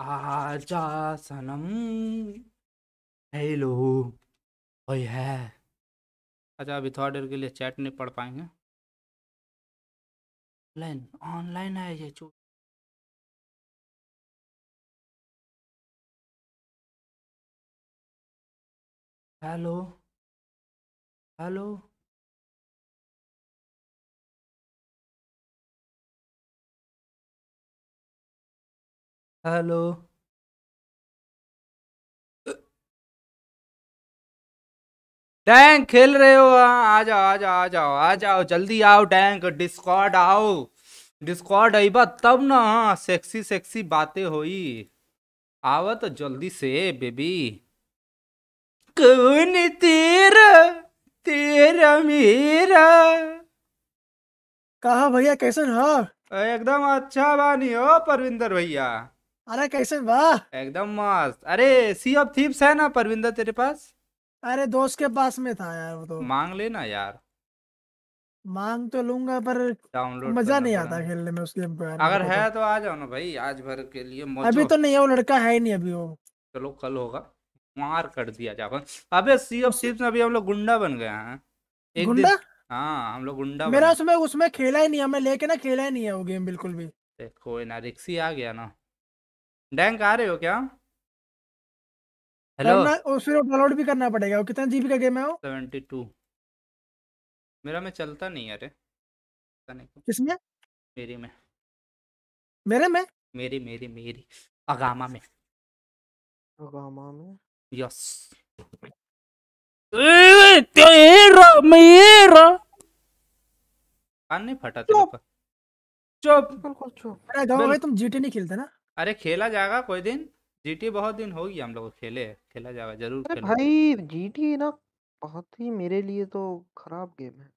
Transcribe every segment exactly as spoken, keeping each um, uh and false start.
आजा सनम हेलो ओए है। अच्छा अभी थोड़ा देर के लिए चैट नहीं पढ़ पाएंगे। ऑनलाइन ऑनलाइन है ये चो हेलो हेलो हेलो टैंक खेल रहे हो? आ जाओ आ जाओ आ जाओ आ जाओ जल्दी आओ टैंक। डिस्कॉर्ड आओ, डिस्कॉर्ड आइबा तब ना सेक्सी सेक्सी बातें होई। आवा तो जल्दी से बेबी। कौन तेरा तेरा मेरा? कहा भैया कैसन हो? एकदम अच्छा बानी हो परविंदर भैया। अरे कैसन बा? एकदम मस्त। अरे सी ऑफ थीव्स है ना परविंदर तेरे पास? अरे दोस्त के पास में था यार वो तो। मांग लेना यार। मांग तो लूंगा पर डाउनलोड मजा नहीं आता खेलने में उस गेम को यार। अगर है तो आ जाओ ना भाई आज भर के लिए। अभी तो नहीं है वो लड़का है ही नहीं अभी वो। चलो कल होगा। मार कर दिया जाकर। अबे सी ऑफ थीव्स में अभी हम लोग गुंडा बन गए हैं। गुंडा? हाँ हम लोग गुंडा। मेरा उसमें उसमें खेला ही नहीं है, मैं लेके ना खेला ही नहीं है वो गेम बिल्कुल भी। देखो ना रिक्सी आ गया ना। डैंक आ रहे हो क्या? हेलो। और फिर डाउनलोड भी करना पड़ेगा। वो कितना जीबी का गेम है वो? बहत्तर। मेरा में चलता नहीं। अरे पता नहीं किसमें? मेरी में। मेरे में? मेरी मेरी मेरी अगामा में। अगामा में यस। ए तेरा मेरा कान नहीं फटा तेरे पर। चुप बिल्कुल चुप। अरे गाँव भाई तुम जीटी नहीं खेलते ना? अरे खेला जाएगा कोई दिन। जीटी बहुत दिन हो गया हम लोग खेले। खेला जाएगा जरूर। अरे भाई जीटी ना बहुत ही मेरे लिए तो खराब गेम है।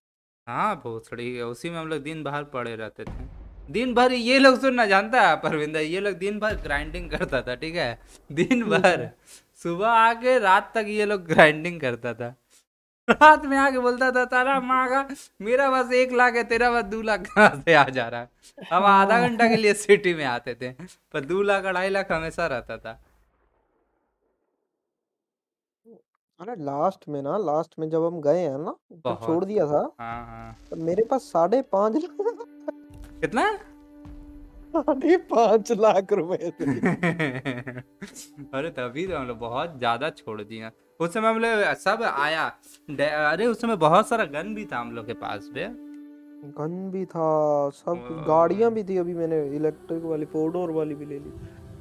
हाँ भोसड़ी है, उसी में हम लोग दिन भर पड़े रहते थे। दिन भर ये लोग सुनना जानता है परविंदर, ये लोग दिन भर ग्राइंडिंग करता था। ठीक है दिन भर सुबह आके रात तक ये लोग ग्राइंडिंग करता था। रात में आके बोलता था तारा माँ का मेरा बस एक लाख है, तेरा बस दो लाख कहाँ से आ जा रहा है। हम आधा घंटा के लिए सिटी में आते थे पर दो लाख अढ़ाई लाख हमेशा रहता था। अरे लास्ट में ना लास्ट में जब हम गए हैं ना तो छोड़ दिया था। हाँ हाँ तो मेरे पास साढ़े पाँच लाख। कितना? साढ़े पाँच लाख रुपए थे। अरे तभी तो हम लोग बहुत ज्यादा छोड़ दिया उस समय। हम लोग सब आया। अरे उस समय बहुत सारा गन भी था हम लोग के पास पे। गन भी था सब कुछ, गाड़ियां भी थी। अभी मैंने इलेक्ट्रिक वाली फोर डोर वाली भी ले ली।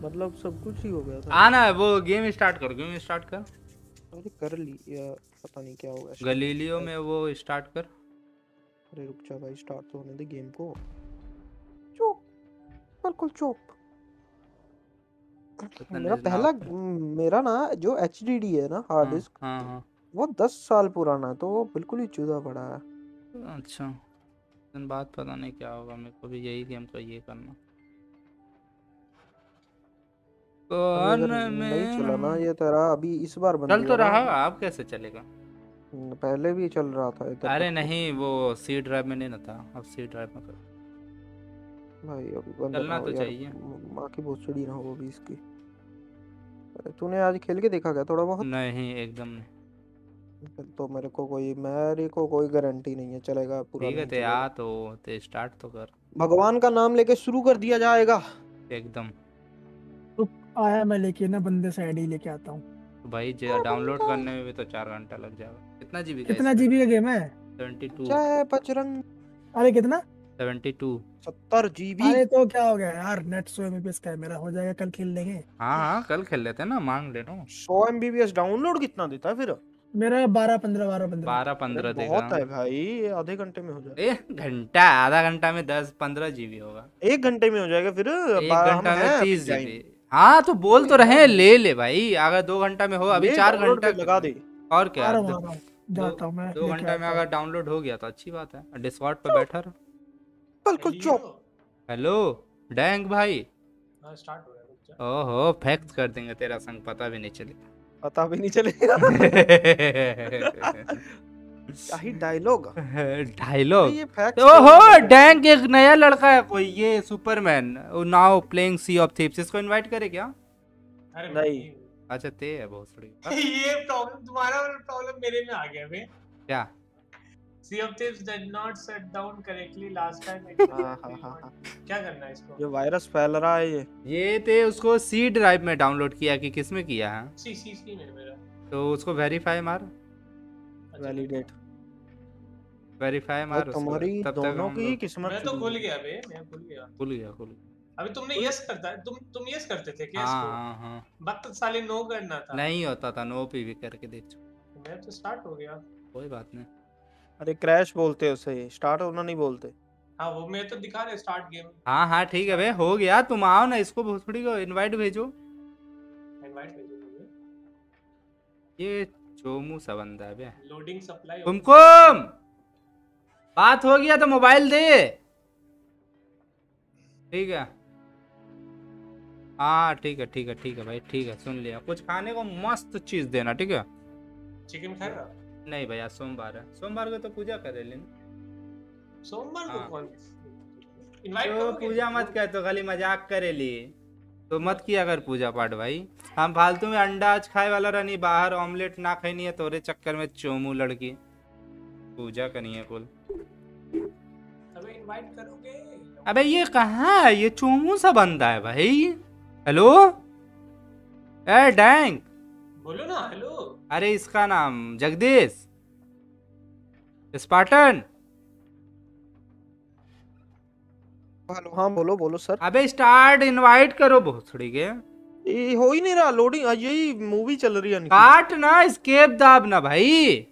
मतलब सब कुछ ही हो गया था। आना वो गेम स्टार्ट कर। गेम स्टार्ट कर। अरे कर ली पता नहीं क्या होगा। गलीलियो में वो स्टार्ट कर। अरे रुक जा भाई स्टार्ट तो होने दे गेम को। चुप बिल्कुल चुप। मेरा पहला मेरा ना जो एच डी डी है ना हार्ड डिस्क हाँ, हाँ। वो दस साल पुराना है तो वो बिल्कुल ही चूदा पड़ा है। अच्छा दिन बाद पता नहीं क्या होगा। मेरे को भी यही गेम का ये करना तो नहीं चला ना ये तेरा। अभी इस बार बंद चल तो रहा। आप कैसे चलेगा? पहले भी चल रहा था। अरे नहीं वो सी ड्राइव में नहीं ना था। अब सी ड्राइव में कर भाई। अब चलना तो चाहिए। माँ की भोसड़ी ना हो अभी इसकी। तूने आज खेल के देखा क्या थोड़ा बहुत? नहीं एकदम नहीं। तो मेरे को कोई मेरे को कोई गारंटी नहीं है चलेगा पूरा। ठीक है ते आ तो ते स्टार्ट तो कर। भगवान का नाम लेके शुरू कर दिया जाएगा एकदम। तो आया मैं लेके ना बंदे से आईडी लेके आता हूँ भाई। डाउनलोड करने में भी तो चार घंटा लग जाएगा। कितना जीबी का कितना जीबी का गेम है? बहत्तर। चाहे पचरंग। अरे कितना? बहत्तर। सत्तर जीबी। अरे तो क्या हो गया यार नेट सौ एम बी पी एस का है मेरा। हो जाएगा कल खेल लेंगे। हाँ हाँ कल खेल लेते हैं ना। मांग लेना। सौ M B P S download कितना देता है फिर? मेरा बारह पंद्रह बारह पंद्रह बारह पंद्रह देगा। बहुत है भाई आधे घंटे में हो जाएगा। एक घंटा आधा घंटा में दस पंद्रह जीबी होगा। एक घंटे में हो जाएगा फिर। एक घंटा में तीस जीबी। हाँ तो बोल तो रहे ले ले भाई। अगर दो घंटा में हो अभी चार घंटा लगा दे। और क्या जाता हूँ मैं। दो घंटा में अगर डाउनलोड हो गया तो अच्छी बात है। डिस्कॉर्ड पर बैठा बिल्कुल चुप। हेलो डैंग भाई। हां स्टार्ट हो गया। ओहो फैक्स कर देंगे तेरा संग। पता भी नहीं चलेगा। पता भी नहीं चलेगा। क्या ही डायलॉग डायलॉग ये फैक्स। ओहो डैंग एक नया लड़का है कोई। ये Superman now playing Sea of Thieves. इसको इनवाइट करे क्या? अरे नहीं, अच्छा ते है भोसड़ी। ये प्रॉब्लम तुम्हारा और प्रॉब्लम मेरे में आ गया बे। क्या Sea of Thieves did not shut down correctly last time. हाँ हाँ हाँ, क्या करना है इसको? ये वायरस फैल रहा है। ये ये ते उसको सी ड्राइव में डाउनलोड किया कि किस में किया है? सी सी सी में मेरा। तो उसको वेरीफाई मार, वैलिडेट वेरीफाई मार। तुम्हारी दोनों की किस्मत। मैं तो भूल गया बे, मैं भूल गया भूल गया भूल गया। अभी तुमने यस करता तुम तुम यस करते थे क्या इसको? हां हां, बट साले नो करना था, नहीं होता था। नो पीवी करके देख, मैं तो स्टार्ट हो गया, कोई बात नहीं। अरे क्रैश बोलते हो उसे, स्टार्ट होना नहीं बोलते। हां वो मैं तो दिखा रहा है स्टार्ट गेम। हां हां ठीक है बे, हो गया। तुम आओ ना, इसको भोसड़ी को इनवाइट भेजो, इनवाइट भेजो मुझे। ये चोमू सा बंदा है बे, लोडिंग सप्लाई। तुमको बात हो गया तो मोबाइल दे, ठीक है? हाँ ठीक है ठीक है ठीक है भाई, ठीक है सुन लिया। कुछ खाने को मस्त चीज देना, ठीक है? चिकन खाएगा? नहीं भैया, सोमवार है, सोमवार को तो पूजा करे। लेकिन सोमवार को कौन इनवाइट करो? पूजा मत कर, तो खाली मजाक करे ली तो मत किया अगर पूजा पाठ भाई। हम फालतू में अंडा आज खाए वाला रहनी, बाहर ऑमलेट ना खानी है तोरे चक्कर में। चोमू लड़की पूजा करनी है कुल। इनवाइट करोगे? अबे ये कहाँ है? ये चोमू सा बंदा है भाई। हेलो ए डैंग, बोलो ना। हेलो, अरे इसका नाम जगदीश स्पार्टन। हेलो हाँ बोलो बोलो सर। अबे स्टार्ट इनवाइट करो भोसड़ी के। ये हो ही नहीं रहा लोडिंग, यही मूवी चल रही है। काट ना, एस्केप दाब ना भाई।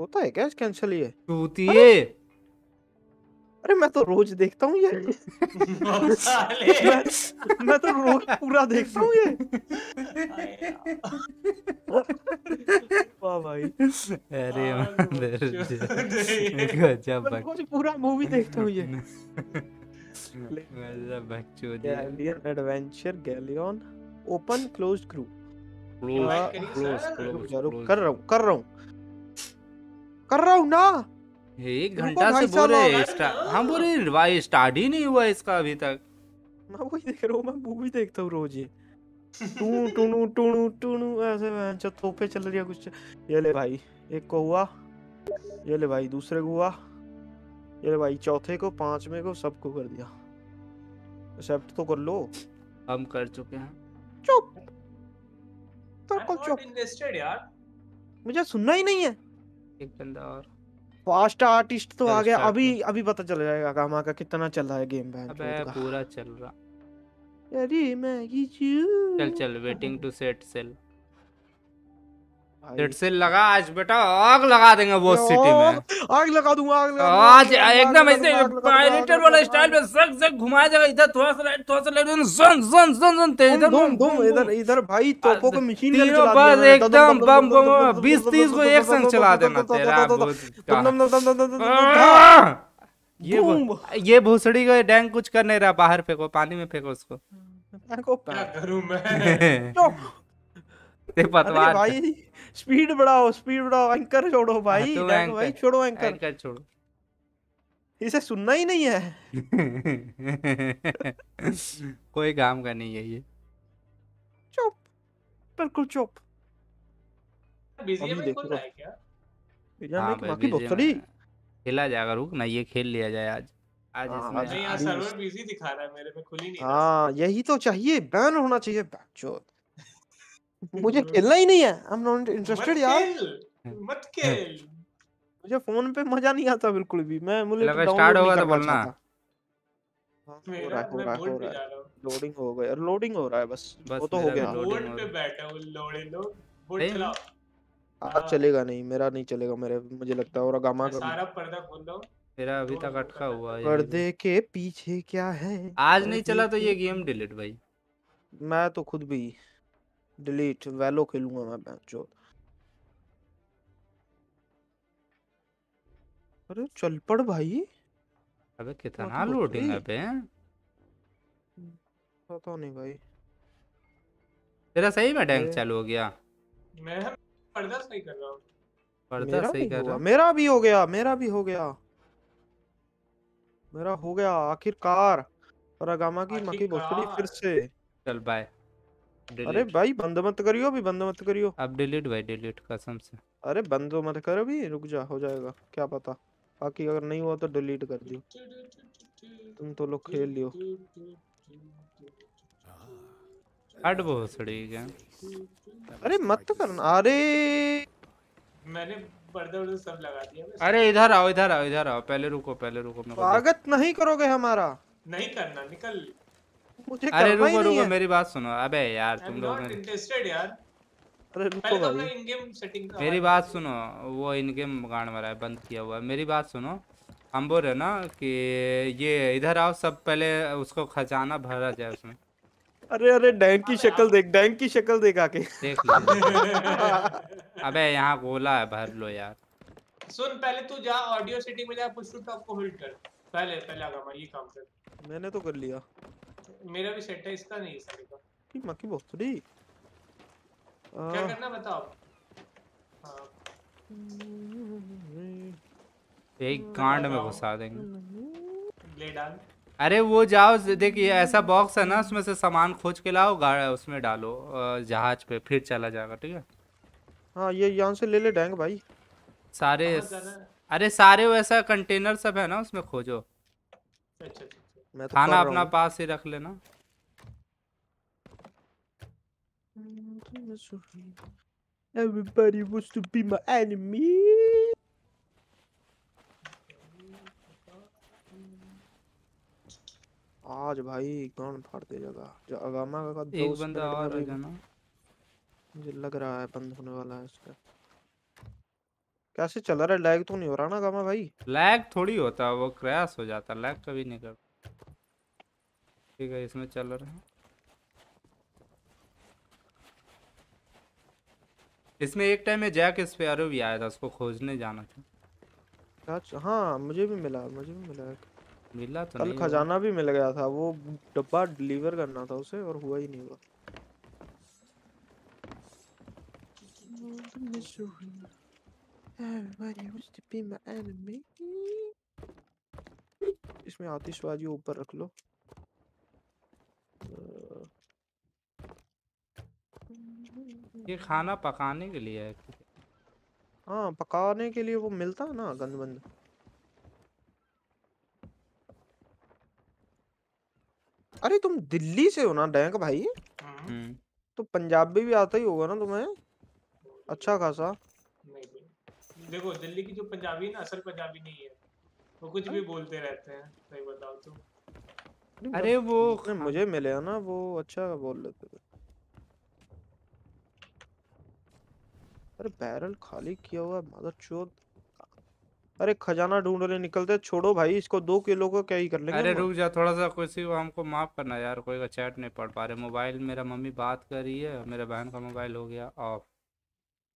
होता है क्या कैंसिल? ये चूतिए, अरे मैं तो रोज देखता हूँ ये। मैं, मैं तो रोज पूरा देखता हूँ ये। वाह भाई, अरे गजब, रोज पूरा मूवी देखता हूँ ये। Galleon adventure, galleon open close crew, कर रहा हूँ कर रहा हूँ कर रहा हूँ ना। एक घंटा से बोले बोले स्टार्ट ही नहीं हुआ इसका अभी तक। मैं मैं वही देख रहा हूं, मैं मूवी देखता हूं रोज। ये टू टू टू टू ऐसे वैंचा तोपे चल रही है कुछ। ये ले भाई, एक को हुआ, ये ले भाई दूसरे को हुआ, ये ले भाई चौथे को, पांचवे को, सबको कर दिया। एक्सेप्ट तो कर लो, हम कर चुके हैं। चुप, तोको चुप, इन्वेस्टेड यार, मुझे सुनना ही नहीं है। एक बंदा और फास्ट आर्टिस्ट तो आ गया। अभी अभी पता चल जाएगा कामा का कितना चल रहा है गेम। अबे पूरा चल रहा। अरे मैं ये चल चल waiting to set sail, set sail लगा आज बेटा। आग लगा देंगे वो सिटी में, आग लगा दूंगा। आग लगा आज एकदम ऐसे पायरेटर वाला स्टाइल में जग जग घुमाया जाएगा। इधर थोड़ा सा थोड़ा सा ले दूं, जन जन जन तेज धूम धूम इधर इधर भाई। तोपों को मशीन गन चला देना एकदम बम बम। बीस तीस को एक संग चला देना तेरा। ये ये भोसड़ी का डैंग कुछ कर नहीं रहा। बाहर फेंको, पानी में फेंको उसको। क्या करूं मैं? ते पतवार भाई, स्पीड बढ़ाओ स्पीड बढ़ाओ। एंकर छोड़ो भाई, तो एंकर, भाई छोड़ो एंकर, एंकर छोड़ो। इसे सुनना ही नहीं है। कोई काम का नहीं है ये। चुप, बिल्कुल चुप। बीजीएमआई खोल रहा है क्या? बीजीएमआई बाकी भोसड़ी खेला जाएगा। रुक ना, ये खेल लिया जाए आज। आज इसमें यहां सर्वर बिजी दिखा रहा है मेरे पे, खुल ही नहीं। हां यही तो चाहिए, बैन होना चाहिए बैकचोट। मुझे खेलना ही नहीं है, आई एम नॉट इंटरेस्टेड यार। मत खेल, मुझे फोन पे मजा नहीं आता बिल्कुल भी। मैं मुझे लगा स्टार्ट होगा तो बोलना। लोडिंग हो गया, लोडिंग हो रहा है बस, वो तो हो गया। बोर्ड पे बैठा हूं, लोड़े लो बोर्ड चलाओ। आज चलेगा नहीं मेरा, नहीं चलेगा मेरे, मुझे लगता है। और गामा का सारा पर्दा खोल दो मेरा, अभी तक अटका हुआ है। पर्दे के पीछे क्या है? आज नहीं चला तो ये गेम डिलीट भाई। मैं तो खुद भी डिलीट वैलो खेलूंगा मैं बैचोर। अरे चल पड़ भाई। अबे कितना लोडिंग है पे, पता नहीं भाई। तेरा सही में डैंग चालू हो गया। मैं पर्दा सही कर रहा हूं, पर्दा सही कर रहा हूं। मेरा भी हो गया, मेरा भी हो गया, मेरा हो गया आखिरकार। और अगामा की मकी भोसड़ी फिर से। चल बाय। अरे भाई बंद मत करियो अभी, बंद मत करियो अब। डिलीट भाई डिलीट कसम से। अरे बंद मत करो अभी, रुक जा, हो जाएगा क्या पता। बाकी अगर नहीं हुआ तो डिलीट कर दियो। तुम तो लोग खेल लियो। हट वो सड़ी क्या। अरे मत करना। अरे मैंने पर्दा सब लगा दिया। अरे इधर आओ इधर आओ इधर आओ, पहले रुको पहले रुको। स्वागत नहीं करोगे हमारा? नहीं करना, निकल। मुझे अरे रुको रुको मेरी बात सुनो। अबे यार तुम लोग नॉट इंटरेस्टेड यार। अरे रुको भाई मैं इन गेम सेटिंग का मेरी बात सुनो। वो इन गेम गांड मारा है, बंद किया हुआ है। मेरी बात सुनो, हम बोल रहे ना कि ये इधर आओ सब, पहले उसको खजाना भरा जाए उसमें। अरे अरे डैंक की शक्ल देख, डैंक की शक्ल देख आके देख लो। अबे यहाँ गोला है, भर लो यार। सुन पहले तू जा ऑडियो सेटिंग में जा, पुश टू टॉप को होल्ड कर। पहले पहला काम ये काम कर। मैंने तो कर लिया, मेरा भी सेट है, इसका नहीं है सारे का। की मक्की बोतड़ी क्या करना बताओ। हां एक गांड में घुसा देंगे ले डाल। अरे वो जाओ देखिए ऐसा बॉक्स है ना, उसमें से सामान खोज के लाओ, उसमें डालो जहाज पे, फिर चला जाएगा ठीक है। हाँ ये यहाँ से ले ले डैंग भाई सारे। अरे सारे वैसा कंटेनर सब है ना, उसमें खोजो। अच्छा मैं तो खाना अपना पास ही रख लेना। Everybody wants to be my enemy. आज भाई कौन फाड़ दे जगह जो अगामा का दोस्त। एक बंदा और है ना, मुझे लग रहा है बंद होने वाला है इसका। कैसे चला रहा है? लैग तो नहीं हो रहा ना अगामा भाई? लैग थोड़ी होता है, वो क्रैश हो जाता है, लैग कभी नहीं कर। ठीक है इसमें चल रहा है। इसमें एक टाइम में जैक स्पैरो भी आया था, उसको खोजने जाना था। अच्छा हाँ मुझे भी मिला, मुझे भी मिला मिला तो नहीं। खजाना भी मिल गया था, वो डब्बा डिलीवर करना था उसे और हुआ ही नहीं। हुआ इसमें आतिशबाजी ऊपर रख लो। ये खाना पकाने के लिए है। हाँ पकाने के लिए वो मिलता है ना गंद बंद। अरे तुम दिल्ली से हो ना डैंक भाई? हम्म। तो पंजाबी भी आता ही होगा ना तुम्हें अच्छा खासा? नहीं देखो दिल्ली की जो पंजाबी ना, असल पंजाबी नहीं है वो, कुछ भी बोलते रहते हैं। सही बताओ तो। अरे वो मुझे मिले ना वो अच्छा बोल लेते थे। अरे बैरल खाली किया हुआ मदरचोद। अरे खजाना ढूंढने निकलते, छोड़ो भाई इसको, दो किलो को क्या ही कर लेंगे। अरे रुक जा थोड़ा सा, किसी को हमको माफ करना यार, कोई का चैट नहीं पढ़ पा रहे। मोबाइल मेरा मम्मी बात कर रही है, मेरे बहन का मोबाइल हो गया ऑफ।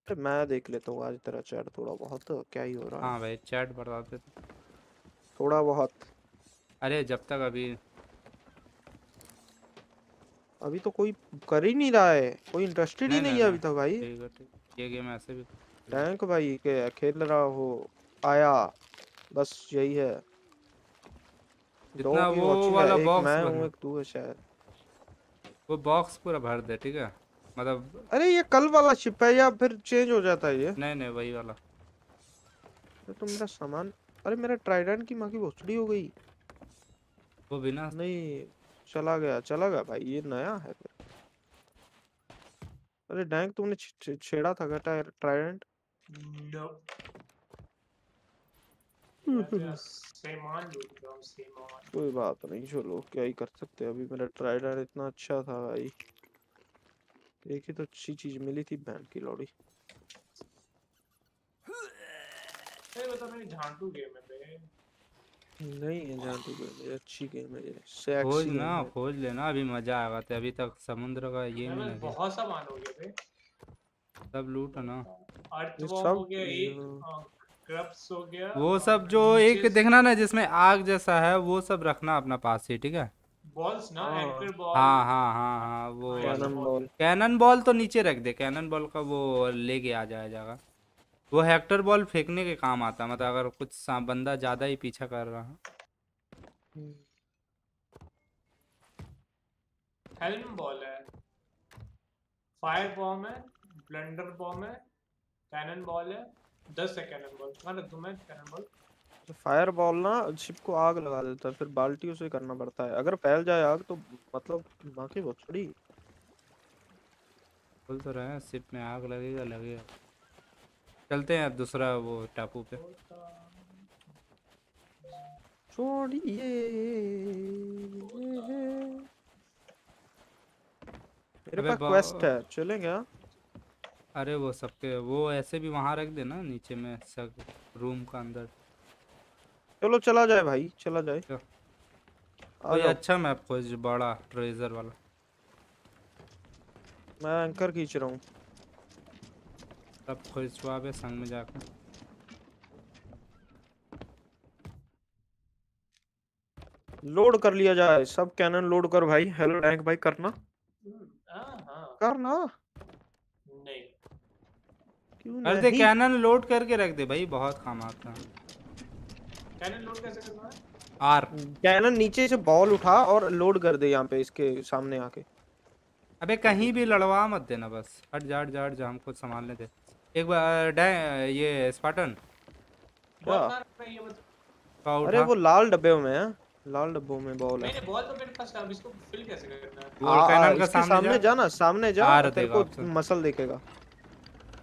अरे मैं देख लेता हूँ आज तेरा चैट थोड़ा बहुत, क्या ही हो रहा है। हाँ भाई चैट बढ़ा देते थोड़ा बहुत। अरे जब तक अभी अभी तो कोई कर ही नहीं रहा है, कोई इंटरेस्टेड ही नहीं है अभी तक भाई। ये गेम ऐसे भी डैंक भाई के खेल रहा हो आया, बस यही है। जितना वो वाला बॉक्स मैं हूं, एक तू है शायद। वो बॉक्स पूरा भर दे ठीक है मतलब। अरे ये कल वाला शिप है या फिर चेंज हो जाता है ये? नहीं नहीं वही वाला। तो तुम मेरा सामान। अरे मेरा ट्राइडेंट की मां की भोसड़ी हो गई। वो बिना नहीं चला गया, चला गया भाई, ये नया है। अरे डैंक तुमने छेड़ा था क्या ट्राइडेंट? नो कोई बात नहीं, चलो क्या ही कर सकते हैं। अभी मेरा ट्राइडर इतना अच्छा था भाई, एक ही तो अच्छी चीज मिली थी बैंड की लौड़ी। झांटू गेम है नहीं है, झांटू गेम अच्छी गेम है। खोज ना खोज लेना, अभी मजा आएगा। तो अभी तक समुद्र का ये नहीं, बहुत सामान हो गया सब लूट है ना। हो गया वो सब जो एक देखना ना जिसमें आग जैसा है, वो सब रखना अपना पास ही ठीक है। बॉल्स ना एंकर बॉल। हाँ हाँ हाँ हाँ वो कैनन बॉल। कैनन बॉल तो नीचे रख दे, कैनन बॉल का वो लेके आ जाया जाएगा। वो हेक्टर बॉल फेंकने के काम आता, मतलब अगर कुछ बंदा ज्यादा ही पीछा कर रहा है। हेल्म बॉल है फायर बॉम्ब है, ब्लेंडर बॉम्ब है, कैनन बॉल है, दस है कैनन बॉल, मार दूं मैं कैनन बॉल। फायर बॉल ना शिप को आग लगा देता है, फिर बाल्टियों से करना पड़ता है, अगर फैल जाए आग तो मतलब बाकी बहुत बड़ी। बोल तो रहा है शिप में आग लगेगा लगेगा। चलते हैं दूसरा वो टापू पे। छोड़िए मेरे पास क्वेस्ट है, चलेंगे। अरे वो सबके वो ऐसे भी वहां रख देना नीचे में सब रूम का अंदर। चलो चला जाए भाई, चला जाए। और अच्छा मैप खोज जो बड़ा ट्रेजर वाला। मैं एंकर खींच रहा हूँ। सब खोजवा बे संग में जाकर। लोड कर लिया जाए सब कैनन, लोड कर भाई। हेलो टैंक भाई करना करना नहीं क्यों नहीं? अरे कैनन लोड करके रख दे भाई, बहुत काम आता है। कैनन लोड कैसे करना है? आर कैनन नीचे से बॉल उठा और लोड कर दे यहाँ पे इसके सामने आके। अबे कहीं भी लड़वा मत देना, बस हट जा हट जा हट जा, हमको संभालने दे। एक बार ये स्पार्टन क्या? अरे वो लाल डब्बे में है, लाल डब्बों में बॉल है। मैंने बॉल तो मेरे पास था, इसको फिल कैसे करना है? वो कैनन का सामने जा ना, सामने जा, तेरे को मसल दिखेगा।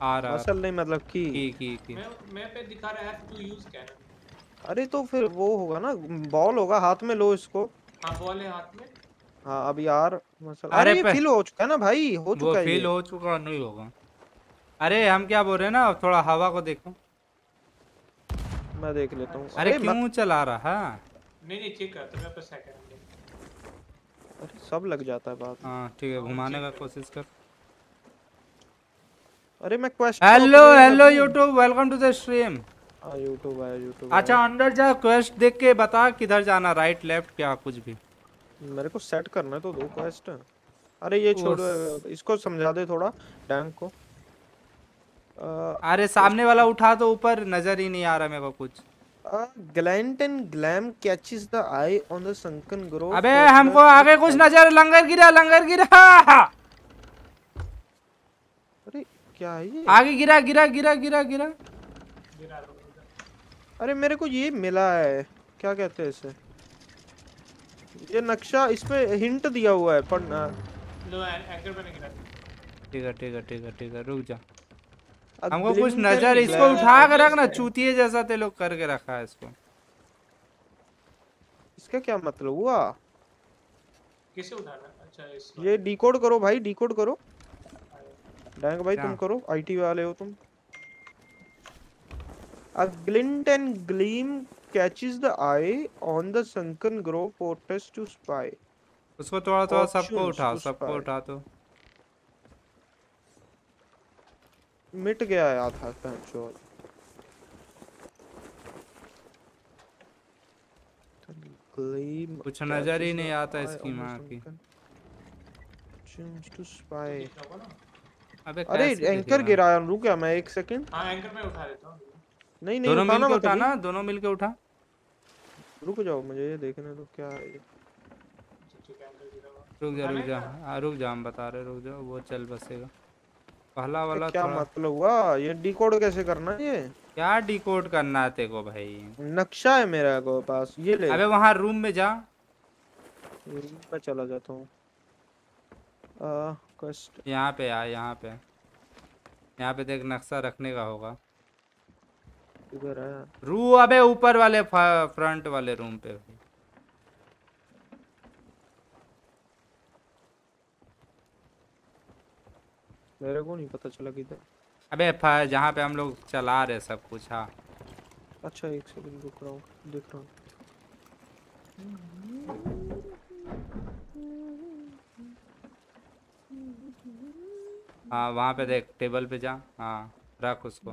आर मसल नहीं मतलब की की की मैं मैं पे दिखा रहा है टू यूज कैनन। अरे तो फिर वो होगा ना, बॉल होगा हाथ में, लो इसको। हाँ बॉल है हाथ में। हाँ अब यार मसला। अरे ये फील हो चुका है ना भाई, हो चुका है, फील हो चुका नहीं होगा। अरे हम क्या बोल रहे हैं ना, थोड़ा हवा को देखो। मैं देख लेता हूँ। अरे क्यों चला रहा है? नहीं नहीं ठीक है, तो मैं बस सेकंड। अरे सब लग जाता है बात। हाँ ठीक है, घुमाने का कोशिश कर। अरे मैं question. Hello hello YouTube, welcome to the stream. YouTube आया, YouTube आया। अच्छा अंदर जा, क्वेस्ट देख के बता किधर जाना, राइट लेफ्ट क्या कुछ भी। मेरे को सेट करना है तो दो क्वेस्ट। अरे ये छोड़, इसको समझा दे थोड़ा डैंक को। आ, अरे सामने वाला उठा तो ऊपर नजर ही नहीं आ रहा मेरे को कुछ। Glint and glam catches the eye on the sunken grove. अबे हमको आगे कुछ नजर। लंगर गिरा, लंगर गिरा। अरे क्या है ये? आगे गिरा गिरा गिरा गिरा गिरा। अरे मेरे को ये मिला है, क्या कहते हैं इसे, ये नक्शा, इसपे हिंट दिया हुआ है पढ़ना। लो एंकर पे नहीं गिरा। ठीक है ठीक है ठीक है ठीक है, रुक जा। हमको कुछ नजर, इसको उठा के रखना, चूतिए जैसा ते लोग करके रखा है इसको। इसका क्या मतलब हुआ? कैसे उठाना? अच्छा इसको ये डिकोड करो भाई, डिकोड करो। डैंग भाई तुम करो, आईटी वाले हो तुम। A glint and gleam catches the eye on the sunken grove, portends to spy. उसको थोड़ा थोड़ा सबको उठाओ, सबको उठा दो। मिट गया यार था पंचोल। कुछ नजर ही नहीं आता इसकी माँ की। Portends to spy. अरे एंकर गिराया, रुक गया मैं एक सेकंड। हाँ एंकर में उठा लेता हूँ। नहीं नहीं दोनों मिलके उठा ना, दोनों मिलके उठा। रुक जाओ मुझे ये देखने दो क्या है। रुक जा रुक जा आ, रुक जा, हम बता रहे, रुक जाओ, वो चल बसेगा पहला वाला। क्या मतलब हुआ? ये डिकोड कैसे करना है? ये क्या डिकोड करना है तेरे को भाई? नक्शा है मेरे को पास, ये ले। अबे वहाँ रूम में जा, रूम पे चला जाता हूँ। यहाँ पे आ, यहाँ पे यहाँ पे देख, नक्शा रखने का होगा। रू अबे ऊपर वाले फ्रंट वाले रूम पे। मेरे को नहीं पता चला किधर। अबे जहाँ पे हम लोग चला रहे सब कुछ। हाँ अच्छा एक सेकंड रुक रहा हूँ, देख रहा हूँ। हाँ वहाँ पे देख, टेबल पे जा। हाँ रख उसको,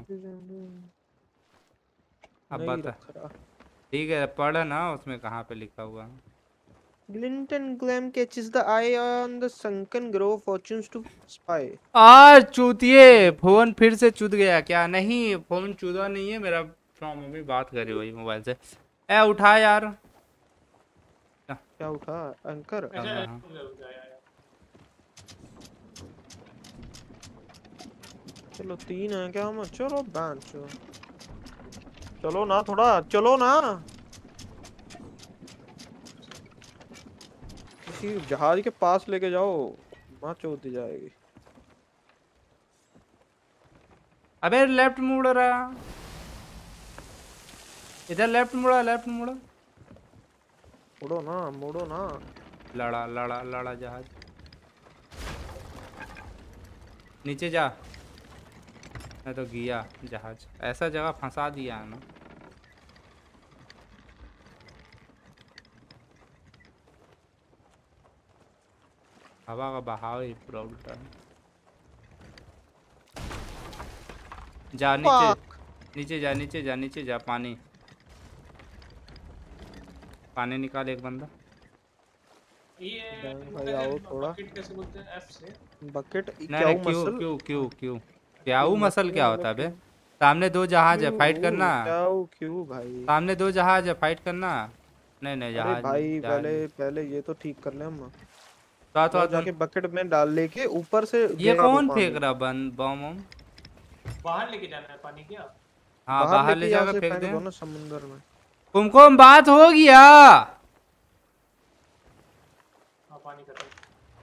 अब बता। ठीक है पढ़ा ना, उसमें कहाँ पे लिखा हुआ? Glint and glam catches the eye on the sunken grove, fortunes to spy. आ चूतिए, फोन फिर से चूत गया क्या? नहीं फोन चूदा नहीं है मेरा, मम्मी बात कर रही हुई मोबाइल से। ए उठा यार। क्या उठा? एंकर। चलो तीन है क्या हम? चलो बैंचो, चलो ना थोड़ा, चलो ना। किसी जहाज के पास लेके जाओ, मां चौथी जाएगी। अबे लेफ्ट मुड़ रहा, इधर लेफ्ट मुड़ा, लेफ्ट मुड़ा। मुड़ो ना, मुड़ो ना। लड़ा लड़ा लड़ा जहाज। नीचे जा। मैं तो गया जहाज। ऐसा जगह फंसा दिया है ना। हवा का बहाव ही पूरा उल्टा है। जा नीचे, नीचे जा, नीचे जा, नीचे जा। पानी पानी निकाल एक बंदा। ये भाई आओ थोड़ा। बकेट कैसे बोलते हैं एफ से? बकेट क्याऊ मसल। क्यों क्यों क्यों क्याऊ मसल क्या होता है बे? सामने दो जहाज है, फाइट करना। क्याऊ क्यों भाई? सामने दो जहाज है, फाइट करना। नहीं नहीं जहाज भाई, पहले पहले ये तो ठीक कर ले हम। तो तो जाके बकेट में डाल लेके ऊपर से। ये कौन फेंक रहा बम? बम बाहर लेके जाना है पानी क्या? हां बाहर ले जाकर फेंक दे ना समुद्र में। तुमको बात हो गया।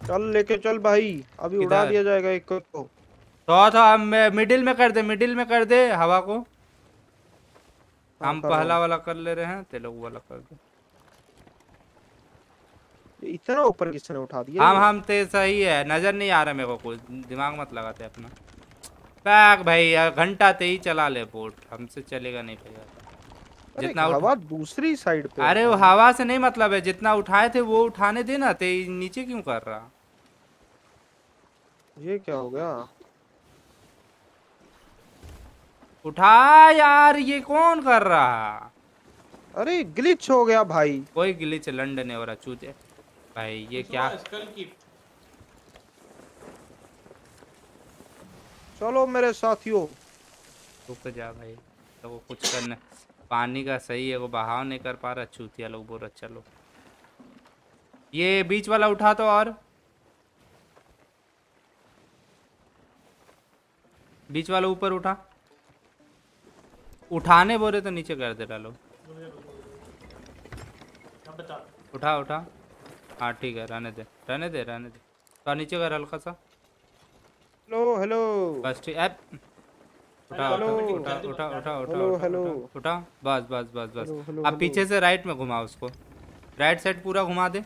चल लेके चल भाई, अभी उड़ा दिया जाएगा एक को। तो तो हम मिडिल में कर दे, मिडिल में कर दे हवा को। हम पहला वाला कर ले रहे हैं, ते लोग वाला कर दे। इतना ऊपर किसने उठा दिया? हम हम ते सही है, नजर नहीं आ रहा मेरे को कुछ। दिमाग मत लगाते अपना। पैक भाई घंटा ते ही चला ले बोट, हमसे चलेगा नहीं भैया। जितना हवा दूसरी साइड पे। अरे हवा से नहीं मतलब है, जितना उठाए थे वो उठाने देना। ते नीचे क्यों कर रहा? ये क्या हो गया? उठा यार, ये कौन कर रहा? अरे ग्लिच हो गया भाई। कोई ग्लिच लंडन है और चूते भाई। ये क्या? चलो मेरे साथियों रुक जा भाई, तो कुछ करना। पानी का सही है, वो बहाव नहीं कर पा रहा। चूतिया लोग बोल रहे चलो। ये बीच वाला उठा तो। और बीच वाला ऊपर उठा, उठाने बोल रहे तो नीचे कर दे रहा लोग। उठा उठा। हाँ ठीक है, रहने दे रहने दे रहने दे। तो नीचे कर हल्का सा। हेलो हेलो बस ठीक। उठा उठा उठा उठा उठा उठा उठा बस बस बस बस। अब पीछे से राइट में घुमा उसको, राइट साइड पूरा घुमा दे।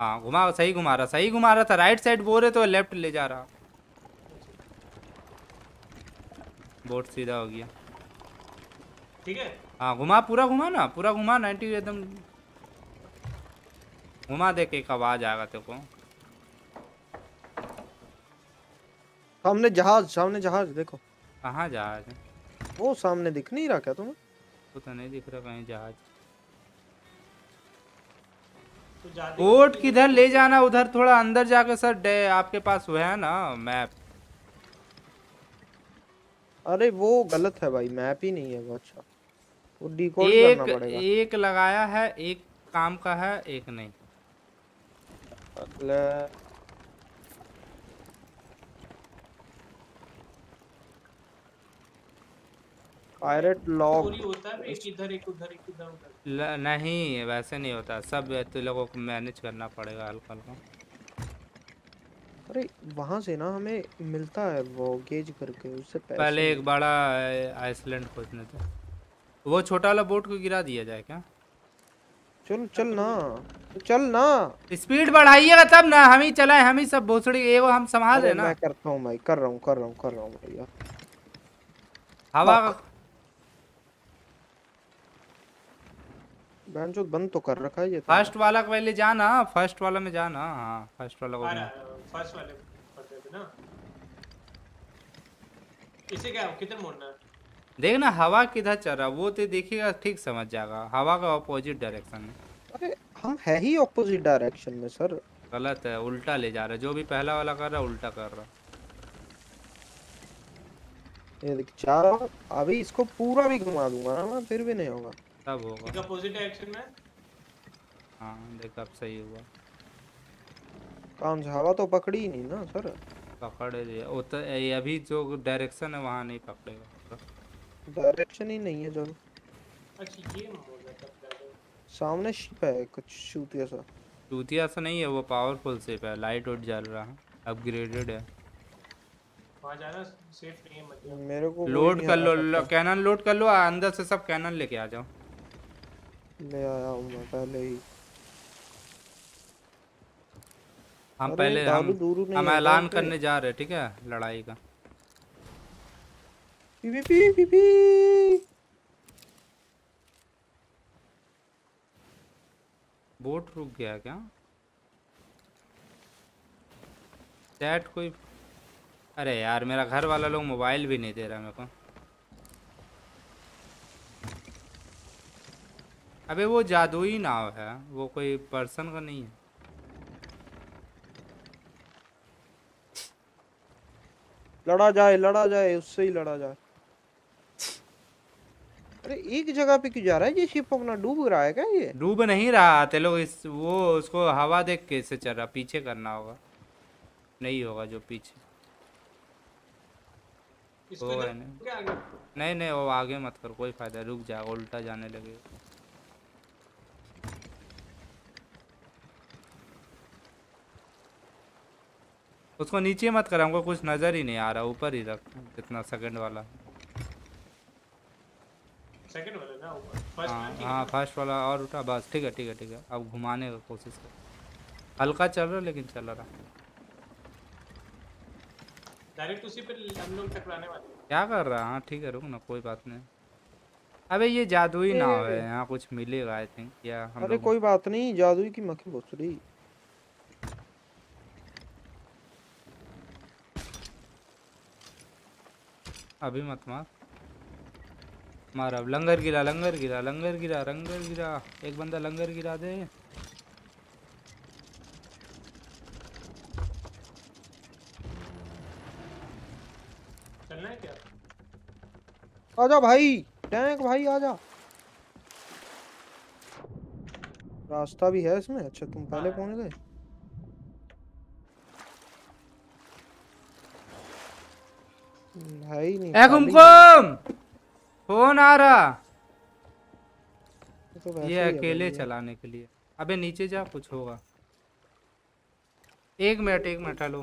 हाँ घुमा, सही घुमा रहा, सही घुमा रहा था। राइट साइड बोल रहे तो लेफ्ट ले जा रहा। बोट सीधा हो गया ठीक है। हाँ घुमा, पूरा घुमा ना, पूरा घुमा नाइन्टी एकदम घुमा दे के। एक आवाज आएगा तेरे को। सामने जहाज, सामने जहाज देखो। कहाँ जहाज है? वो सामने दिख नहीं रहा क्या तुम्हें? पता नहीं दिख रहा कहीं जहाज। तो बोट किधर ले जाना? उधर थोड़ा अंदर जाके। सर डे आपके पास वो है ना मैप? अरे वो गलत है भाई, मैप ही नहीं है वो। अच्छा वो डिकोड करना पड़ेगा। एक लगाया है, एक काम का है, एक नहीं। अगला पायरेट लॉग होता है एक इधर एक उधर एक इधर उधर। नहीं वैसे नहीं होता, सब तो लोगों को मैनेज करना पड़ेगा हल्का हल्का। अरे वहाँ से ना हमें मिलता है वो गेज करके, उससे पहले एक बड़ा आइसलैंड खोजने था। वो छोटा वाला बोट को गिरा दिया जाए क्या? चल चल ना, चल ना। स्पीड बढ़ाइएगा तब ना। हम ही चलाए, हम ही सब भोसड़ी एगो हम संभाल रहे ना। मैं करता हूँ भाई, कर रहा हूँ कर रहा हूँ कर रहा हूँ भैया। हवा बैंचो बंद तो कर रखा है ये। फर्स्ट वाला पहले जाना, फर्स्ट वाला में जाना। हाँ फर्स्ट वाला को फर्स्ट वाले पर देते ना। इसे क्या किधर मोड़ना है देखना। हवा किधर चल रहा वो तो देखिएगा, ठीक समझ जाएगा। हवा का ऑपोजिट डायरेक्शन में। अरे हम है ही ऑपोजिट डायरेक्शन में सर। गलत है, उल्टा ले जा रहा है। जो भी पहला वाला कर रहा उल्टा कर रहा। ये जा रहा। अभी इसको पूरा भी घुमा दूंगा ना फिर भी नहीं होगा। तब होगा अपोजिट डायरेक्शन में। हाँ देख अब सही हुआ काम। हवा तो पकड़ी ही नहीं ना सर। पकड़ लिया। वो तो अभी जो डायरेक्शन है वहाँ नहीं पकड़ेगा, डायरेक्शन ही नहीं है जॉन। अच्छा ये हो गया तब सामने शिप है कुछ चूतिया सा, चूतिया सा नहीं है वो पावरफुल शिप है, लाइट उठ जल रहा है, अपग्रेडेड है। वहां जाना सेफ नहीं है, मतलब मेरे को लोड कर लो कैनन, लोड कर लो अंदर से सब कैनन लेके आ जाओ। ले आया हूं मैं पहले ही। हम पहले हम हम ऐलान करने जा रहे हैं ठीक है लड़ाई का। P P P P boat रुक गया क्या? चैट कोई, अरे यार मेरा घर वाला लोग मोबाइल भी नहीं दे रहा मेरे को। अबे वो जादुई नाव है, वो कोई पर्सन का नहीं है। लड़ा जाए लड़ा जाए उससे ही लड़ा जाए। अरे एक जगह पे क्यों जा रहा है ये शिप? अपना डूब रहा है क्या? ये डूब नहीं रहा ते लोग, इस वो उसको हवा देख के इससे चल रहा। पीछे करना होगा, नहीं होगा जो पीछे तो है ना। नहीं नहीं वो आगे मत कर, कोई फायदा, रुक जा, उल्टा जाने लगेगा। उसको नीचे मत कर, हमको कुछ नजर ही नहीं आ रहा, ऊपर ही रख। कितना सेकंड वाला? सेकंड वाला ना ऊपर, फर्स्ट वाला। हां फर्स्ट वाला और उठा बस। ठीक है ठीक है ठीक है, अब घुमाने की कोशिश कर। हल्का चल रहा लेकिन चल रहा। डायरेक्ट उसी पे हम लोग टकराने वाले हैं। क्या कर रहा है? हां ठीक है रुक ना, कोई बात नहीं। अबे ये जादुई नाव है, यहां कुछ मिलेगा आई थिंक या हम लोग। अरे कोई बात नहीं, जादुई की मक्खी बसरी। अभी मत मार, मार अब। लंगर गिरा लंगर गिरा लंगर गिरा लंगर गिरा, एक बंदा लंगर गिरा दे। चलना है क्या? आजा भाई टैंक, भाई आजा। रास्ता भी है इसमें। अच्छा तुम पहले पहुंच गए। भाई नहीं ए कुमकुम फोन आ रहा तो ये अकेले चलाने के लिए। अबे नीचे जा, कुछ होगा। एक मिनट एक मिनट, हेलो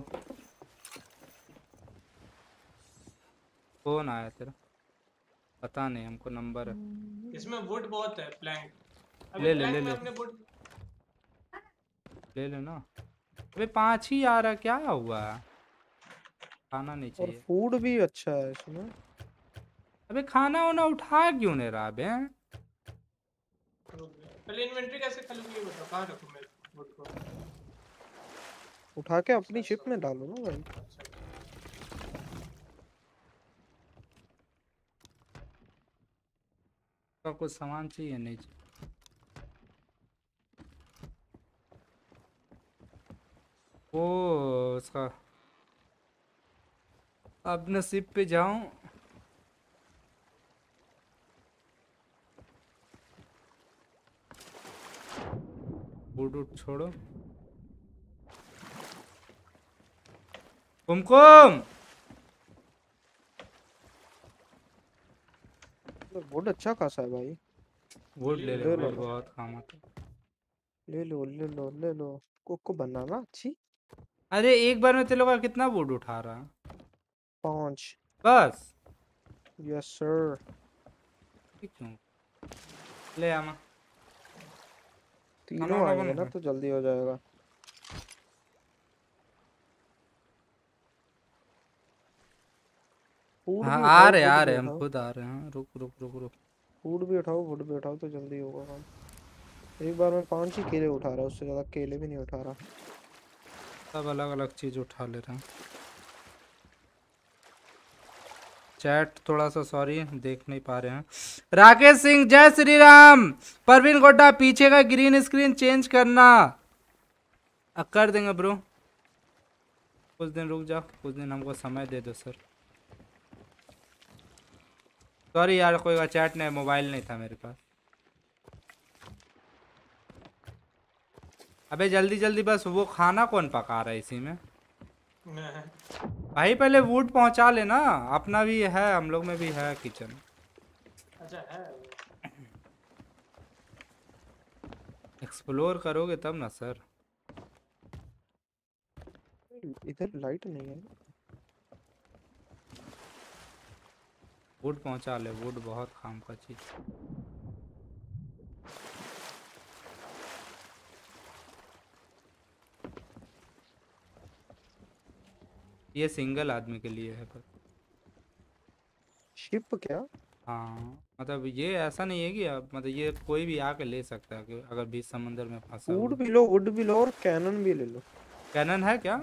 फोन आया तेरा, पता नहीं हमको नंबर है। इसमें वुड बहुत है, प्लैंक ले ले ले ले ले ले ना। अबे पांच ही आ रहा, क्या हुआ? खाना नहीं चाहिए। और फूड भी अच्छा है इसमें। अबे खाना वाना उठा क्यों नहीं रहा? बे पहले इन्वेंटरी कैसे खोलूंगी ये बता, कहां रखूं मैं फूड को? उठा के अपनी शिप में डालो ना भाई। का कुछ सामान चाहिए नहीं चाहिए। ओ उसका अब नसीब पे जाऊं। बूट उट छोड़ो। कुमकुम वुड अच्छा खासा है भाई, वुड ले ले, ले, ले, ले बहुत काम आता। ले लो ले लो ले लो। कोको बनाना अच्छी। अरे एक बार में तेरे का कितना वुड उठा रहा है? पांच बस। Yes sir. ले आमा तीनों आएंगे ना तो जल्दी हो जाएगा। हाँ, आ रहे आ रहे हम खुद आ रहे हैं। रुक रुक रुक रुक फूड भी उठाओ, फूड भी उठाओ तो जल्दी होगा काम। एक बार मैं पांच ही केले उठा रहा, उससे ज्यादा केले भी नहीं उठा रहा। सब अलग अलग चीज उठा ले रहा हूँ। चैट थोड़ा सा सॉरी देख नहीं पा रहे हैं। राकेश सिंह जय श्री राम। परवीन गोड्डा पीछे का ग्रीन स्क्रीन चेंज करना। अब कर देंगे ब्रो, कुछ दिन रुक जाओ, कुछ दिन हमको समय दे दो सर। सॉरी यार कोई का चैट नहीं, मोबाइल नहीं था मेरे पास। अबे जल्दी जल्दी बस। वो खाना कौन पका रहा है इसी में? भाई पहले वुड पहुंचा लेना, अपना भी है, हम लोग में भी है किचन। अच्छा है, एक्सप्लोर करोगे तब ना सर। इधर लाइट नहीं है। वुड पहुंचा ले, वुड बहुत काम का चीज। ये सिंगल आदमी के लिए है पर शिप क्या? हाँ मतलब ये ऐसा नहीं है कि आप मतलब ये कोई भी आके ले सकता है कि अगर बीच समंदर में फंसा। वुड भी लो, वुड भी लो और कैनन भी ले लो। कैनन है क्या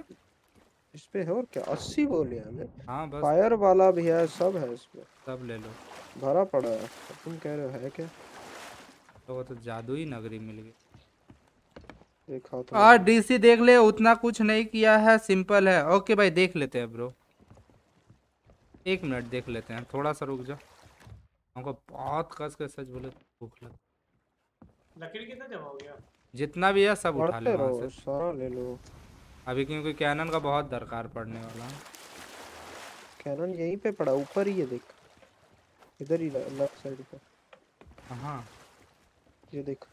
इस पे? है और क्या, अस्सी बोले हमें। हाँ बस फायर वाला भी है, सब है इस पे, सब ले लो। भरा पड़ा है, तुम कह रहे हो है क्या? तो, तो जादुई नगरी मिल गई। और डीसी देख ले, उतना कुछ नहीं किया है, सिंपल है। ओके भाई देख लेते हैं ब्रो, एक मिनट देख लेते हैं, थोड़ा सा रुक जा। हमको बहुत कस के सच बोले भूख लग। लकड़ी कितना जमा हो गया? जितना भी है सब उठा ले, सारा ले लो अभी, क्योंकि कैनन का बहुत दरकार पड़ने वाला। कैनन यहीं पे पड़ा ऊपर ही है, देख इधर ही लेफ्ट साइड पे। हां ये देख,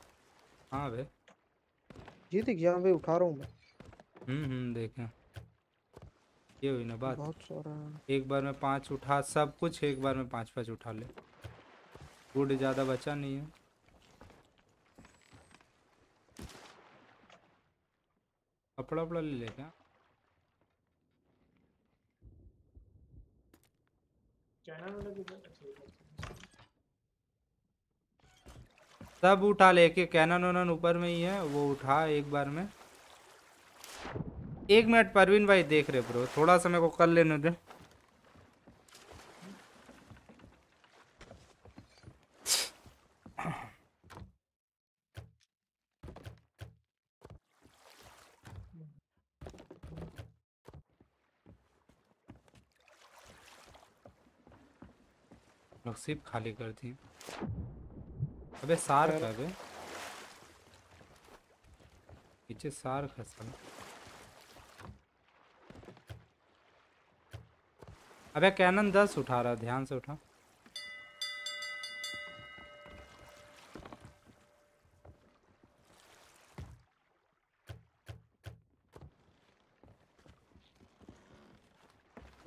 हां बे ये देख, यहाँ पे उठा रहा हूँ मैं। हम्म हम्म देखा, ये हुई ना बात। बहुत सारा एक बार में पांच उठा, सब कुछ एक बार में पांच पांच उठा ले। गुड ज्यादा बचा नहीं है। कपड़ा वपड़ा ले ले क्या? सब उठा ले के, कैनन वैनन ऊपर में ही है, वो उठा एक बार में। एक मिनट परवीन भाई देख रहे ब्रो, थोड़ा सा मेरे को कर लेने दे। नसीब खाली कर दी। अबे सार का, अबे पीछे सार खसा। अबे कैनन दस उठा रहा, ध्यान से उठा।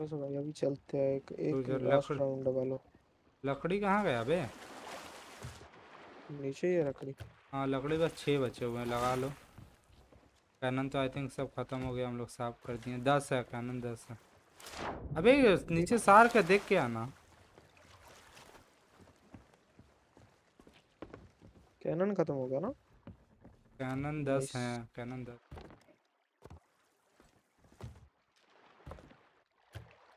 बस भाई अभी चलते हैं, एक एक लास्ट राउंड लगा लो। लकड़ी कहाँ गया बे? नीचे ही लकड़ी। हाँ लकड़ी बस छः बचे हुए हैं, लगा लो। कैनन तो आई थिंक सब खत्म हो गया, हम लोग साफ कर दिए। दस है कैनन, दस है। अबे नीचे सार का देख के आना। कैनन खत्म हो गया ना? कैनन दस है, कैनन दस।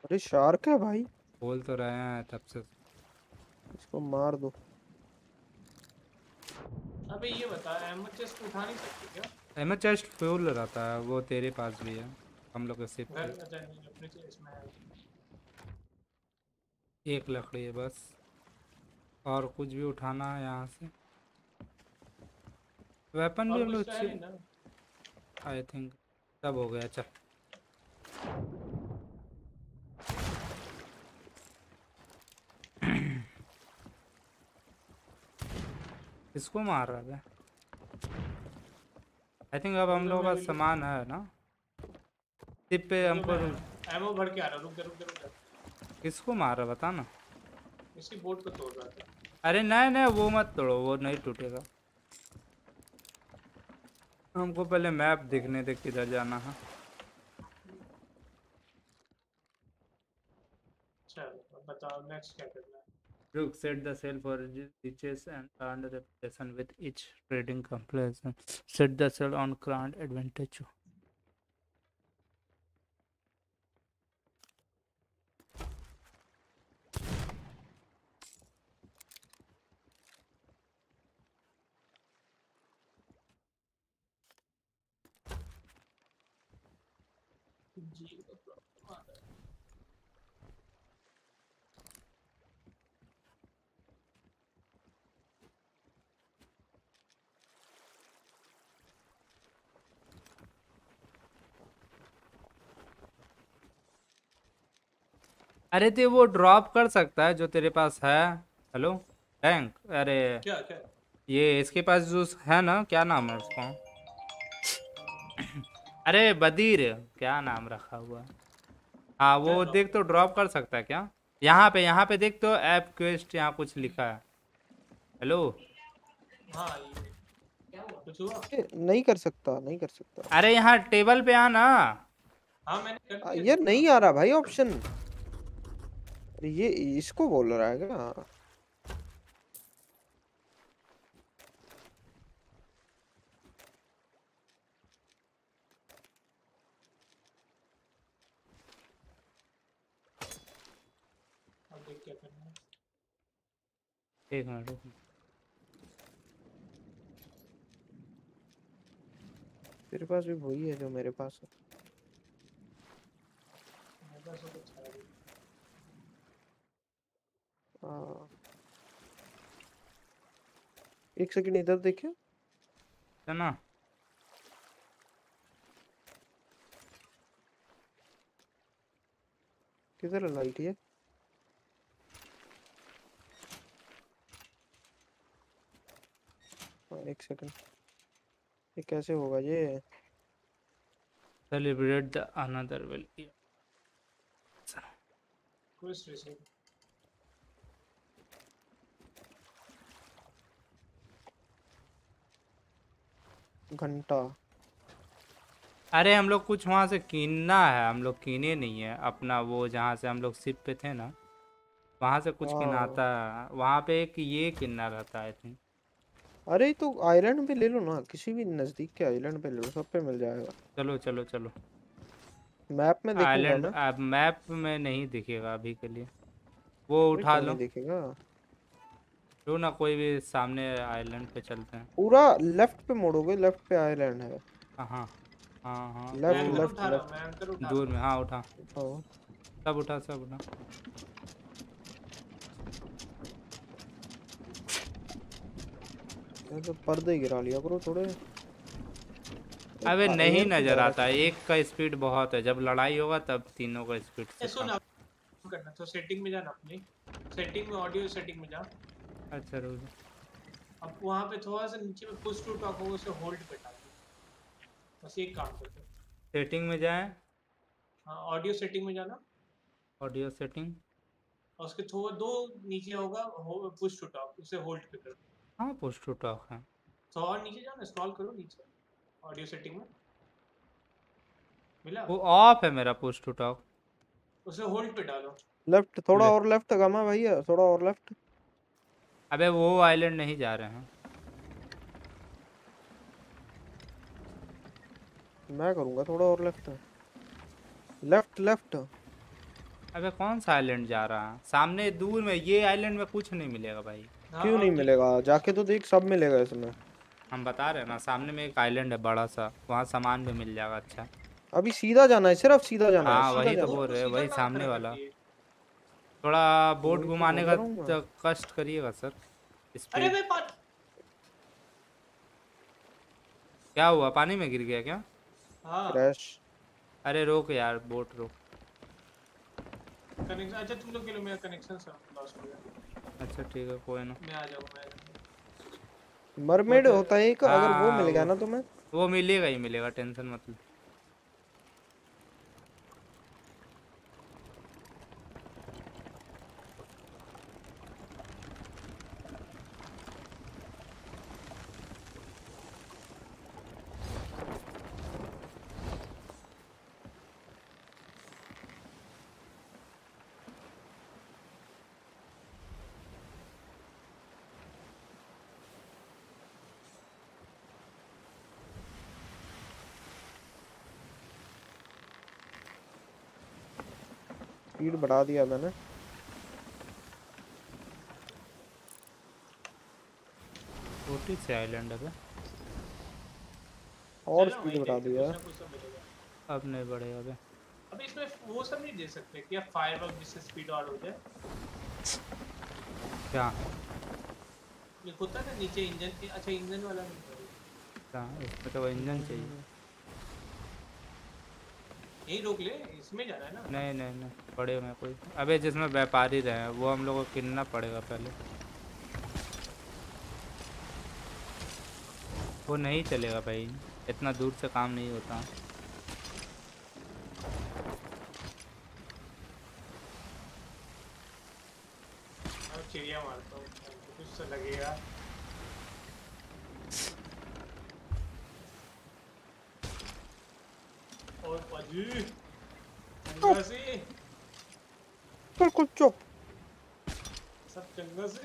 अरे शार्क है भाई, बोल तो रहे हैं तब से, इसको मार दो। अबे ये बता, एमो चेस्ट उठा नहीं सकते क्या? एमो चेस्ट फ्यूल रहता है, वो तेरे पास भी है, हम लोग के सिर्फ एक लकड़ी है बस। और कुछ भी उठाना है यहाँ से, वेपन भी हम लोग। आई थिंक सब हो गया। चल इसको मार रहा है। आई थिंक अब हम लोगों का सामान है ना सिप पे। हमको एमो भर के आ रहा। रुक रुक रुक, किसको मार रहा बता ना? इसकी बोट को तोड़ रहा था। अरे नहीं नहीं वो मत तोड़ो, वो नहीं टूटेगा। हमको पहले मैप दिखने दे किधर जाना है। चलो बताओ नेक्स्ट क्या करना है। Look, set the sail for riches and earn reputation with each trading completion. Set the sail on grand advantage. अरे तू वो ड्रॉप कर सकता है जो तेरे पास है। हेलो टैंक, अरे क्या क्या ये इसके पास जो है ना, क्या नाम है उसको, अरे बदीर, क्या नाम रखा हुआ। हाँ वो देख तो ड्रॉप कर सकता है क्या, यहाँ पे यहाँ पे देख तो ऐप क्वेस्ट यहाँ कुछ लिखा है। हेलो हाँ नहीं कर सकता, नहीं कर सकता। अरे यहाँ टेबल पे आना। हाँ मैंने यार नहीं आ रहा भाई ऑप्शन, ये इसको बोल रहा है क्या। एक मिनट तेरे पास भी वही है जो मेरे पास है। एक सेकंड इधर देखिए है ना, किधर है लाइट ये। एक सेकंड ये कैसे होगा ये, सेलिब्रेट द अनदर विल घंटा। अरे हम लोग कुछ वहां से कीनना है, हम लोग कीने नहीं है अपना, वो जहाँ से हम लोग शिप पे थे ना वहां से कुछ किनाता, वहां पे एक ये किन्ना रहता है आई थिंक। अरे तो आइलैंड पे ले लो ना, किसी भी नजदीक के आइलैंड पे ले लो, सब पे मिल जाएगा। चलो चलो चलो मैप में देखूंगा आइलैंड, अब मैप में नहीं दिखेगा अभी के लिए, वो उठा लो दिखेगा लो ना कोई भी। सामने आइलैंड पे चलते हैं, पूरा लेफ्ट पे मोड़ोगे, लेफ्ट पे आइलैंड है। हां हां हां लेफ्ट लेफ्ट लेफ्ट दूर में। हां उठा सब उठा सब उठा तो पर्दे गिरा लिया करो थोड़े। अबे नहीं नजर आता, एक का स्पीड बहुत है, जब लड़ाई होगा तब तीनों का स्पीड से कम करना। तो सेटिंग में जाना, अपनी सेटिंग में ऑडियो सेटिंग में जा। अच्छा रुक जा, अब वहां पे थोड़ा सा नीचे में पुश टू टॉक होगा, उसे होल्ड पे डाल दो, बस एक काम करते सेटिंग में जाए। हां ऑडियो सेटिंग में जाना, ऑडियो सेटिंग, और उसके थोड़ा दो नीचे होगा पुश टू टॉक, उसे होल्ड पे करो। हाँ पुश टू टॉक है, तो और नीचे जाना, स्क्रॉल करो नीचे ऑडियो सेटिंग में मिला, वो ऑफ है मेरा पुश टू टॉक, उसे होल्ड पे डालो। लेफ्ट थोड़ा और लेफ्ट गमा भैया, थोड़ा और लेफ्ट। अबे वो आइलैंड नहीं जा रहे हैं, मैं करूँगा थोड़ा और लेफ्ट लेफ्ट लेफ्ट। अबे कौन सा आइलैंड जा रहा है सामने दूर में, ये आइलैंड में कुछ नहीं मिलेगा भाई। क्यों नहीं मिलेगा, जाके तो देख सब मिलेगा इसमें। हम बता रहे हैं ना सामने में एक आइलैंड है बड़ा सा, वहाँ सामान भी मिल जाएगा। अच्छा अभी सीधा जाना है, सिर्फ सीधा जाना है। हाँ वही तो बोल रहे हैं, वही सामने वाला। थोड़ा बोट घुमाने का कष्ट करिएगा सर। अरे भाई क्या हुआ, पानी में गिर गया क्या क्रैश। अरे रोक यार बोट रोक। अच्छा तुम लोग के लिए मेरा कनेक्शन लॉस हो गया। अच्छा ठीक है कोई ना, मैं आ जाऊंगा। मरमेड होता है एक, अगर वो मिल गया ना तुम्हें, वो मिलेगा ही मिलेगा, टेंशन मत लो। स्पीड बढ़ा दिया मैंने। छोटी सी आइलैंड है, और स्पीड बढ़ा दिया, अब नहीं बढ़ेगा बे। अब इसमें वो सब नहीं दे सकते क्या, फायर वर्क जिससे स्पीड और हो जाए क्या, ये होता है ना नीचे इंजन के। अच्छा इंजन वाला नहीं, हां इसमें तो इंजन चाहिए। यही रोक ले, इसमें जाना है ना। नहीं नहीं नहीं पड़े हुए कोई, अबे जिसमें व्यापारी रहे वो हम लोग को किनना पड़ेगा पहले, वो नहीं चलेगा भाई, इतना दूर से काम नहीं होता। चिड़िया मारता हूँ कुछ तो लगेगा। और बिल्कुल चुप, सब चंगा से।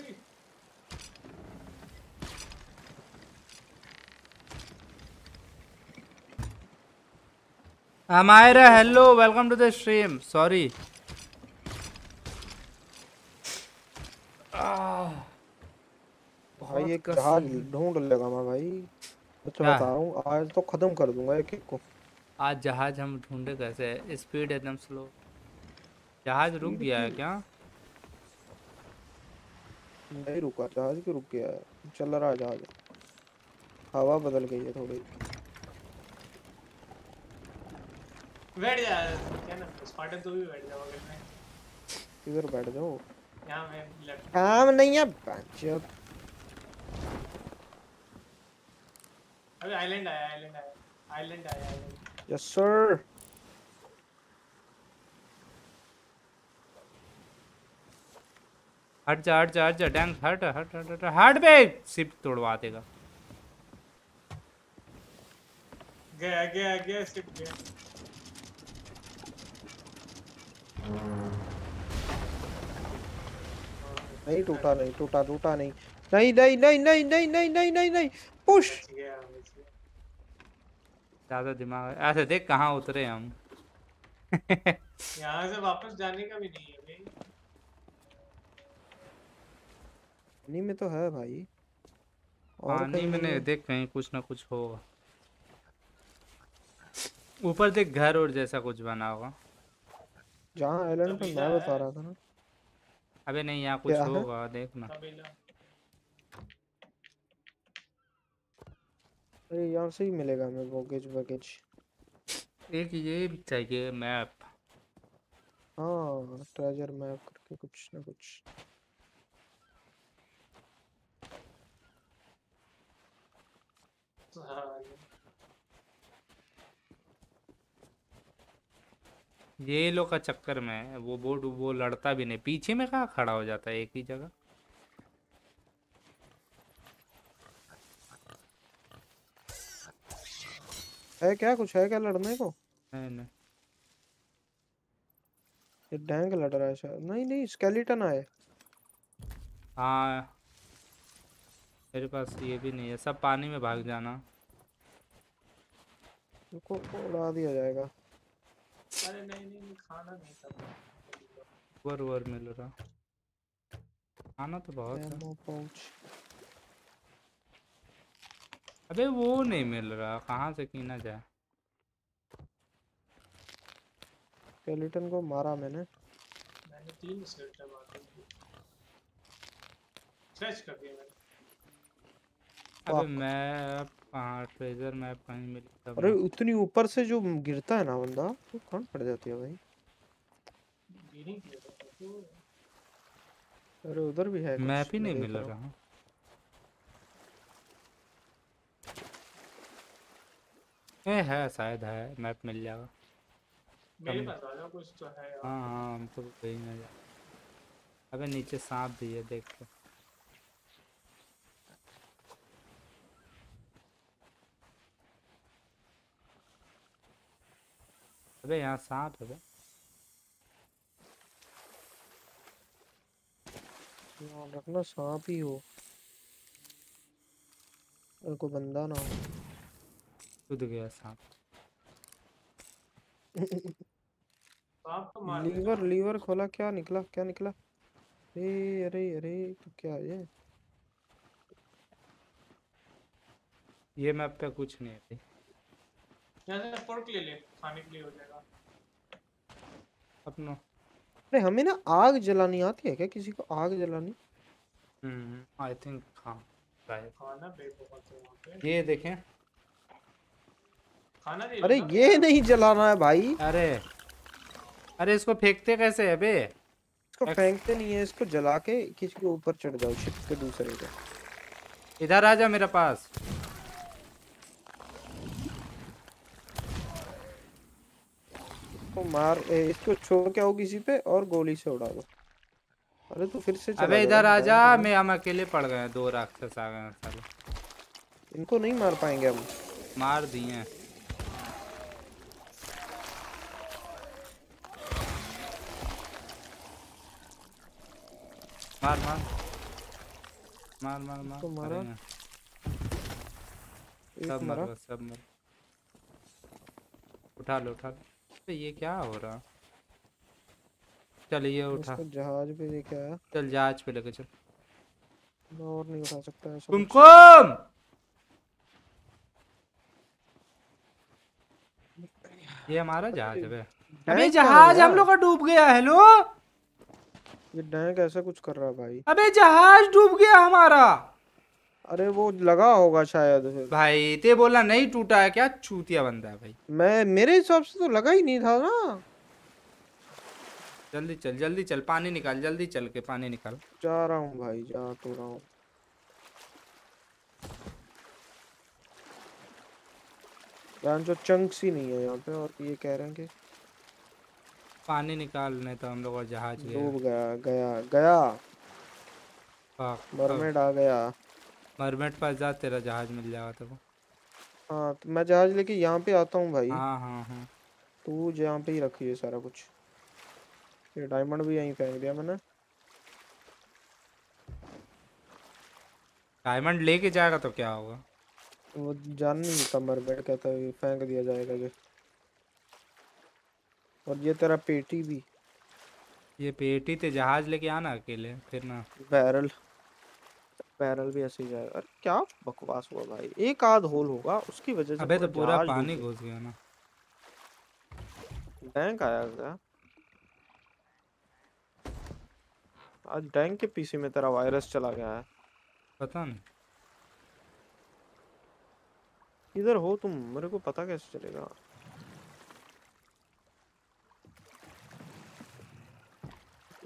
हमारा hello welcome to the stream. Sorry भाई, एक ढूंढ लेगा मैं भाई, तो बता रहा हूं आज तो खत्म कर दूंगा एक एक को। आज जहाज हम ढूंढे कैसे, स्पीड एकदम स्लो। जहाज रुक गया है क्या? नहीं रुका, जहाज क्यों रुक गया है? चल रहा जहाज, हवा बदल गई है थोड़ी। बैठ जा क्या ना स्पार्टन, तो भी बैठ जाओ अगर मैं इधर बैठ जाओ। यहां मैं लेफ्ट काम नहीं है बच्चा। अरे आइलैंड आया, आइलैंड आया, आइलैंड आया। यस सर, हट जा हट जा हट जा डैंग, हट हट हट हट बे, शिप तोड़वा देगा। गया गया गया शिप गया। नहीं टूटा नहीं टूटा टूटा नहीं नहीं नहीं नहीं नहीं नहीं नहीं नहीं नहीं नहीं पुश। ज्यादा दिमाग ऐसे देख, कहाँ उतरे हम। यहाँ से वापस जाने का भी नहीं है भाई, पानी में तो है भाई, पानी में देख कहीं कुछ ना कुछ होगा। ऊपर देख घर और जैसा कुछ बना होगा जहाँ आइलैंड पे मैं बता रहा था ना। अबे नहीं यहाँ कुछ होगा देखना। अरे यहाँ से ही मिलेगा हमें बॉगेज बॉगेज। एक ये भी चाहिए मैप। हाँ ट्रेजर मैप करके कुछ ना कुछ। ये लोग का चक्कर में वो बोर्ड वो लड़ता भी नहीं, पीछे में कहाँ खड़ा हो जाता है एक ही जगह। है क्या कुछ, है क्या लड़ने को? नहीं नहीं ये डैंग लड़ रहा है शायद। नहीं नहीं स्केलेटन आए। हाँ मेरे पास ये भी नहीं है, सब पानी में भाग जाना। को उड़ा दिया जाएगा। अरे नहीं नहीं खाना नहीं था, वर वर मिल रहा खाना तो बहुत है। अबे वो नहीं मिल रहा, कहाँ से कीना जाए? स्केलेटन को मारा मैंने, मैंने तीन स्केलेटन मारे, फ्लैश कर दिया मैंने। अबे मैप कहाँ, ट्रेजर मैप कहीं मिलता? अरे उतनी ऊपर से जो गिरता है ना बंदा, तो कौन पड़ जाती है भाई। अरे उधर भी है, मैप ही नहीं मिल रहा। ए है शायद, है मैप मिल जाएगा मेरे पास। आ जाओ कुछ तो है। हाँ हाँ हम तो कहीं ना जा। अबे नीचे सांप भी है देख के। अबे यहाँ सांप है। रखना सांप ही हो और कोई बंदा ना हो। कूद गया सांप। सांप तो मार। लीवर लीवर खोला, क्या निकला क्या निकला? अरे अरे अरे तो क्या ये ये मैप पे कुछ नहीं है। पोर्क ले ले, खाने के लिए हो जाएगा अपना। अरे हमें ना आग जलानी आती है क्या? किसी को आग जलानी? हम्म आई थिंक हाँ। खाना पे ये देखें, अरे ये नहीं जलाना है भाई। अरे अरे इसको फेंकते कैसे है बे? इसको फेंकते नहीं है, इसको जला के किसी के ऊपर चढ़ जाओ, शिप के दूसरे पे। इधर आ जा मेरे पास। इसको मार, इसको छोड़ के आओ किसी पे और गोली से उड़ा दो। अरे तू फिर से चला। अबे इधर आ जा, मैं हम अकेले पड़ गए, दो राक्षस आ गए साले। इनको नहीं मार पाएंगे हम। मार दिए। मार मार मार मार मार तो मारा। सब मारा सब मारा। उठा लो उठा लो। ये क्या हो रहा? चल ये उठा। जहाज पे लेके आया। चल जहाज पे लेके चल। और नहीं उठा सकता है। कुमकुम ये हमारा जहाज है। अबे जहाज हम लोग का डूब गया। हेलो ये डैंक ऐसा कुछ कर रहा भाई। अबे जहाज डूब गया हमारा। अरे वो लगा होगा शायद भाई। ते बोला नहीं टूटा है क्या? चूतिया बंदा है भाई। मैं मेरे हिसाब से तो लगा ही नहीं था ना। जल्दी चल जल्दी चल, पानी निकाल, जल्दी चल के पानी निकाल। जा रहा हूँ भाई, जा तो रहा हूँ। जो चंक्स ही नहीं है यहाँ पे। और ये कह रहे हैं कि पानी निकालने तो हम लोग और जहाज डूब गया गया गया मरमेड आ गया। मरमेड पास जा, तेरा जहाज मिल जाएगा तेरे को। हाँ तो मैं जहाज लेके यहाँ पे आता हूँ भाई। हाँ हाँ हाँ तू यहाँ पे ही रखिए सारा कुछ। ये डायमंड भी यहीं फेंक दिया मैंने। डायमंड लेके जाएगा तो क्या होगा? वो जान नहीं देता, मरमेड कहता है फेंक दिया जाएगा ये। और ये तेरा पेटी भी। ये पेटी ते जहाज लेके आना अकेले, फिर ना बैरल बैरल भी ऐसे ही जाएगा। अरे क्या बकवास हुआ भाई। एक आध होल होगा उसकी वजह से। अबे तो पूरा पानी घुस गया ना। डैंक आया क्या आज? डैंक के पीसी में तेरा वायरस चला गया है, पता नहीं। इधर हो तुम, मेरे को पता कैसे चलेगा?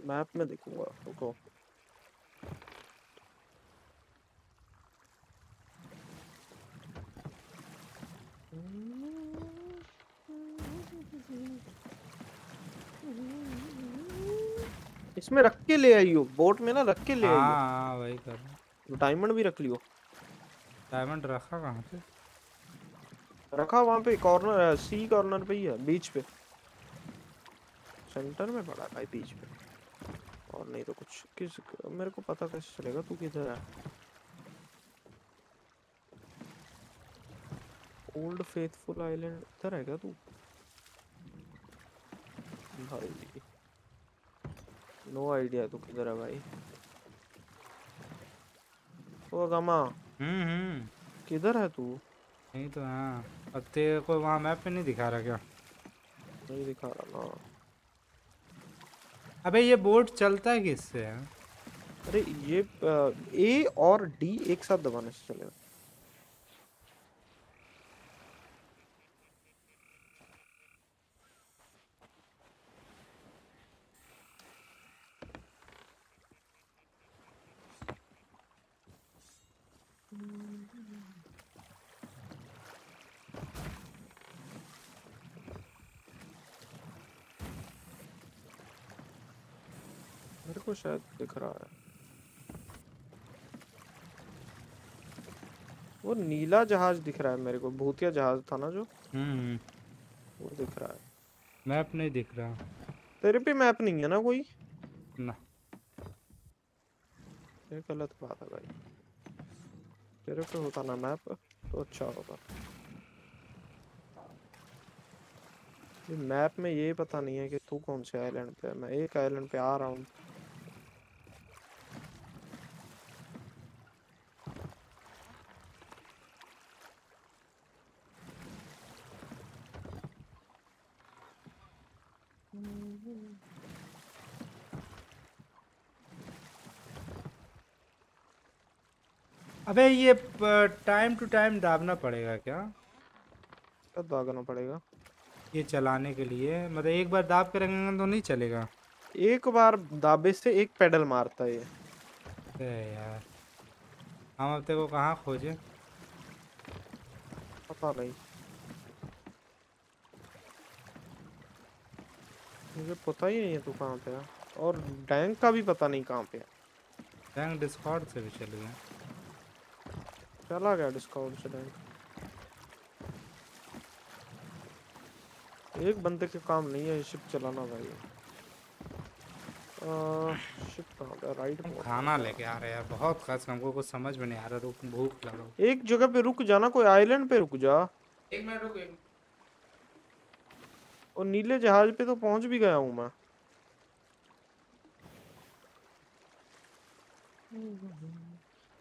मैप में देखूंगा, रुको। इसमें रख के ले आइयो, बोट में ना रख के ले आइयो। हाँ वही कर। डायमंड भी रख लियो। डायमंड रखा कहाँ पे? रखा वहाँ पे कॉर्नर है, सी कॉर्नर पे ही है, बीच पे, सेंटर में पड़ा भाई, बीच पे। और नहीं तो कुछ किस मेरे को पता कैसे चलेगा तू किधर है? ओल्ड फेथफुल आइलैंड इधर है क्या तू भाई? नो आइडिया तू किधर है भाई। ओ गामा हम्म हम्म किधर है तू? नहीं तो हाँ अब तेरे को वहाँ मैप पे नहीं दिखा रहा क्या? नहीं दिखा रहा ना। अबे ये बोट चलता है किससे? अरे ये ए और डी एक साथ दबाने से चलेगा। को शायद दिख रहा है वो नीला जहाज दिख रहा है मेरे को। भूतिया जहाज था ना जो, हम्म वो दिख रहा है। मैप नहीं दिख रहा तेरे पे? मैप नहीं है ना कोई ना। ये गलत बात है भाई। तेरे पे होता ना मैप तो अच्छा होगा। ये मैप में ये पता नहीं है कि तू कौन से आइलैंड पे है। मैं एक आइलैंड पे आ रहा हूँ। अबे ये टाइम टू टाइम दाबना पड़ेगा क्या? तब दागना पड़ेगा ये चलाने के लिए, मतलब एक बार दाब के रखेंगे तो नहीं चलेगा। एक बार दाबे से एक पेडल मारता है ये यार। हम अब तेरे को कहाँ खोजे पता नहीं, मुझे पता ही नहीं है तू कहाँ पे है। और डैंग का भी पता नहीं कहाँ पे है। डैंग डिस्कॉर्ड से भी चल गया, चला गया डिस्कॉर्ड से डैंग। एक बंदे के काम नहीं है शिप चलाना भाई। आ, शिप कहाँ पे? राइट खाना लेके आ रहे यार, बहुत खास हमको कुछ समझ में नहीं आ रहा। रुक भूख लगा, एक जगह पे रुक जाना, कोई आइलैंड पे रुक जा। एक मिनट रुक, एक और नीले जहाज पे तो पहुंच भी गया हूं मैं।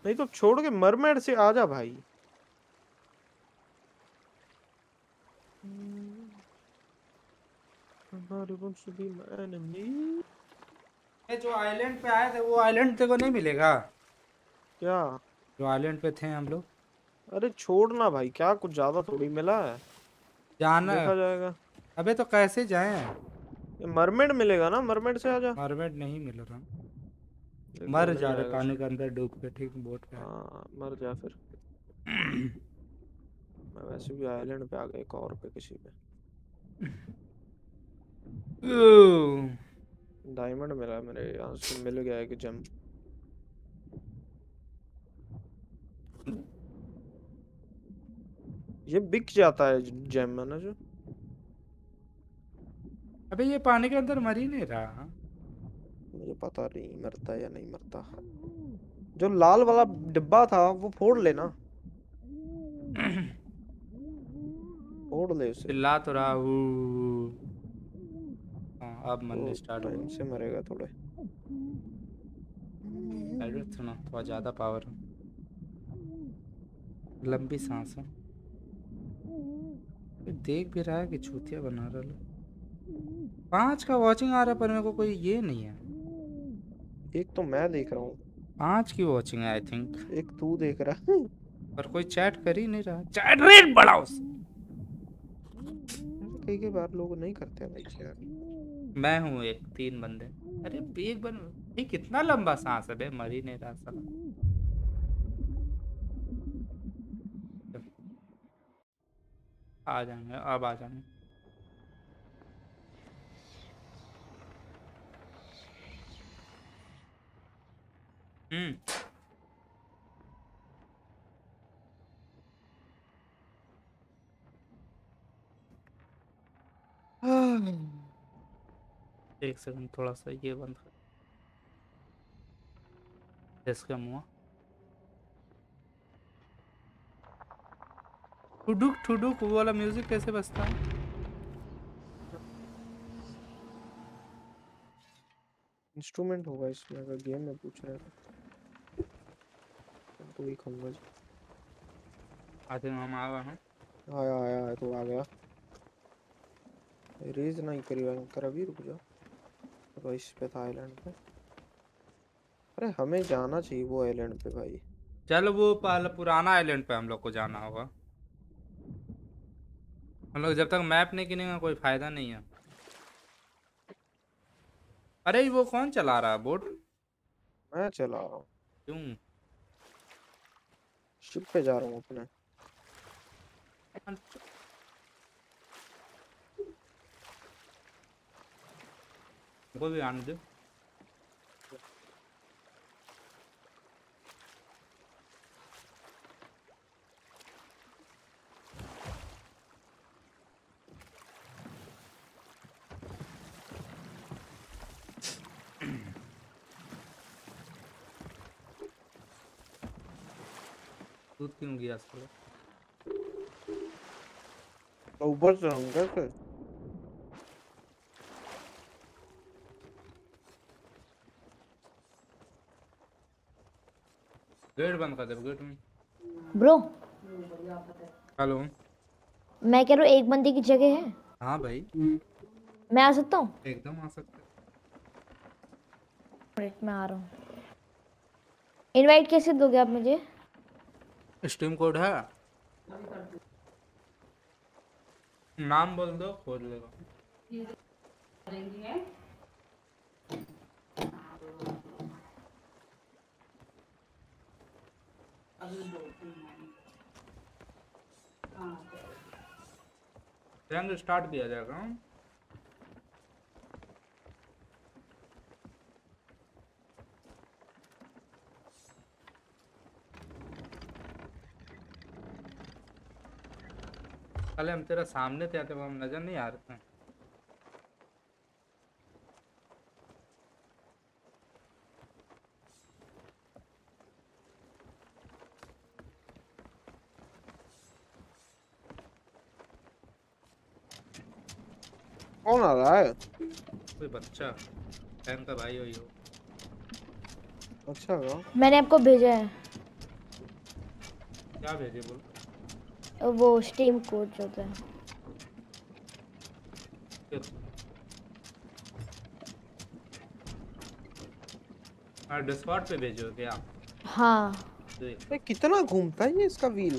नहीं तो छोड़ के मरमेड से आ जा भाई। जो आइलैंड पे आए थे वो आइलैंड तेरे को नहीं मिलेगा क्या? जो आइलैंड पे थे हम लोग। अरे छोड़ना भाई, क्या कुछ ज्यादा थोड़ी मिला है, जाना देखा जाएगा। अबे तो कैसे जाएं? मरमेड मिलेगा ना, मरमेड से आजा। मरमेड नहीं मिल रहा, मर जा रहे पानी के अंदर डूब के। ठीक बोट पे हां मर जा फिर। मैं वैसे भी आइलैंड पे आ गया, एक और पे किसी पे। डायमंड मिला मेरे यहाँ से, मिल गया है कि जम। ये बिक जाता है जम है ना जो। अबे ये पानी के अंदर मर ही नहीं रहा। मुझे पता नहीं मरता या नहीं मरता। जो लाल वाला डिब्बा था वो फोड़ लेना, फोड़ ले उसे। चिल्ला तो रहा हूं। अब मरने स्टार्ट हो गया, मरेगा थोड़े। अरे सुनो थोड़ा ज्यादा पावर, लंबी सांस है। देख भी रहा है कि छूतिया बना रहा है। पाँच का वॉचिंग आ रहा है पर मेरे को कोई ये नहीं है। एक तो मैं देख रहा हूँ, पाँच की वॉचिंग है आई थिंक। एक तू देख रहा है पर कोई चैट कर ही नहीं रहा। चैट रेट बढ़ाओ। कई कई बार लोग नहीं करते भाई यार। मैं हूँ एक, तीन बंदे। अरे एक बन ये कितना लंबा सांस है बे, मर ही नहीं रहा साला। आ जाएंगे अब, आ जाएंगे। हम्म एक सेकंड, थोड़ा सा ये बंद कर इसका मुँह। ठुडुक ठुडुक वो वाला म्यूजिक कैसे बजता है? इंस्ट्रूमेंट होगा इसमें, अगर गेम में पूछ रहा है तो ही कहूँगा। आते हम आ गए हैं। आया आया आया तो आ गया। रेज नहीं करियो कर, अभी रुक जाओ। तो इस पे था आइलैंड पे। अरे हमें जाना चाहिए वो आइलैंड पे भाई। चलो वो पुराना आइलैंड पे हम लोग को जाना होगा। हम लोग जब तक मैप नहीं किनेंगे कोई फायदा नहीं है। अरे वो कौन चला रहा है बोट? मैं चला रहा हूँ। क्यों? शिप पे जा रहा हूँ अपने। कोई भी आने दे। क्यों गया तो ऊपर से होगा सर। गेट बंद कर दे गेट में। ब्रो हेलो, मैं कह रहा हूँ एक बंदे की जगह है। हाँ भाई मैं आ सकता हूँ? एकदम आ सकते। मैं आ रहा हूँ। इनवाइट कैसे दोगे आप मुझे? स्ट्रीम कोड है नाम बोल दो खोल लेगा। रंग स्टार्ट किया जाएगा। अरे हम तेरा सामने थे तो हम नजर नहीं आ रहे थे। कौन आ रहा है? कोई बच्चा टाइम का भाई हो ही हो। अच्छा गा? मैंने आपको भेजा है। क्या भेजे बोल? वो स्टीम कोड जो होता है। हाँ डिस्कॉर्ड पे भेजो क्या? हाँ। तो कितना घूमता है ये इसका व्हील?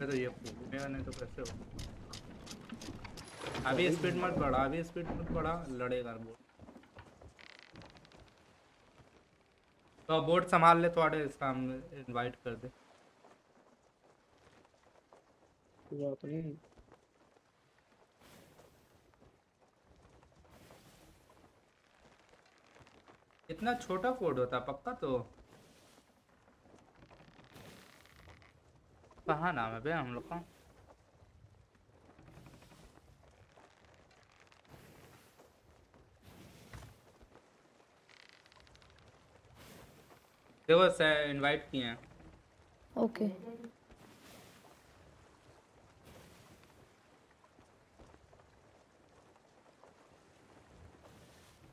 मैं तो ये घूमने वाले तो कैसे हो? अभी स्पीड मत बढ़ा, अभी स्पीड मत बढ़ा, लड़ेगा बोर्ड। तो बोर्ड संभाल ले थोड़े, इसका हम इनवाइट कर दे। इतना छोटा कोड होता पक्का? तो कहाँ नाम है बे हम लोग का? देखो सर इनवाइट किए हैं। ओके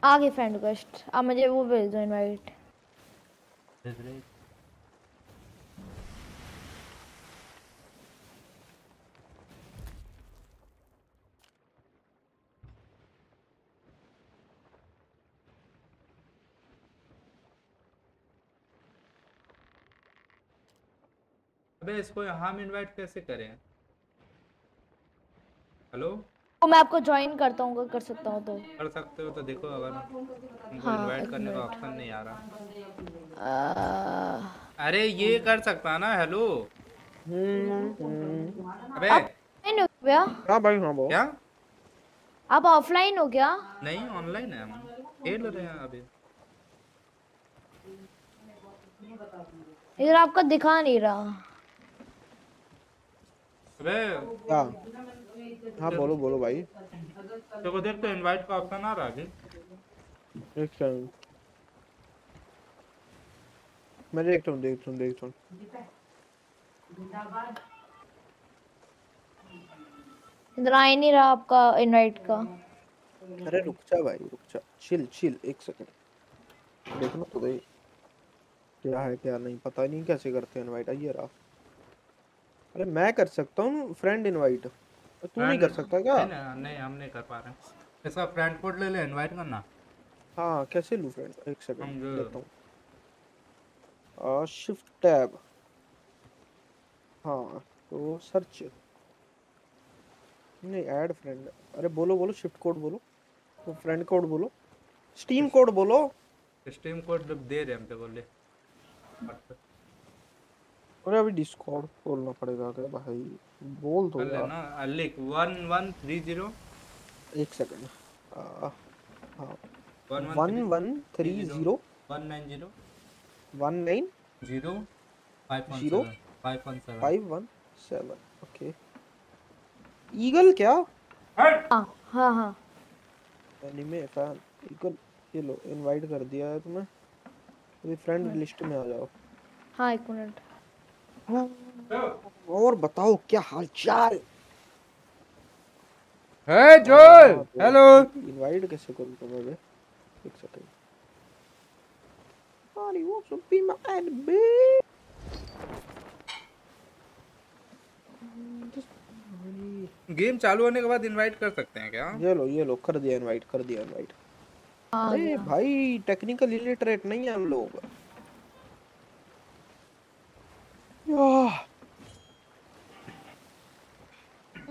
आगे फ्रेंड रिक्वेस्ट आप मुझे वो भेज दो। इनवाइट भेज रहे इसको। हम इनवाइट कैसे करें? हेलो तो मैं आपको ज्वाइन करता हूँ, कर सकता हूँ तो कर सकते हो। तो देखो अगर हाँ, इनवाइट करने का ऑप्शन नहीं आ रहा। आ... अरे ये कर सकता ना। हेलो अबे ऑफलाइन हो गया क्या भाई? हाँ क्या आप ऑफलाइन हो क्या? नहीं ऑनलाइन है, हम खेल रहे हैं अभी। इधर आपका दिखा नहीं रहा। अबे हाँ बोलो बोलो भाई। देखो देख तो इनवाइट का ऑप्शन आ रहा है। एक सेकंड मैं देखता हूँ देखता हूँ देखता हूँ। इधर आ नहीं रहा आपका इनवाइट का। अरे रुक जा भाई रुक जा, चिल चिल एक सेकंड। देखना तो भाई क्या है क्या नहीं, पता नहीं कैसे करते हैं इनवाइट। आइए रहा। अरे मैं कर सकता हूँ फ्रेंड इनवाइट, तू नहीं कर सकता क्या? नहीं नहीं हम नहीं कर पा रहे। इसका फ्रेंड कोड ले ले, इनवाइट करना। हाँ कैसे लूँ फ्रेंड? एक सेकंड लेता हूँ। और शिफ्ट टैब। हाँ तो सर्च नहीं, ऐड फ्रेंड। अरे बोलो बोलो शिफ्ट कोड बोलो, तो फ्रेंड कोड बोलो, स्टीम कोड बोलो। स्टीम कोड दे रहे हम तो बोले। अरे अभी डिस्कॉर्ड खोलना पड़ेगा क्या भाई? बोल दो यार ना। अलिक वन वन थ्री जीरो। एक सेकंड हाँ one one three zero one nine zero one nine zero five one seven. Okay eagle क्या? हाँ हाँ हाँ एनिमे फैन ईगल। ये लो इनवाइट कर दिया है तुम्हें, अभी फ्रेंड लिस्ट में आ जाओ। हाँ एक मिनट। और बताओ क्या हालचाल है जोल? हेलो इनवाइट कैसे करूं तुम्हें बे? एक second. Are you so be my NB game चालू होने के बाद इनवाइट कर सकते हैं क्या? ये लो ये लो कर दिया इनवाइट, कर दिया इनवाइट। अरे भाई टेक्निकल इलिटरेट नहीं है हम लोग।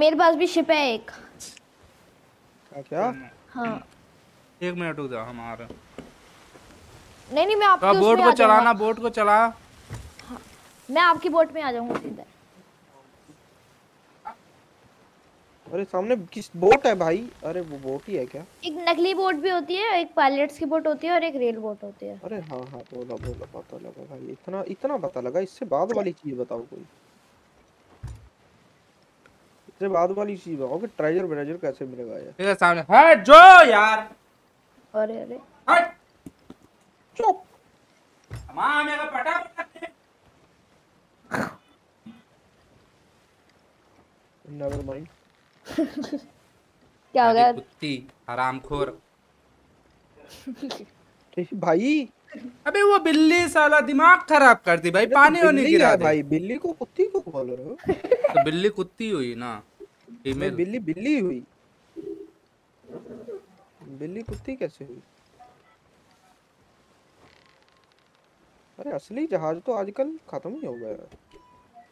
मेरे पास भी शिप है एक। क्या? हाँ एक मिनट रुक जा, हम आ रहे हैं। नहीं नहीं मैं आपके उसमें बोट को चलाना, बोट को चला। हाँ, मैं आपकी बोट में आ जाऊंगा सीधा। अरे सामने किस बोट है भाई? अरे वो बोट ही है क्या? एक नकली बोट भी होती है, एक पायलट्स की बोट होती है और एक रेल बोट होती है। अरे हाँ हाँ बोला बोला पता लगा भाई, इतना इतना पता लगा। इससे बाद वाली चीज बताओ कोई, इससे बाद वाली चीज बताओ कि ट्रेजर ब्रेजर कैसे मिलेगा यार। ठीक है सामने हट जो यार। अरे अरे हट चुप मां मेरा पटा पटा। Never mind. क्या हो गया कुत्ती हरामखोर। भाई अबे वो बिल्ली साला दिमाग खराब करती भाई, पानी होने गिरा दे भाई। बिल्ली को कुत्ती को बोल रहे हो? तो बिल्ली कुत्ती हुई ना, फीमेल बिल्ली बिल्ली हुई। बिल्ली कुत्ती कैसे हुई? अरे असली जहाज तो आजकल खत्म ही हो गया है।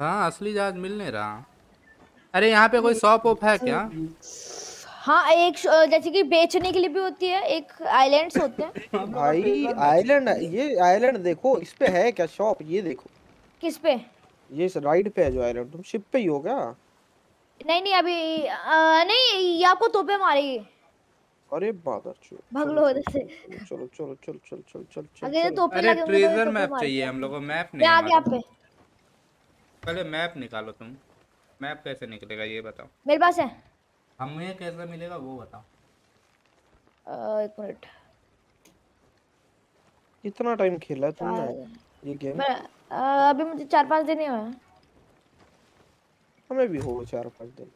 हाँ असली जहाज मिल नहीं रहा। अरे यहाँ पे कोई शॉप ओप है क्या? हाँ एक जैसे कि बेचने के लिए भी होती है, एक आइलैंड्स होते हैं भाई। आइलैंड ये आइलैंड देखो, इस पे है क्या शॉप? ये देखो किस पे? ये राइड पे है जो आइलैंड। तुम शिप पे ही हो क्या? नहीं नहीं अभी आ, नहीं आपको तो पे मारेगी। अरे बादरचो भाग लो इधर से। चलो चलो चलो चलो चलो चलो अगर तो पे लगे। ट्रेजर मैप चाहिए हम लोगों को। मैप नहीं आ गया आप पे? पहले मैप निकालो तुम। मैप कैसे निकलेगा ये बताओ। मेरे पास है। हमें कैसे मिलेगा वो बताओ। एक मिनट कितना टाइम खेला तुमने ये गेम? अभी मुझे चार पांच दिन ही हुए हैं। हमें भी हो चार पांच दिन।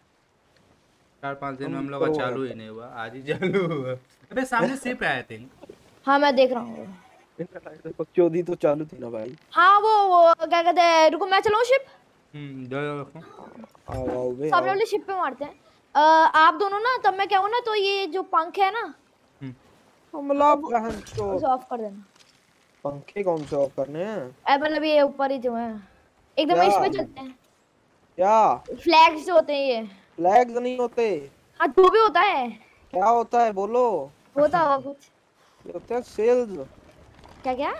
चार पांच दिन में हम लोग चालू ही नहीं हुआ, आज ही चालू हुआ। अबे सामने शिप है आई थिंक। हाँ मैं देख रहा हूँ। चौदी तो चालू थी ना भाई। हाँ वो वो क्या कहते हैं, रुको मैं चलाऊँ शिप। हम्म जाओ सामने वाले शिप पे मारते हैं। आ, आप दोनों ना तब मैं क्या हूँ ना, तो ये जो पंख है ना मतलब ऑफ कर देना। पंखे कौन से ऑफ करने हैं? मतलब ये ऊपर ही जो है एकदम इसमें चलते हैं क्या? फ्लैग्स होते हैं ये। फ्लैग्स नहीं होते। हाँ तो भी होता है। क्या होता है बोलो? होता होगा कुछ। ये होते हैं सेल्स। क्या क्या?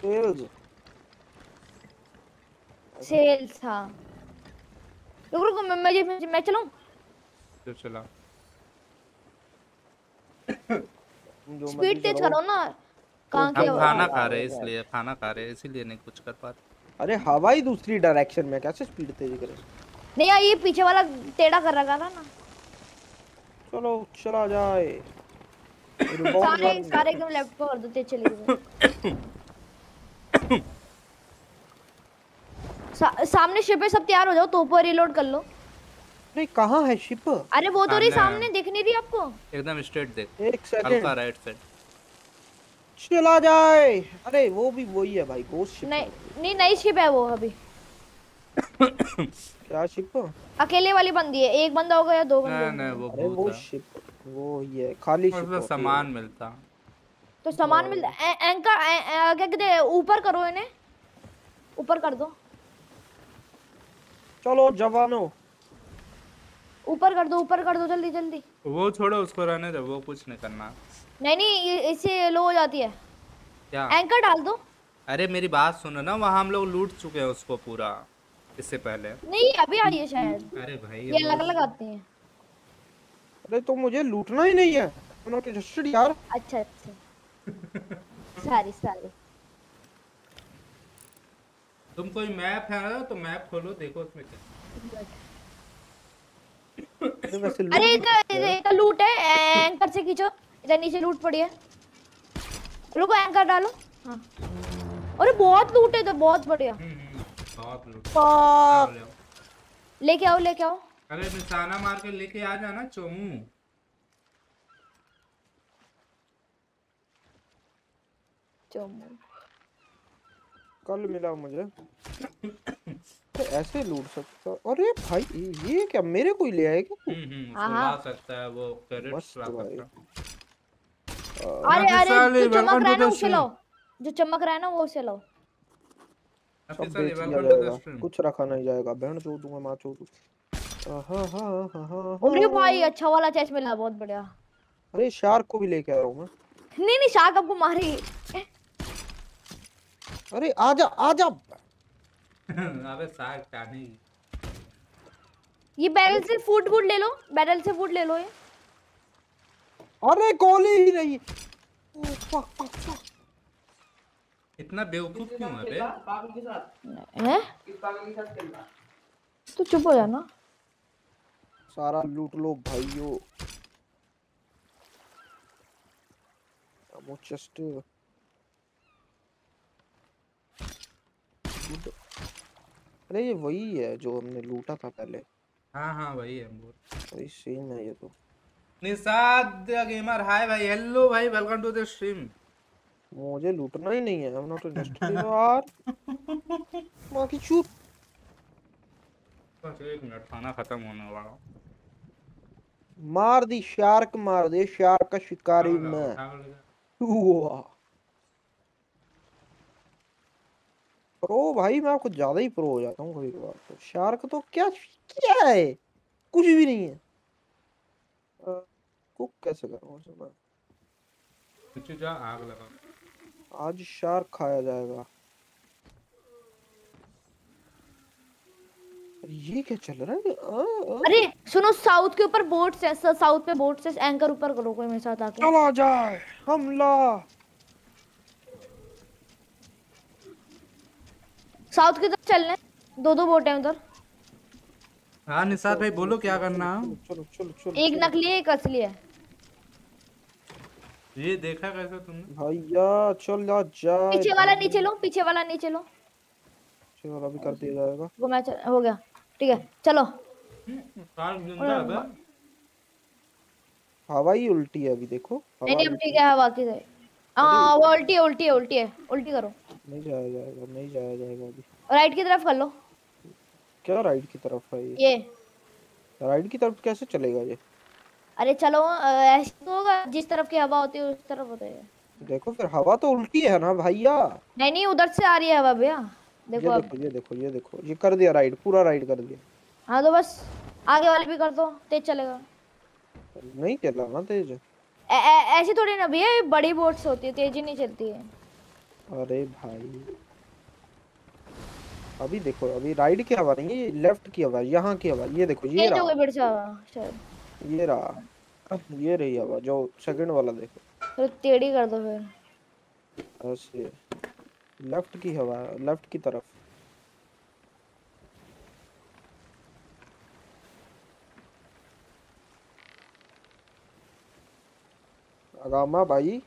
सेल्स। सेल्स हाँ। रुक रुक मैं मैं मैं चलूं? तो चला। स्पीड तेज करो ना। कहाँ के हम खाना खा रहे हैं इसलिए, खाना खा रहे हैं इसीलिए नहीं कुछ कर पाते। अरे हवा ही दूसरी डायरेक्शन में, कैसे स्पीड तेज करें? नहीं यार ये पीछे वाला टेढ़ा कर रहा था ना। चलो चला जाए। सारे सारे एकदम लेफ्ट को कर दो, तेज चलेगा। सा, सामने शिप है, सब तैयार हो जाओ, तोप रिलोड कर लो। अरे कहाँ है शिप? अरे वो तो रही सामने, दिख नहीं रही आपको? एकदम स्ट्रेट देख। एक सेकंड राइट साइड चला जाए। अरे वो भी वही है भाई, गोस्ट शिप। नहीं नहीं नई शिप है वो अभी। क्या शिप? अकेले वाली बंदी है, एक बंदा होगा या दो बंदे? नहीं वो वो वो शिप वो ये खाली शिप है। सामान मिलता तो सामान मिलता। एंकर क्या कहते हैं, ऊपर करो इन्हें, ऊपर कर दो। चलो जवानों ऊपर कर दो, ऊपर कर दो जल्दी जल्दी। वो छोड़ो उसको रहने दो, वो कुछ नहीं करना। नहीं नहीं इससे लो हो जाती है क्या? एंकर डाल दो। अरे मेरी बात सुनो ना, वहाँ हम लोग लूट चुके हैं उसको पूरा इससे पहले। नहीं अभी आई है शायद। अरे भाई ये अलग अलग आते हैं। अरे तो मुझे लूटना ही नहीं है यार। अच्छा अच्छा सारी सारी। तुम कोई मैप है ना तो मैप खोलो, देखो उसमें क्या। अरे इनका इनका लूट है, एंकर से खींचो। इधर नीचे लूट पड़ी है, रुको एंकर डालो। हाँ अरे बहुत लूट है तो बहुत बढ़िया। लेके आओ लेके आओ। अरे निशाना मार के लेके आ जाना चोमू। चोमू कल मिला मुझे। तो ऐसे लूट सकता। अरे भाई ये क्या मेरे को ही ले आए क्या? हम्म सकता है वो कैरेट ला सकता। अरे अरे जो चमक रहा है ना उसे लाओ, जो चमक रहा है ना वो उसे लाओ। कुछ रखा नहीं जाएगा, बहन चोद दूंगा मां चोद दूंगा। आहा हा हा हा। अरे भाई अच्छा वाला चेस्ट मिला, बहुत बढ़िया। अरे शार्क को भी लेके आ रहा हूँ मैं। नहीं नहीं शार्क आपको मारे। अरे आजा आजा। अबे शार्क टाने। ये बैरल से फूड फूड ले लो, बैरल से फूड ले लो ये। अरे गोली ही नहीं। इतना बेवकूफ क्यों है बे? पागल के साथ। हैं? इस पागल के साथ खेलना। तू चुप हो जा ना। सारा लूट लो भाइयों। वो चेस्ट। अरे ये वही है जो हमने लूटा था पहले। हाँ हाँ वही है वही सीन है ये तो। निशाद गेमर हाय भाई, हेलो भाई, वेलकम टू द स्ट्रीम। मुझे लूटना ही नहीं है, आई एम नॉट इंटरेस्टेड यार। मां की चूत। बस एक मिनट खाना खत्म होने वाला। मार दी शार्क, मार दे शार्क का शिकारी मैं। वाह प्रो भाई, मैं आपको ज्यादा ही प्रो हो जाता हूँ कभी कभार तो। शार्क तो क्या क्या है, कुछ भी नहीं है। कुक कैसे करूँ मैं? जा आग लगा। आज शार्क खाया जाएगा। ये क्या चल रहा है? आ, आ। अरे सुनो, साउथ के ऊपर बोट्स है, साउथ पे बोट्स है, एंकर ऊपर करो कोई मेरे साथ आके। चला जाए हमला। साउथ की तरफ चलने, दो दो बोट है उधर। हाँ निशाद भाई बोलो क्या करना है। चलो चलो चलो। एक नकली है एक असली है। ये देखा कैसा तुमने भैया? चलो जाए। पीछे वाला नीचे लो, पीछे वाला नीचे लो। पीछे वाला भी कर दिया जाएगा वो। मैच हो गया ठीक है। चलो कार जिंदा है। हवाई उल्टी है अभी देखो। नहीं अब ठीक है हवा की है। हां वो उल्टी उल्टी उल्टी है, उल्टी करो। नहीं जाया जाएगा, नहीं जाया जाएगा अभी। राइट की तरफ कर लो। क्या राइट की तरफ है ये? ये राइट की तरफ कैसे चलेगा ये? अरे चलो ऐसे होगा, जिस तरफ की हवा होती है उस तरफ होता है। देखो फिर हवा तो उल्टी है ना भैया। नहीं नहीं उधर से आ रही है हवा भैया। देखो ये देखो ये देखो ये देखो ये कर दिया राइट, पूरा राइट कर दिया। हाँ तो बस आगे वाले भी कर दो, तेज चलेगा। नहीं चला ना तेज, ऐसी थोड़ी ना भैया, बड़ी बोट्स होती है तेज ही नहीं चलती है। अरे भाई अभी देखो, अभी राइट की हवा नहीं है, ये लेफ्ट की हवा, यहाँ की हवा। ये देखो ये रहा, ये रहा, ये रही हवा जो सेकंड वाला। देखो तो टेढ़ी कर दो फिर। ऐसे लेफ्ट की हवा, लेफ्ट की तरफ। अगामा भाई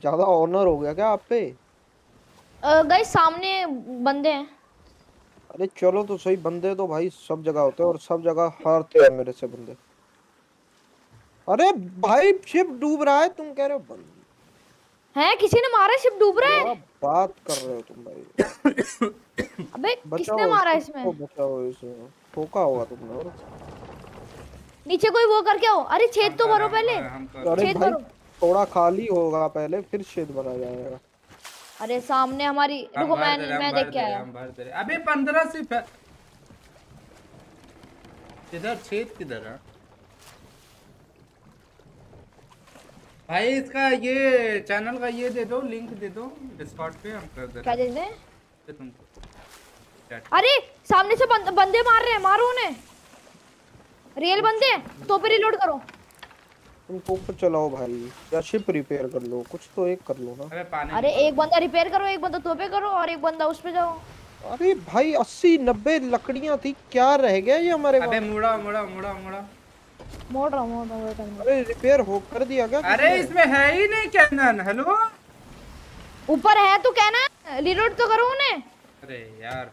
ज्यादा ऑनर हो गया क्या आप पे? गाइस सामने बंदे हैं। अरे चलो तो सही, बंदे तो भाई सब जगह होते हैं और सब जगह हारते हैं मेरे से बंदे। अरे भाई शिप डूब रहा है, तुम कह रहे हो बंदे हैं? किसी ने मारा, शिप डूब रहा है। बात कर रहे हो तुम भाई। अबे किसने मारा इसमें? बचाओ इसमें, ठोका होगा तुमने। नीचे कोई वो करके आओ। अरे छेद तो भरो पहले, छेद भरो। थोड़ा खाली होगा पहले फिर शेड बना जाएगा। अरे सामने हमारी, रुको मैं मैं देख के आया। अबे पंद्रह से इधर छेद किधर है भाई? इसका ये चैनल का ये दे दो, लिंक दे दो डिस्कॉर्ड पे, हम कर देंगे। क्या दे दें? अरे सामने से बंद, बंदे मार रहे हैं, मारो उन्हें। रियल बंदे तो पे रिलोड करो। तुम कोपर चलाओ भाई या शिप रिपेयर कर लो, कुछ तो एक कर लो ना। अरे पानी, अरे एक बंदा रिपेयर करो, एक बंदा तोपे करो और एक बंदा उस पे जाओ। अरे भाई अस्सी नब्बे लकड़ियां थी, क्या रह गया ये हमारे पास? अबे मुड़ा मुड़ा मुड़ा मुड़ा मोड़ रहा मोड़ रहा। अरे रिपेयर हो कर दिया क्या? अरे इसमें है ही नहीं कैनन। हेलो ऊपर है तो कैनन, रीलोड तो करो उन्हें। अरे यार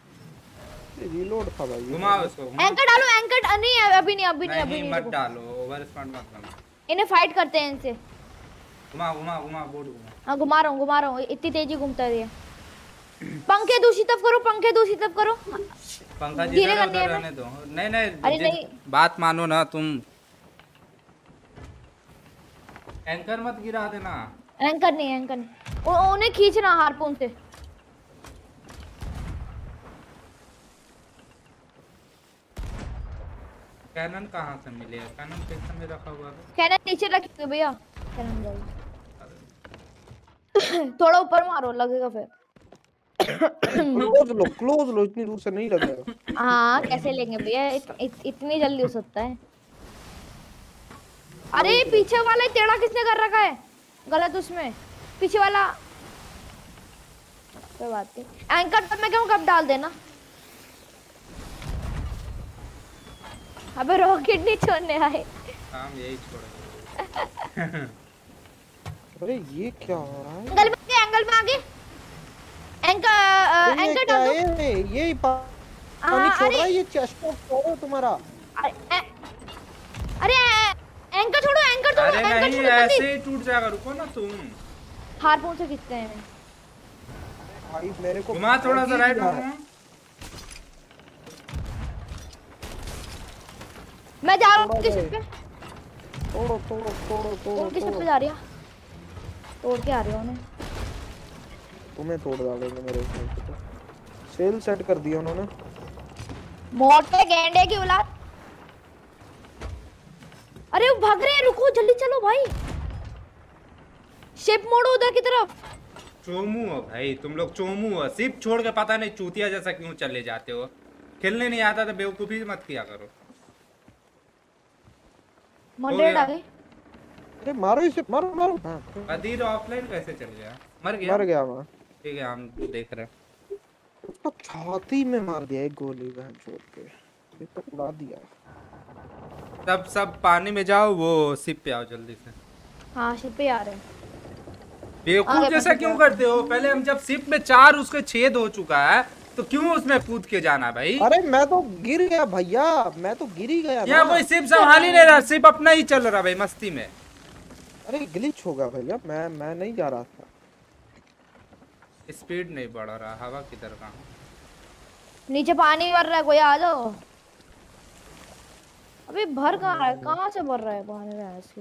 रीलोड था भाई। घुमाओ इसको, एंकर डालो। एंकर नहीं है अभी, नहीं अभी नहीं अभी मत डालो, ओवर स्पॉन मत डालो। इन्हें फाइट करते हैं इनसे। घुमा घुमा घुमा बोर्ड घुमा। हां घुमा रहा हूं घुमा रहा हूं, इतनी तेजी घूमता है। पंखे दूसरी तरफ करो, पंखे दूसरी तरफ करो। पंखा धीरे करते हैं। रहने दो, नहीं नहीं बात मानो ना तुम। एंकर मत गिरा देना। एंकर नहीं एंकर नहीं, उन्हें खींचना हारपून से। कैनन कहाँ से मिलेगा? कैनन कैसे में रखा हुआ है? कैनन नीचे रखिए भैया, कैनन जाइए। थोड़ा ऊपर मारो लगेगा फिर। क्लोज लो क्लोज लो, इतनी दूर से नहीं लगेगा। हाँ कैसे लेंगे भैया, इत, इत, इतनी जल्दी हो सकता है? अरे पीछे वाला टेढ़ा किसने कर रखा है गलत? उसमें पीछे वाला कोई बात नहीं। एंकर तब मैं क्यों कब डाल देना? अबे रॉकेट नहीं छोड़ने आए हम, यही छोड़ेंगे। अरे ये क्या हो रहा है? एंगल में आगे, एंगल में आगे, एंकर एंकर डाल दो। यही पानी छोड़ रहा है ये चेस्ट को तुम्हारा। अरे एंकर छोड़ो, एंकर छोड़ो, एंकर छोड़ो, ऐसे ही टूट जाएगा। रुको ना तुम, हारपून से खींचते हैं भाई। मेरे को घुमा थोड़ा सा राइट में। मैं जा रहा हूं किस पे। तोड़ो तोड़ो तोड़ो तोड़ो किस पे जा रही है? तोड़ के आ रहे हो ने? तुम्हें तोड़ डालेंगे मेरे को। सेल सेट कर दिया उन्होंने। मोटे गेंडे की औलाद। अरे वो भाग रहे हैं, रुको जल्दी चलो भाई। शेप मोड़ो उधर की तरफ। चोमू हो भाई तुम लोग, चोमू हो। सिर्फ छोड़ के पता नहीं चूतिया जैसा क्यों चले जाते हो? खेलने नहीं आता तो बेवकूफी मत किया करो। अरे मारो इसे, मारो मारो। अदीर ऑफलाइन कैसे चल गया? मर गया मर गया वहाँ। ठीक है हम देख रहे हैं। उसको छाती में मार दिया एक गोली का, छोड़ के उड़ा दिया। सब सब पानी में जाओ, वो शिप पे आओ जल्दी से। हाँ शिप पे आ रहे हैं। बेवकूफ जैसा क्यों करते हो? पहले हम जब शिप में चार उसके छेद हो चुका है तो क्यों उसमें कूद के जाना भाई? अरे मैं तो गिर गया भैया, मैं तो गिर ही गया। यहाँ कोई सिर्फ संभाल ही नहीं रहा, सिर्फ अपना ही चल रहा भाई मस्ती में। अरे ग्लिच होगा भैया, मैं मैं नहीं जा रहा था। स्पीड नहीं बढ़ रहा, हवा किधर का? नीचे पानी भर रहा है, कोई आ जाओ। अबे भर कहाँ है, कहाँ से भर रहा है पानी में ऐसे?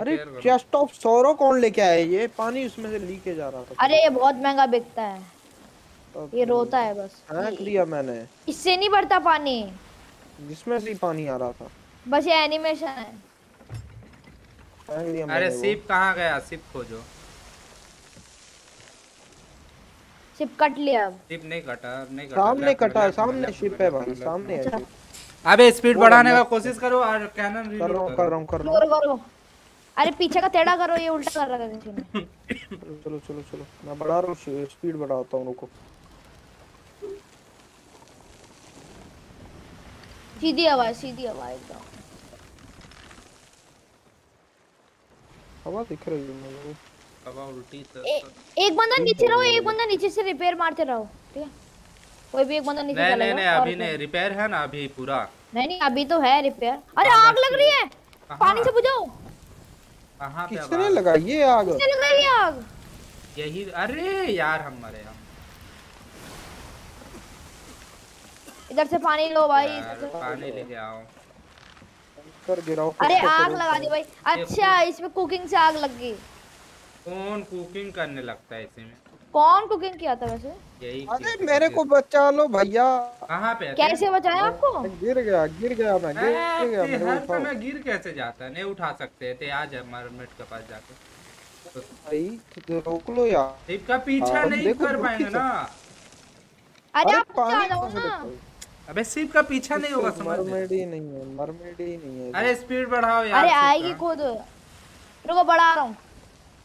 अरे चेस्ट ऑफ सौरो कौन लेके आया ये पानी? उसमें से लीकेज जा रहा था। अरे ये बहुत महंगा बिकता है, ये रोता है बस। हाँ लिया मैंने, इससे नहीं बढ़ता पानी, जिसमें से पानी आ रहा था बस। ये एनिमेशन है। अरे शिप कहाँ गया? शिप खोजो। शिप कट लिया अब। शिप नहीं कटा, नहीं कटा। सामने कटा है, सामने शिप है भाई, सामने है। अबे स्पीड बढ़ाने का कोशिश करो और कैनन रीलोड करो, करो करो। अरे पीछे का टेढ़ा करो, ये उल्टा कर रहा है किसी ने। चलो चलो चलो मैं बढ़ा रहा हूँ स्पीड, बढ़ाता हूँ रुको। सीधी आवाज, सीधी आवाज एकदम। हवा दिख रही है मुझे, हवा उल्टी से। एक बंदा नीचे रहो, एक बंदा नीचे से रिपेयर मारते रहो, ठीक है? कोई भी एक बंदा नीचे चला। नहीं नहीं अभी नहीं, रिपेयर है ना अभी पूरा। नहीं नहीं अभी तो है रिपेयर। अरे आग लग रही है, पानी से बुझाओ। कहां पे? किसने लगाई ये आग? किसने लगाई ये आग? यही। अरे यार हम मरे। हम इधर से पानी लो भाई, इधर पानी लेके आओ। कर गिराओ। अरे आग लगा दी भाई। अच्छा इसमें कुकिंग से आग लग गई। कौन कुकिंग करने लगता है इसमें? कौन कुकिंग किया था वैसे? यही। अरे मेरे को बचा लो भैया। कहां पे? कैसे बचाया आपको? गिर गया, गिर गया मैं, गिर गया मैं। हर समय गिर कैसे जाता? नहीं उठा सकते थे आज मरमेट के पास जाके। भाई रोक लो यार, इसका पीछा नहीं कर पाएंगे ना। अरे आप आ जाओ ना। अबे शिप का पीछा नहीं होगा समझ। मरमेड ही नहीं है, मरमेड ही नहीं है। अरे स्पीड बढ़ाओ यार। अरे आएगी खुद, रुको बढ़ा रहा हूं।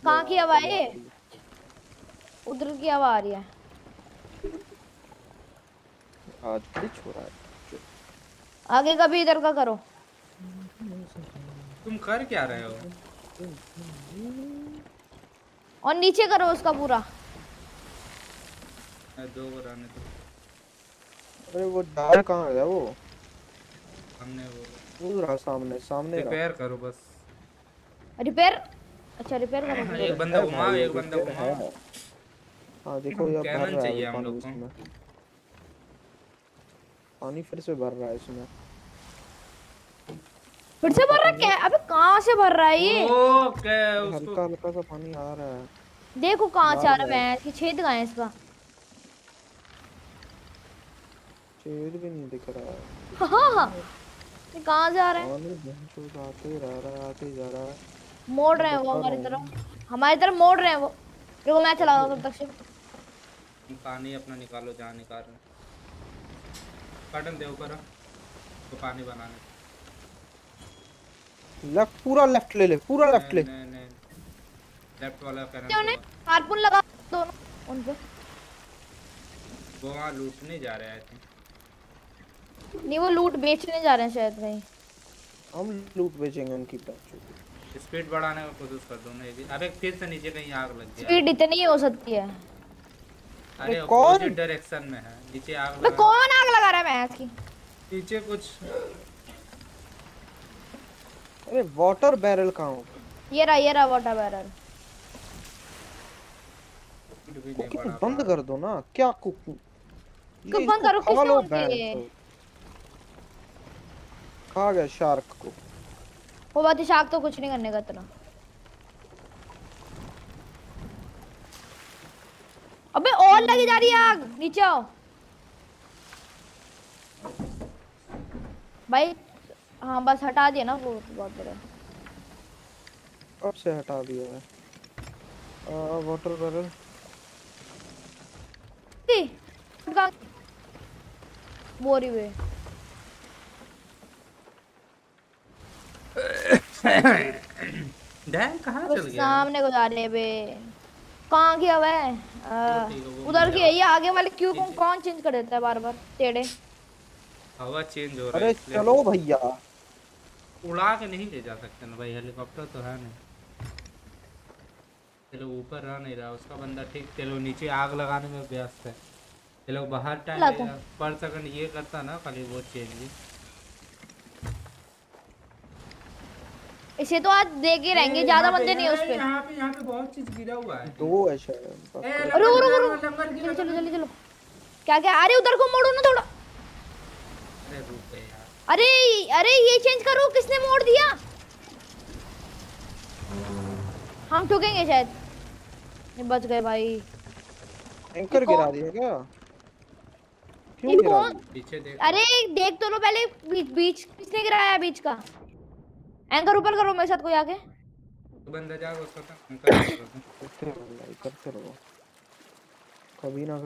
कहां की हवा है? उधर की हवा आ रही है। आज कुछ हो रहा है। आगे कभी इधर का करो। तुम कर क्या रहे हो? और नीचे करो उसका पूरा। दो कराने तो। अरे वो डाल कहाँ गया वो? हमने वो वो रहा सामने, सामने रिपेयर करो बस। रिपेयर? अच्छा रिपेयर करो। एक बंदा घुमाओ, एक बंदा घुमाओ। हाँ देखो ये कैनन चाहिए हम लोग को। पानी फिर से भर रहा है इसमें, फिर से भर रहा है क्या? अबे कहां से भर रहा है ये? ओके उसको हल्का हल्का सा पानी आ रहा है। देखो कहां से आ रहा है, इसकी छेद कहां है इसका? छेद भी नहीं दिख रहा है। हां ये कहां से आ रहा है? पानी बहते जाते रह रहा आते जा रहा है। मोड़ रहे हैं वो हमारी तरफ, हमारी तरफ मोड़ रहे हैं वो। देखो मैं चला रहा हूं तब तक से। पानी अपना निकालो जहां निकाल रहे हैं। काटन दे ऊपर तो पानी बनाने। लेफ्ट पूरा लेफ्ट ले ले पूरा लेफ्ट ले। लेफ्ट वाला करना क्यों नहीं? हार्पून लगा दोनों उन पे। वो वहां लूटने जा रहे हैं। नहीं वो लूट बेचने जा रहे हैं शायद। नहीं हम लूट बेचेंगे उनकी तरफ। स्पीड बढ़ाने का कोशिश कर दो ना ये। अबे फिर से नीचे कहीं आग लग गई। स्पीड इतनी हो सकती है? अरे कौन डायरेक्शन में है नीचे आग लगा? कौन आग लगा रहा है? मैं इसकी नीचे कुछ। अरे वाटर बैरल कहां है? ये रहा ये रहा वाटर बैरल। कुकिंग बंद कर दो ना। क्या कुकिंग कब बंद करो? किसने होती है? खा गया शार्क को। वो बात है शार्क तो कुछ नहीं करने का इतना। अबे और लगी जा रही है आग। नीचे आओ भाई। हाँ बस हटा दिया ना वो बहुत बड़ा। अब से हटा दिया है वाटर बैरल। बोरी वे डैम कहाँ चल गया? सामने को जा रहे बे। कहाँ गया वह? उधर की है। आगे वाले क्यों कौन चेंज कर देता है बार बार? टेढ़े हवा चेंज हो रहा है। अरे चलो भैया उड़ा के नहीं ले जा सकते ना भाई। हेलीकॉप्टर तो है नहीं। चलो ऊपर रह नहीं रहा उसका बंदा। ठीक चलो नीचे आग लगाने में व्यस्त है। चलो बाहर टाइम पर सेकंड ये करता ना खाली वो चेंज। इसे तो आज देखे रहेंगे। ज्यादा बंदे नहीं है उसपे। यहाँ पे यहाँ पे बहुत चीज गिरा हुआ है। दो है शायद। रुको रुको चलो चलो जल्दी चलो। क्या क्या? अरे उधर को मोड़ो ना थोड़ा। अरे अरे ये चेंज करो। किसने मोड़ दिया? हम ठोकेंगे शायद। बच गए भाई। एंकर गिरा दिया क्या? क्यों गिरा? पीछे देख। अरे देख तो लो पहले। बीच बीच किसने गिराया बीच का? एंकर ऊपर करो मेरे साथ कोई आके। बंदा जाओ उसका एंकर करते रहो। कभी ना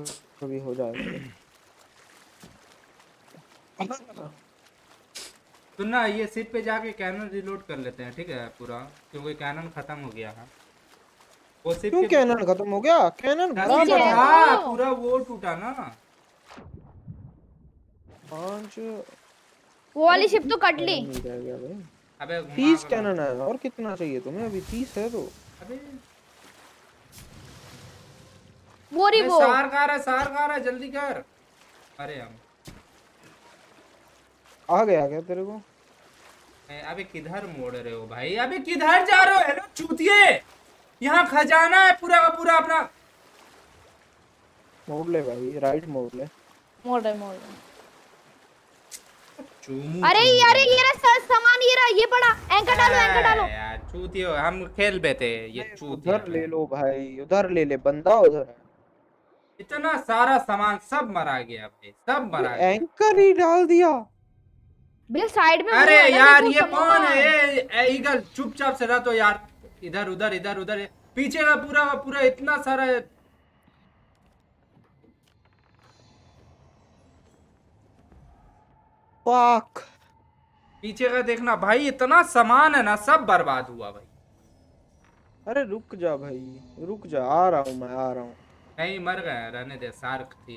कभी हो जाएगा। तो ना ये सिप पे जाके कैनन रिलोड कर लेते हैं ठीक है पूरा। क्योंकि कैनन खत्म हो गया है। वो सिप क्यों कैनन खत्म हो गया? कैनन भरा पूरा वो टूटा ना। पांच वो वाली सिप तो कट ली। अबे तीस कैनन है और कितना चाहिए तुम्हें? अभी तीस है तो। अबे बोरी वो सार का रहा सार का रहा जल्दी कर। अरे हम आ गया क्या तेरे को? अबे किधर मोड़ रहे हो भाई? अबे किधर जा रहे हो? हेलो चूतिए यहाँ खजाना है पूरा का पूरा अपना। मोड़ ले भाई राइट मोड़ ले। मोड़ ले मोड़ ले। अरे यार ये रहा सामान ये रहा ये पड़ा। एंकर डालो एंकर डालो। यार चूतियो हम खेल बैठे ये चूतिया। उधर ले लो भाई उधर ले ले। बंदा उधर। इतना सारा सामान सब मरा गया भाई सब मरा। एंकर ही डाल दिया बिल साइड में। अरे यार ये कौन है? ईगल चुपचाप से रह तो यार। इधर उधर इधर उधर पीछे का पूरा का पूरा इतना सारा है। फक पीछे का देखना भाई। इतना सामान है ना सब बर्बाद हुआ भाई। अरे रुक जा भाई रुक जा। आ रहा हूँ मैं आ रहा हूँ। नहीं मर गए रहने दे। सार्क थी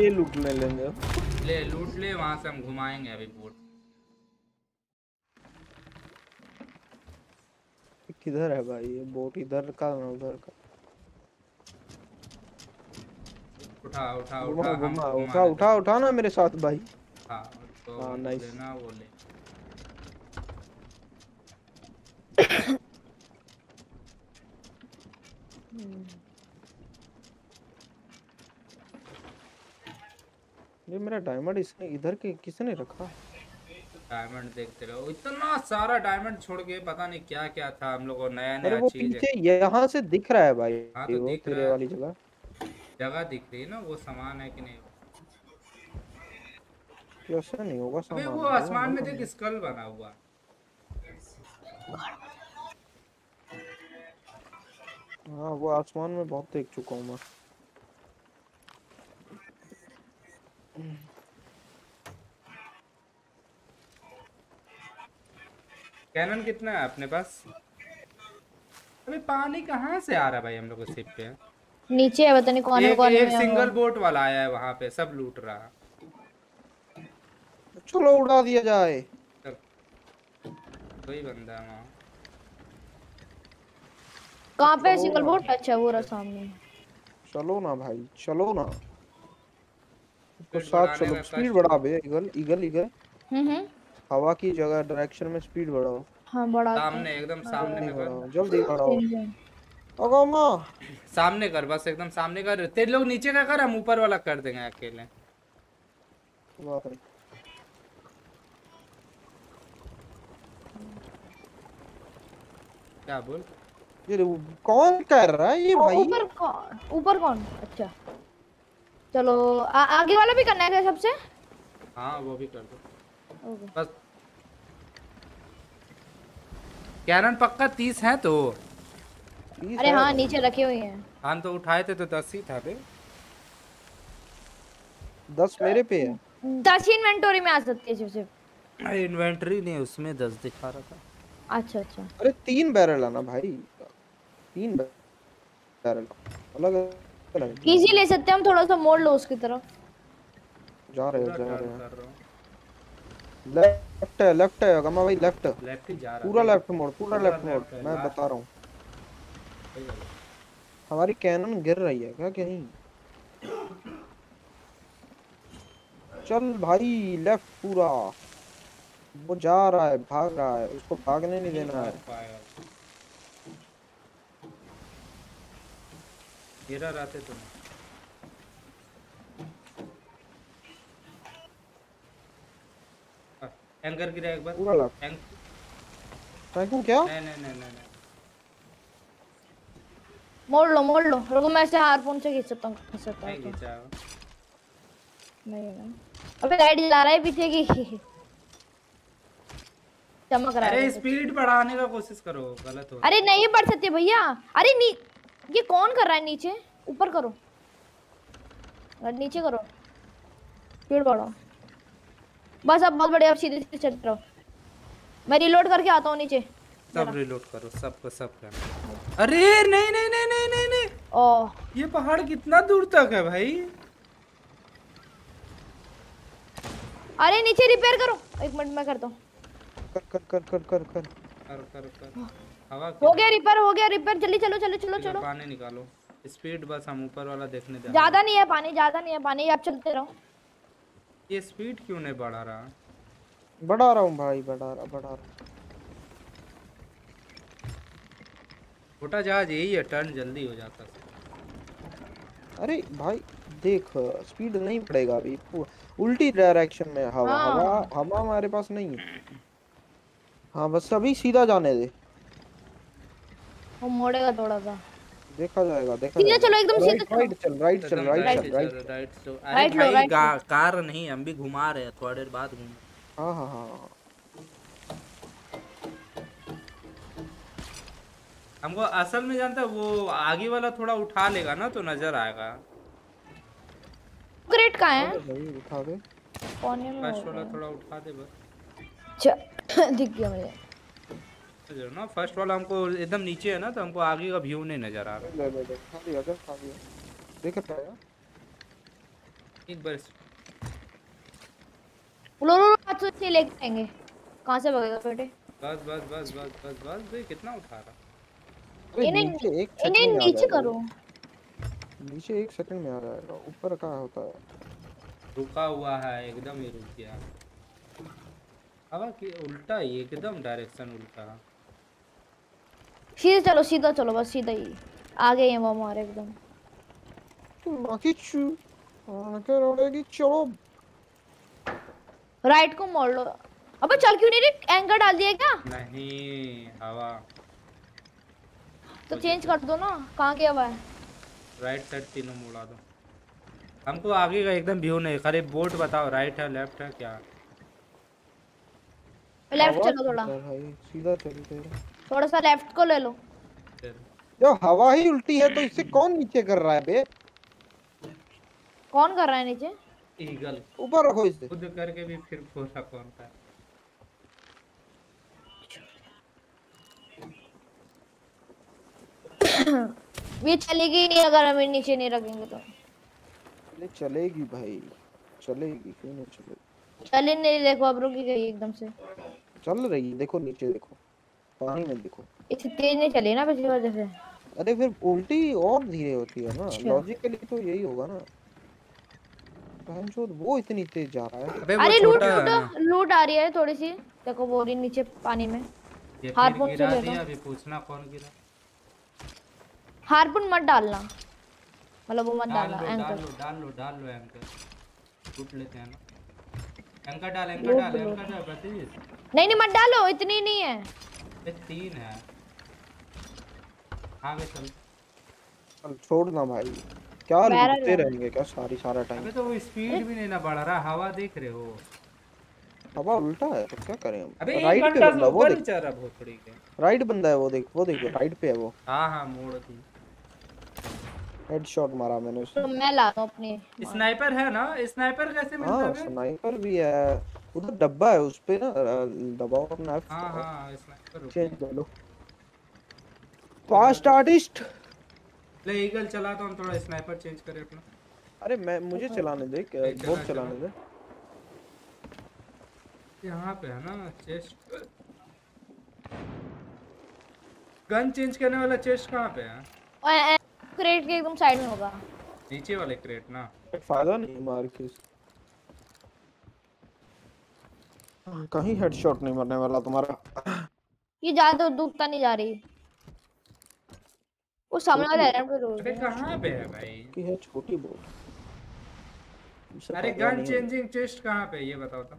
ये लूट ले लेंगे। ले लूट ले वहां से हम घुमाएंगे अभी बोट। किधर है भाई ये बोट? इधर का ना उधर का। उठा उठा उठा उठा उठा उठा उठा ना मेरे साथ भाई। हां तो नाइस ना वो ले। ये मेरा डायमंड इसने इधर के किसने रखा? डायमंड देखते रहो, इतना सारा डायमंड छोड़ के पता नहीं क्या क्या था हम लोगों नया नया चीज है। यहाँ से दिख रहा है भाई। हाँ तो दिख रहा है वाली जगह जगह दिख रही है ना, वो सामान है कि नहीं? क्यों नहीं होगा सामान? वो आसमान में देख स्कल बना हुआ। हाँ वो आसमान में बहुत देख चुका हूँ मैं। कैनन कितना है अपने पास? अबे पानी कहाँ से आ रहा है भाई हम लोग को? शिप पे नीचे है, पता नहीं कौन है कौन है। एक सिंगल बोट वाला आया है वहाँ पे, सब लूट रहा। चलो उड़ा दिया जाए। कोई बंदा है वहाँ। कहाँ पे सिंगल बोट? अच्छा वो रहा सामने। चलो ना भाई, चलो ना तो साथ चलो। स्पीड बढ़ा बे eagle eagle eagle. Hmm hmm हवा की जगह डायरेक्शन में स्पीड बढ़ाओ। हाँ बढ़ा सामने एकदम सामने में कर, जल्दी बढ़ाओ। अगो माँ सामने कर, बस एकदम सामने कर। तेरे लोग नीचे का कर, हम ऊपर वाला कर देंगे अकेले। क्या बोल? ये कौन कर रहा है ये भाई? ऊपर कौन? ऊपर कौन? अच्छा चलो आ, आगे वाला भी करना है सबसे। हाँ वो भी कर दो बस। कैरन पक्का तीस है तो? अरे हाँ नीचे रखे हुए हैं। हम तो उठाए थे तो दस ही था बे। दस मेरे पे है, दस इन्वेंटरी में आ सकती है सिर्फ सिर्फ। इन्वेंटरी नहीं उसमें दस दिखा रहा था। अच्छा अच्छा। अरे तीन बैरल आना भाई, तीन बैरल अलग अलग। इजी ले सकते हैं हम, थोड़ा सा मोड़ लो उसकी तरफ। जा रहे हो जा रहे हो। लेफ्ट है लेफ्ट है गमा भाई, लेफ्ट लेफ्ट जा रहा है। पूरा लेफ्ट मोड़, पूरा लेफ्ट मोड़ मैं बता रहा हूं। हमारी कैनन गिर रही है क्या कहीं? चल भाई लेफ्ट पूरा। वो जा रहा है, भाग रहा है, उसको भागने नहीं देना है। गिरा रहते तुम। एंकर गिरा एक बार पूरा लग। एंकर क्या? नहीं नहीं नहीं नहीं मोड़ लो मोड़ लो। रुको मैं ऐसे हारपून से खींच सकता हूँ, खींच सकता हूँ। नहीं खींचा नहीं। अबे गाइड जा रहा है पीछे की, चमक रहा है। अरे स्पीड बढ़ाने का कोशिश करो, गलत हो। अरे नहीं बढ़ सकते भैया। अरे नी ये कौन कर रहा है नीचे? ऊपर करो, नीचे करो, स्पीड बढ़ाओ। बस अब बहुत बढ़िया, अब सीधे सीधे चल रहा हूँ। मैं रिलोड करके आता हूँ नीचे। सब रिलोड करो, सब को सब करना। अरे नहीं नहीं नहीं नहीं नहीं नहीं। ओह ये पहाड़ कितना दूर तक है भाई? अरे नीचे रिपेयर करो, एक मिनट मैं करता हूँ। कर कर कर कर कर कर कर कर कर हवा हो गया, रिपेयर हो गया, रिपेयर। जल्दी चलो चलो चलो चलो। पानी निकालो स्पीड। बस हम ऊपर वाला देखने जा रहे हैं। ज्यादा नहीं है पानी, ज्यादा नहीं है पानी। आप चलते रहो। ये स्पीड क्यों नहीं बढ़ा रहा? बढ़ा रहा हूँ भाई, बढ़ा रहा बढ़ा रहा। छोटा जहाज यही है, टर्न जल्दी हो जाता है। अरे भाई देख स्पीड नहीं पड़ेगा अभी, उल्टी डायरेक्शन में हवा। हाँ। हवा हवा हमारे पास नहीं है। हाँ बस अभी सीधा जाने दे, वो मोड़ेगा थोड़ा सा। देखा जाएगा देखा जाएगा। चलो एकदम सीधा राइट चल, राइट चल राइट राइट राइट लो। भाई कार नहीं, हम भी घुमा रहे हैं, थोड़ी देर बाद घूम। हां हां हां हमको असल में जानता है वो आगे वाला थोड़ा उठा लेगा ना तो नजर आएगा। क्रेट का है उठा दे कोने में, फर्स्ट वाला थोड़ा उठा दे बस। अच्छा दिख गया मुझे जो ना फर्स्ट वाला। हमको एकदम नीचे है ना तो हमको आगे का व्यू नहीं नजर आ रहा। ले ले ले खा लिया जा, खा लिया देख पाया एक बार। लो लो पाँच सौ से ले लेंगे। कहां से भागेगा बेटे? बस बस बस बस बस बस भाई कितना उठा रहा। इन्हें इन्हें नीचे करो, नीचे एक सेकंड में आ जाएगा। ऊपर का होता है रुका हुआ है, एकदम ही रुक गया। हवा की उल्टा ही एकदम डायरेक्शन उल्टा। सीधा चलो सीधा चलो, बस सीधा ही आ गए हैं वो हमारे एकदम। बाकी चू आके रोड़ेगी। चलो राइट को मोड़ लो। अबे चल क्यों नहीं रही? एंकर डाल दिया क्या? नहीं हवा। तो चेंज कर दो ना, कहाँ की हवा है? राइट साइड तीनों मोड़ा दो। हमको आगे का एकदम व्यू नहीं, खाली बोट बताओ राइट है लेफ्ट है क्या? लेफ्ट चलो थोड़ा। सीधा चलते हैं। थोड़ा सा लेफ्ट को ले लो। जो हवा ही उल्टी है तो इससे कौन नीचे कर रहा है बे? कौन कर रहा है नीचे? ईगल। ऊपर रखो इसे। खुद करके भी फिर पूछा कौन था? ये चलेगी नहीं अगर हम नीचे नहीं रखेंगे तो। चले चलेगी भाई, चलेगी क्यों नहीं चलेगी? चले नहीं, देखो अब रुकी गई एकदम से। चल रही, देखो नीचे देखो, पानी में देखो। इस तेज नहीं चली ना पिछली बार जैसे। अरे फिर उल्टी और धीरे होती है ना, लॉजिकली तो यही होगा ना। बहनचोद वो इतनी तेज जा रहा है। अरे लूट लूट लूट आ रही है थोड़ी सी, देखो वो रही नीचे पानी में। हाथ पहुंच गया अभी, पूछना कौन गिरा। हार्पुन मत डालना, मतलब वो मत डालना। एंकर डाल लो, डाल लो डाल लो एंकर टूट लेते हैं ना। एंकर डाल एंकर डाल एंकर डाल प्रतिजीत। नहीं नहीं मत डालो, इतनी नहीं है, ये तीन है। हां बे चल चल, छोड़ना भाई, क्या लूटते रहेंगे क्या सारी सारा टाइम? अबे तो वो स्पीड भी नहीं ना बढ़ रहा, हवा देख रहे हो, हवा उल्टा है तो क्या करें हम? राइट पे बंदा, वो बेचारा बहुत पड़ी है, राइट बंदा है वो, देख वो देखो राइट पे है वो। हां हां मोड़ थी, हेडशॉट मारा मैंने उसको। तो मैं लाता हूं अपने। स्नाइपर है ना? स्नाइपर कैसे मिलता है? स्नाइपर भी है, उधर डब्बा है उस पे ना, दबाओ अपना। हां हां स्नाइपर चेंज कर लो। फास्ट आर्टिस्ट ले ईगल चला, तो हम थोड़ा स्नाइपर चेंज करें अपना। अरे मैं मुझे चलाने दे, बहुत चलाने दे। यहाँ पे है ना चेस्ट, गन चेंज करने वाला चेस्ट कहाँ पे है? क्रेट के एकदम साइड में होगा, नीचे वाले क्रेट ना। फायदा नहीं मार के, कहीं हेडशॉट नहीं मरने वाला तुम्हारा। ये ज्यादा दूरता नहीं जा रही, वो सामने वाला एरिया पे रोड है। कहाँ पे है भाई? की है छोटी बोट। अरे गन चेंजिंग चेस्ट कहाँ पे ये बताओ तो।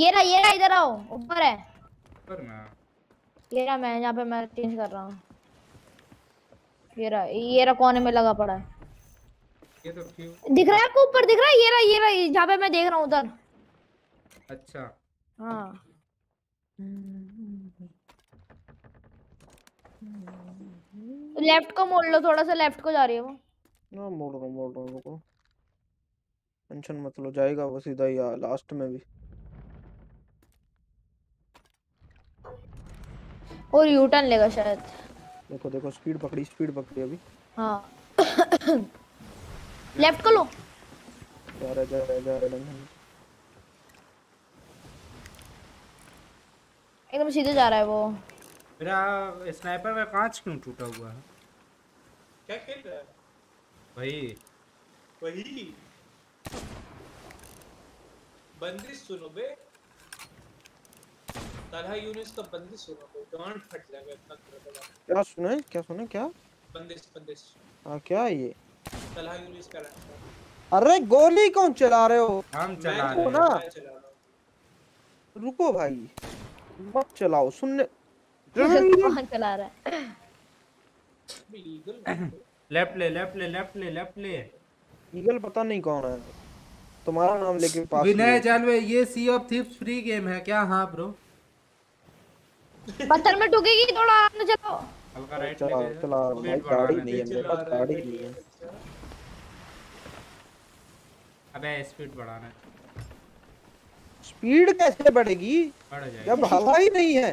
ये रहा ये रहा, इधर आओ, ऊपर है ऊपर में। ये रहा, मैं यहाँ पे मैं चेंज कर रहा हूँ। ये रहा ये रहा कोने में लगा पड़ा है। ये तो क्यों दिख रहा है आपको? ऊपर दिख रहा है। ये रहा ये रहा, जहाँ पे मैं देख रहा हूँ उधर। अच्छा हाँ, लेफ्ट को मोड़ लो थोड़ा सा, लेफ्ट को जा रही है वो। ना मोड़ रहा मोड़ रहा हूँ, टेंशन मत लो, जाएगा वो सीधा ही लास्ट में भी। और यू टर्न लेगा शायद। देखो देखो स्पीड पकड़ी, स्पीड पकड़ी अभी। हाँ लेफ्ट को लो। जा रहा जा रहा जा रहा एकदम सीधे जा रहा है वो। मेरा स्नाइपर का कांच क्यों टूटा हुआ है? क्या खेल रहा है भाई? वही बंदिश सुनो बे, तलहा यूनिस का बंदिश सुना को, जान फट जाएगा इतना करता है। क्या सुना क्या सुना क्या? बंदिश बंदिश। हां क्या ये तलहा यूनिस का रहा? अरे गोली कौन चला रहे हो? हम चला रहे हैं ना। रुको भाई मत चलाओ, सुनने कौन चला रहा है? ईगल लेफ्ट ले लेफ्ट ले लेफ्ट ले लेफ्ट ले। ईगल पता नहीं कौन है, तुम्हारा नाम लेके पास। विनय जानवे, ये Sea of Thieves free game है क्या? हां ब्रो। पत्थर में ठोकेगी थोड़ा, आने चलो हल्का राइट चला चला। भाई गाड़ी नहीं है मेरे पास, गाड़ी नहीं है। अबे स्पीड बढ़ाना, स्पीड कैसे बढ़ेगी जब हवा ही नहीं है?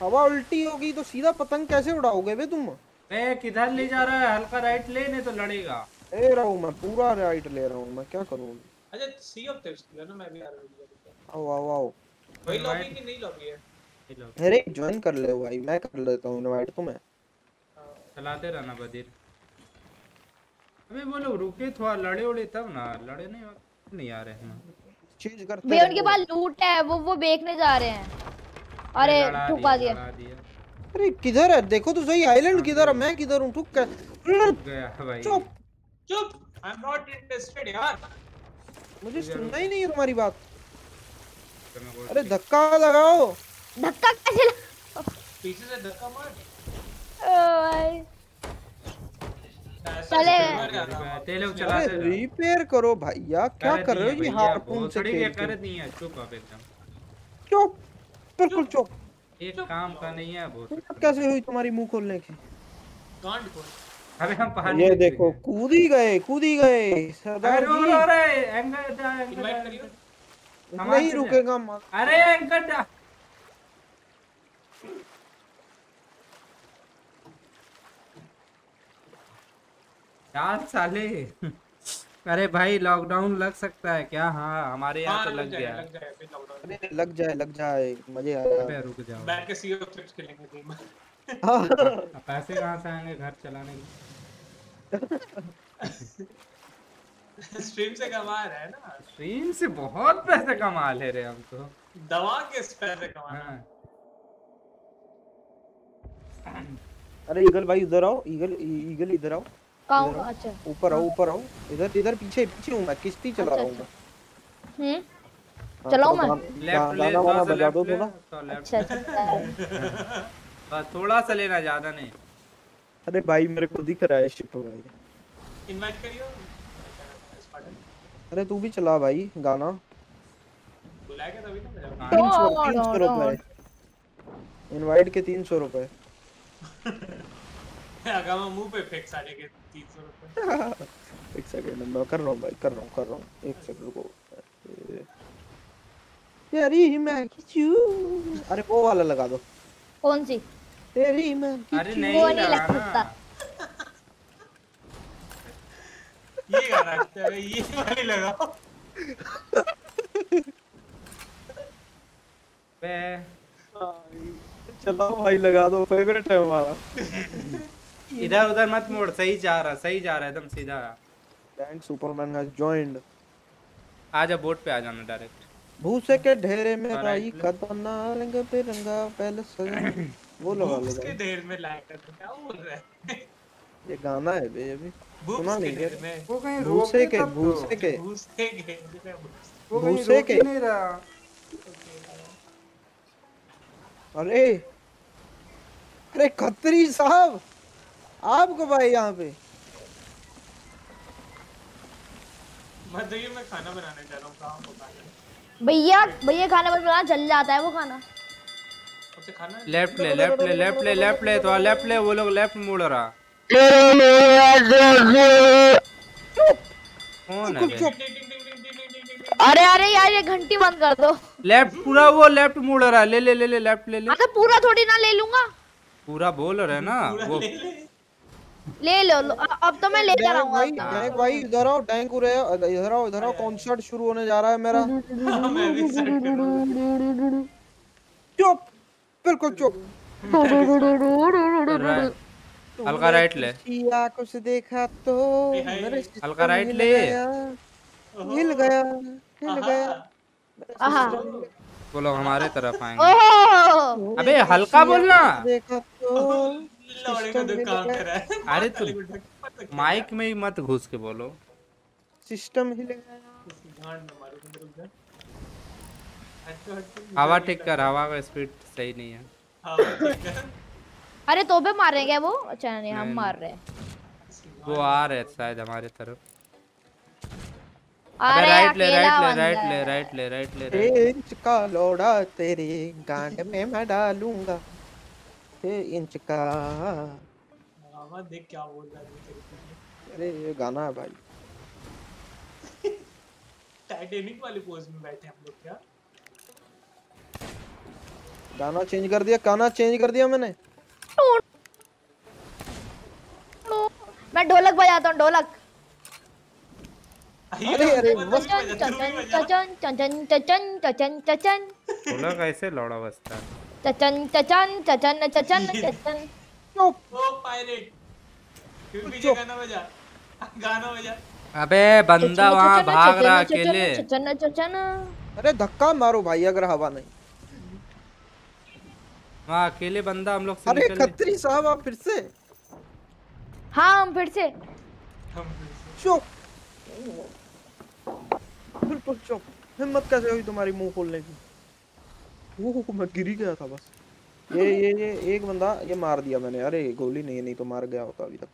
हवा उल्टी होगी तो सीधा पतंग कैसे उड़ाओगे बे तुम? बे किधर ले जा रहा है? हल्का राइट ले नहीं तो लड़ेगा। ले रहा हूं मैं, पूरा राइट ले रहा हूं मैं, क्या करूं? अच्छा सी ऑफ थीव्स ना, मैं भी आ रहा हूं। आओ आओ, वही लॉबी की नहीं लॉबी है। अरे ज्वाइन कर ले भाई, मैं कर लेता हूं इनवाइट तुम्हें। चलाते रहना बदीर। अबे वो लोग रुके थोड़ा, लड़े उड़े तब ना, लड़े नहीं नहीं आ रहे हैं। चीज करते बे, उनके पास लूट है, वो वो देखने जा रहे हैं। अरे ठुका दिया। अरे किधर है देखो तो सही, आइलैंड किधर है? मैं किधर हूं? ठुक गया भाई। चुप चुप, आई एम नॉट इंटरेस्टेड यार, मुझे सुनना ही नहीं है तुम्हारी बात। मैं। अरे धक्का लगाओ। धक्का कैसे लगाओ? पीछे से धक्का मार। ओ भाई चले तेले चला से रिपेयर करो भैया, क्या कर रहे हो ये हारपून से? थोड़ी कर नहीं है। चुप आप एकदम चुप, बिल्कुल चुप। एक काम का नहीं है। बहुत कैसे हुई तुम्हारी मुंह खोलने की? कांड को अबे हम पहाड़। ये देखो कूद ही गए, कूद ही गए सरदार जी। अरे एंकर दा एंकर नहीं रुकेगा। अरे एंकर दा यार साले। अरे भाई लॉकडाउन लग सकता है क्या? हाँ हमारे यहाँ तो लग, लग गया। लग जाए लग जाए लग जाए, लग जाए मजे आ जाए। रुक जाओ बैठ के सी ऑफ थीव्स खेलेंगे गेम। पैसे कहाँ से आएंगे घर चलाने के? स्ट्रीम से कमा रहे हैं ना। स्ट्रीम से बहुत पैसे कमा ले रहे हम तो। दवा के पैसे कमाना। अरे ईगल भाई इधर आओ, ईगल ईगल इधर आओ। अच्छा ऊपर आओ, ऊपर आओ, इधर इधर पीछे पीछे हूँ मैं। किश्ती चला रहा हूँ। हम्म चलाओ मैं। गाना वाला बजा दो थोड़ा। अच्छा थोड़ा सा लेना, ज्यादा नहीं। अरे भाई मेरे को दिख रहा है शिप भाई। इनवाइट करियो। अरे तू भी चला भाई गाना। बुलाएगा तभी ना। तीन सौ तीन सौ रुपए इनवाइट के। तीन सौ रुपए मुंह पे फेंक सारे के तीन सौ रुपए। एक सेकंड मैं कर रहा हूं भाई, कर रहा हूं कर रहा हूं एक सेकंड को। तेरी मैं किचू। अरे वो वाला लगा दो। कौन सी? तेरी मैं किचू। अरे नहीं वो नहीं लग सकता। ये गाना अच्छा है, ये वाली लगाओ। बे चलो भाई लगा दो, फेवरेट है हमारा। इधर उधर मत मोड़, सही जा रहा सही जा रहा एकदम सीधा। Thanks Superman has joined. आजा बोट पे आ जाना डायरेक्ट। भूसे के ढेरे में राई कतना रंग बिरंगा पहले सजा। वो लगा लो उसके ढेर में लाया कर। क्या बोल रहा है? ये गाना है बे अभी सुना नहीं है। वो कहीं भूसे के भूसे के भूसे के भूसे के नहीं रहा। अरे अरे खत्री साहब आपको भाई यहाँ पे मत। मैं खाना बनाने जा रहा हूँ भैया। भैया खाना बनाना जल जाता है वो खाना। खाना लेफ्ट ले लेफ्ट ले लेफ्ट ले लेफ्ट ले तो लेफ्ट ले। वो लोग लेफ्ट मोड़ रहा। कौन है? अरे अरे यार ये घंटी बंद कर दो। लेफ्ट पूरा वो लेफ्ट मोड़ रहा। ले ले ले ले लेफ्ट ले ले। मतलब पूरा थोड़ी ना ले लूंगा। पूरा बोल रहा है ना वो। ले लो, लो अब तो मैं ले जा रहा हूँ। डैंक भाई इधर आओ, डैंक उरे इधर आओ इधर आओ। कॉन्सर्ट शुरू होने जा रहा है मेरा। मैं भी सेट कर रहा हूँ। चुप बिल्कुल चुप। हल्का राइट ले। किया कुछ देखा तो हल्का राइट ले। हिल गया हिल गया। वो लोग हमारे तरफ आएंगे। अबे हल्का बोलना। अरे तुम माइक में ही मत घुस के बोलो। सिस्टम हवा टेक कर। हवा का स्पीड सही नहीं है। अरे तो भी मारेंगे वो। अच्छा नहीं हम मार रहे हैं। वो आ रहे शायद हमारे तरफ। अरे राइट ले राइट ले राइट ले राइट ले राइट ले। इंच का लोड़ा तेरे गांड में मैं डालूंगा। इंच का मामा देख क्या बोल रहा है। अरे ये गाना है भाई। टाइटैनिक वाले पोज में बैठे हम लोग। क्या गाना चेंज कर दिया? गाना चेंज कर दिया मैंने। मैं ढोलक बजाता हूँ ढोलक। अरे अरे चचन चचन चचन चचन चचन चचन। बोला कैसे लौड़ा बजता है? चचन चचन चचन चचन चचन। ओ पायरेट क्यों पीछे गाना बजा गाना बजा। अबे बंदा वहां भाग रहा अकेले। चचन चचन। अरे धक्का मारो भाई अगर हवा नहीं। हां अकेले बंदा हम लोग से निकल। अरे खत्री साहब आप फिर से। हां हम फिर से हम फिर से। चुप बिल्कुल चुप। हिम्मत कैसे हुई तुम्हारी मुंह खोलने की? वो मैं गिर ही गया था बस। ये ये ये एक बंदा ये मार दिया मैंने। अरे गोली नहीं नहीं तो मार गया होता अभी तक।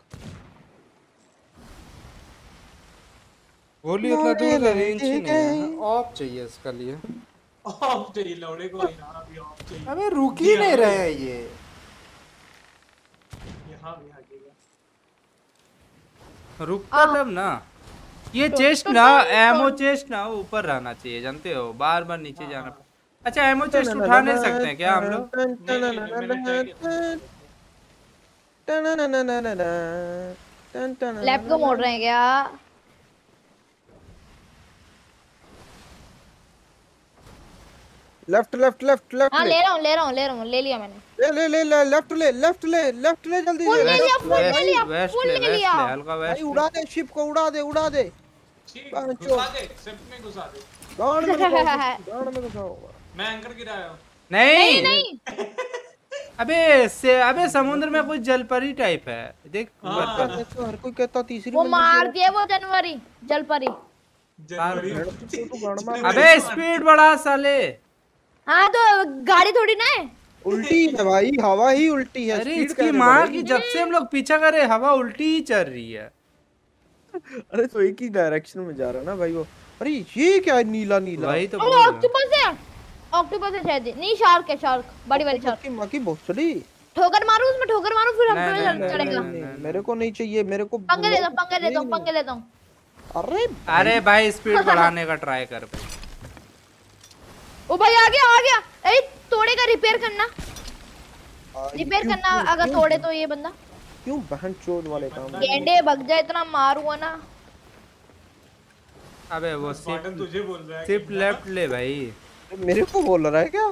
गोली इतना दूर रेंज नहीं है। ऑफ चाहिए इसके लिए, ऑफ चाहिए लौड़े को यार, अभी ऑफ चाहिए। अबे रुक ही नहीं रहा है ये। यहां भी आएगा, रुकता तब ना। ये चेस्ट ना, एमो चेस्ट ना ऊपर रहना चाहिए, जानते हो, बार बार नीचे जाना। अच्छा एमो चेस्ट उठा नहीं सकते हैं क्या हम लोग? लैप को मोड़ रहे हैं क्या? Left left left left. हां ले रहा हूं ले रहा हूं ले रहा हूं ले लिया मैंने। ले ले ले लेफ्ट ले लेफ्ट ले लेफ्ट ले जल्दी। फुल ले लिया फुल ले लिया फुल ले लिया। हल्का वेस्ट भाई, उड़ा दे शिप को, उड़ा दे उड़ा दे घुसा दे शिप में, घुसा दे गांड में, गांड में घुसा होगा। मैं एंकर गिराया हूं। नहीं नहीं अबे से अबे समुद्र में कुछ जलपरी टाइप है, देख हर कोई कहता तीसरी वो मार दिया वो जनवरी जलपरी। अबे स्पीड बढ़ा साले। हाँ तो गाड़ी थोड़ी ना है, उल्टी है भाई, हवा ही उल्टी है। अरे इसकी माँ की जब से हम लोग पीछा करे हवा उल्टी ही चल रही है। अरे तो एक ही डायरेक्शन में जा रहा ना भाई वो। अरे ये क्या है नीला नीला? भाई तो ऑक्टोपस है, ऑक्टोपस है शायद, नहीं शार्क है, शार्क, बड़ी वाली शार्क की माँ की भोसड़ी। ठोकर मारू उसमें, ठोकर मारू फिर हम पे चढ़ेगा। मेरे को नहीं चाहिए, मेरे को पंगे लेता हूँ पंगे लेता हूँ पंगे लेता हूँ। अरे अरे भाई स्पीड बढ़ाने का ट्राई कर भाई। ओ भाई आ गया आ गया। अरे तोड़ेगा, रिपेयर करना रिपेयर करना अगर तोड़े तो। ये बंदा क्यों बहनचोद वाले काम गेंडे भग जाए, इतना मारूंगा ना। अबे वो सिप तुझे बोल रहा है, सिप लेफ्ट ले भाई। मेरे को बोल रहा है क्या?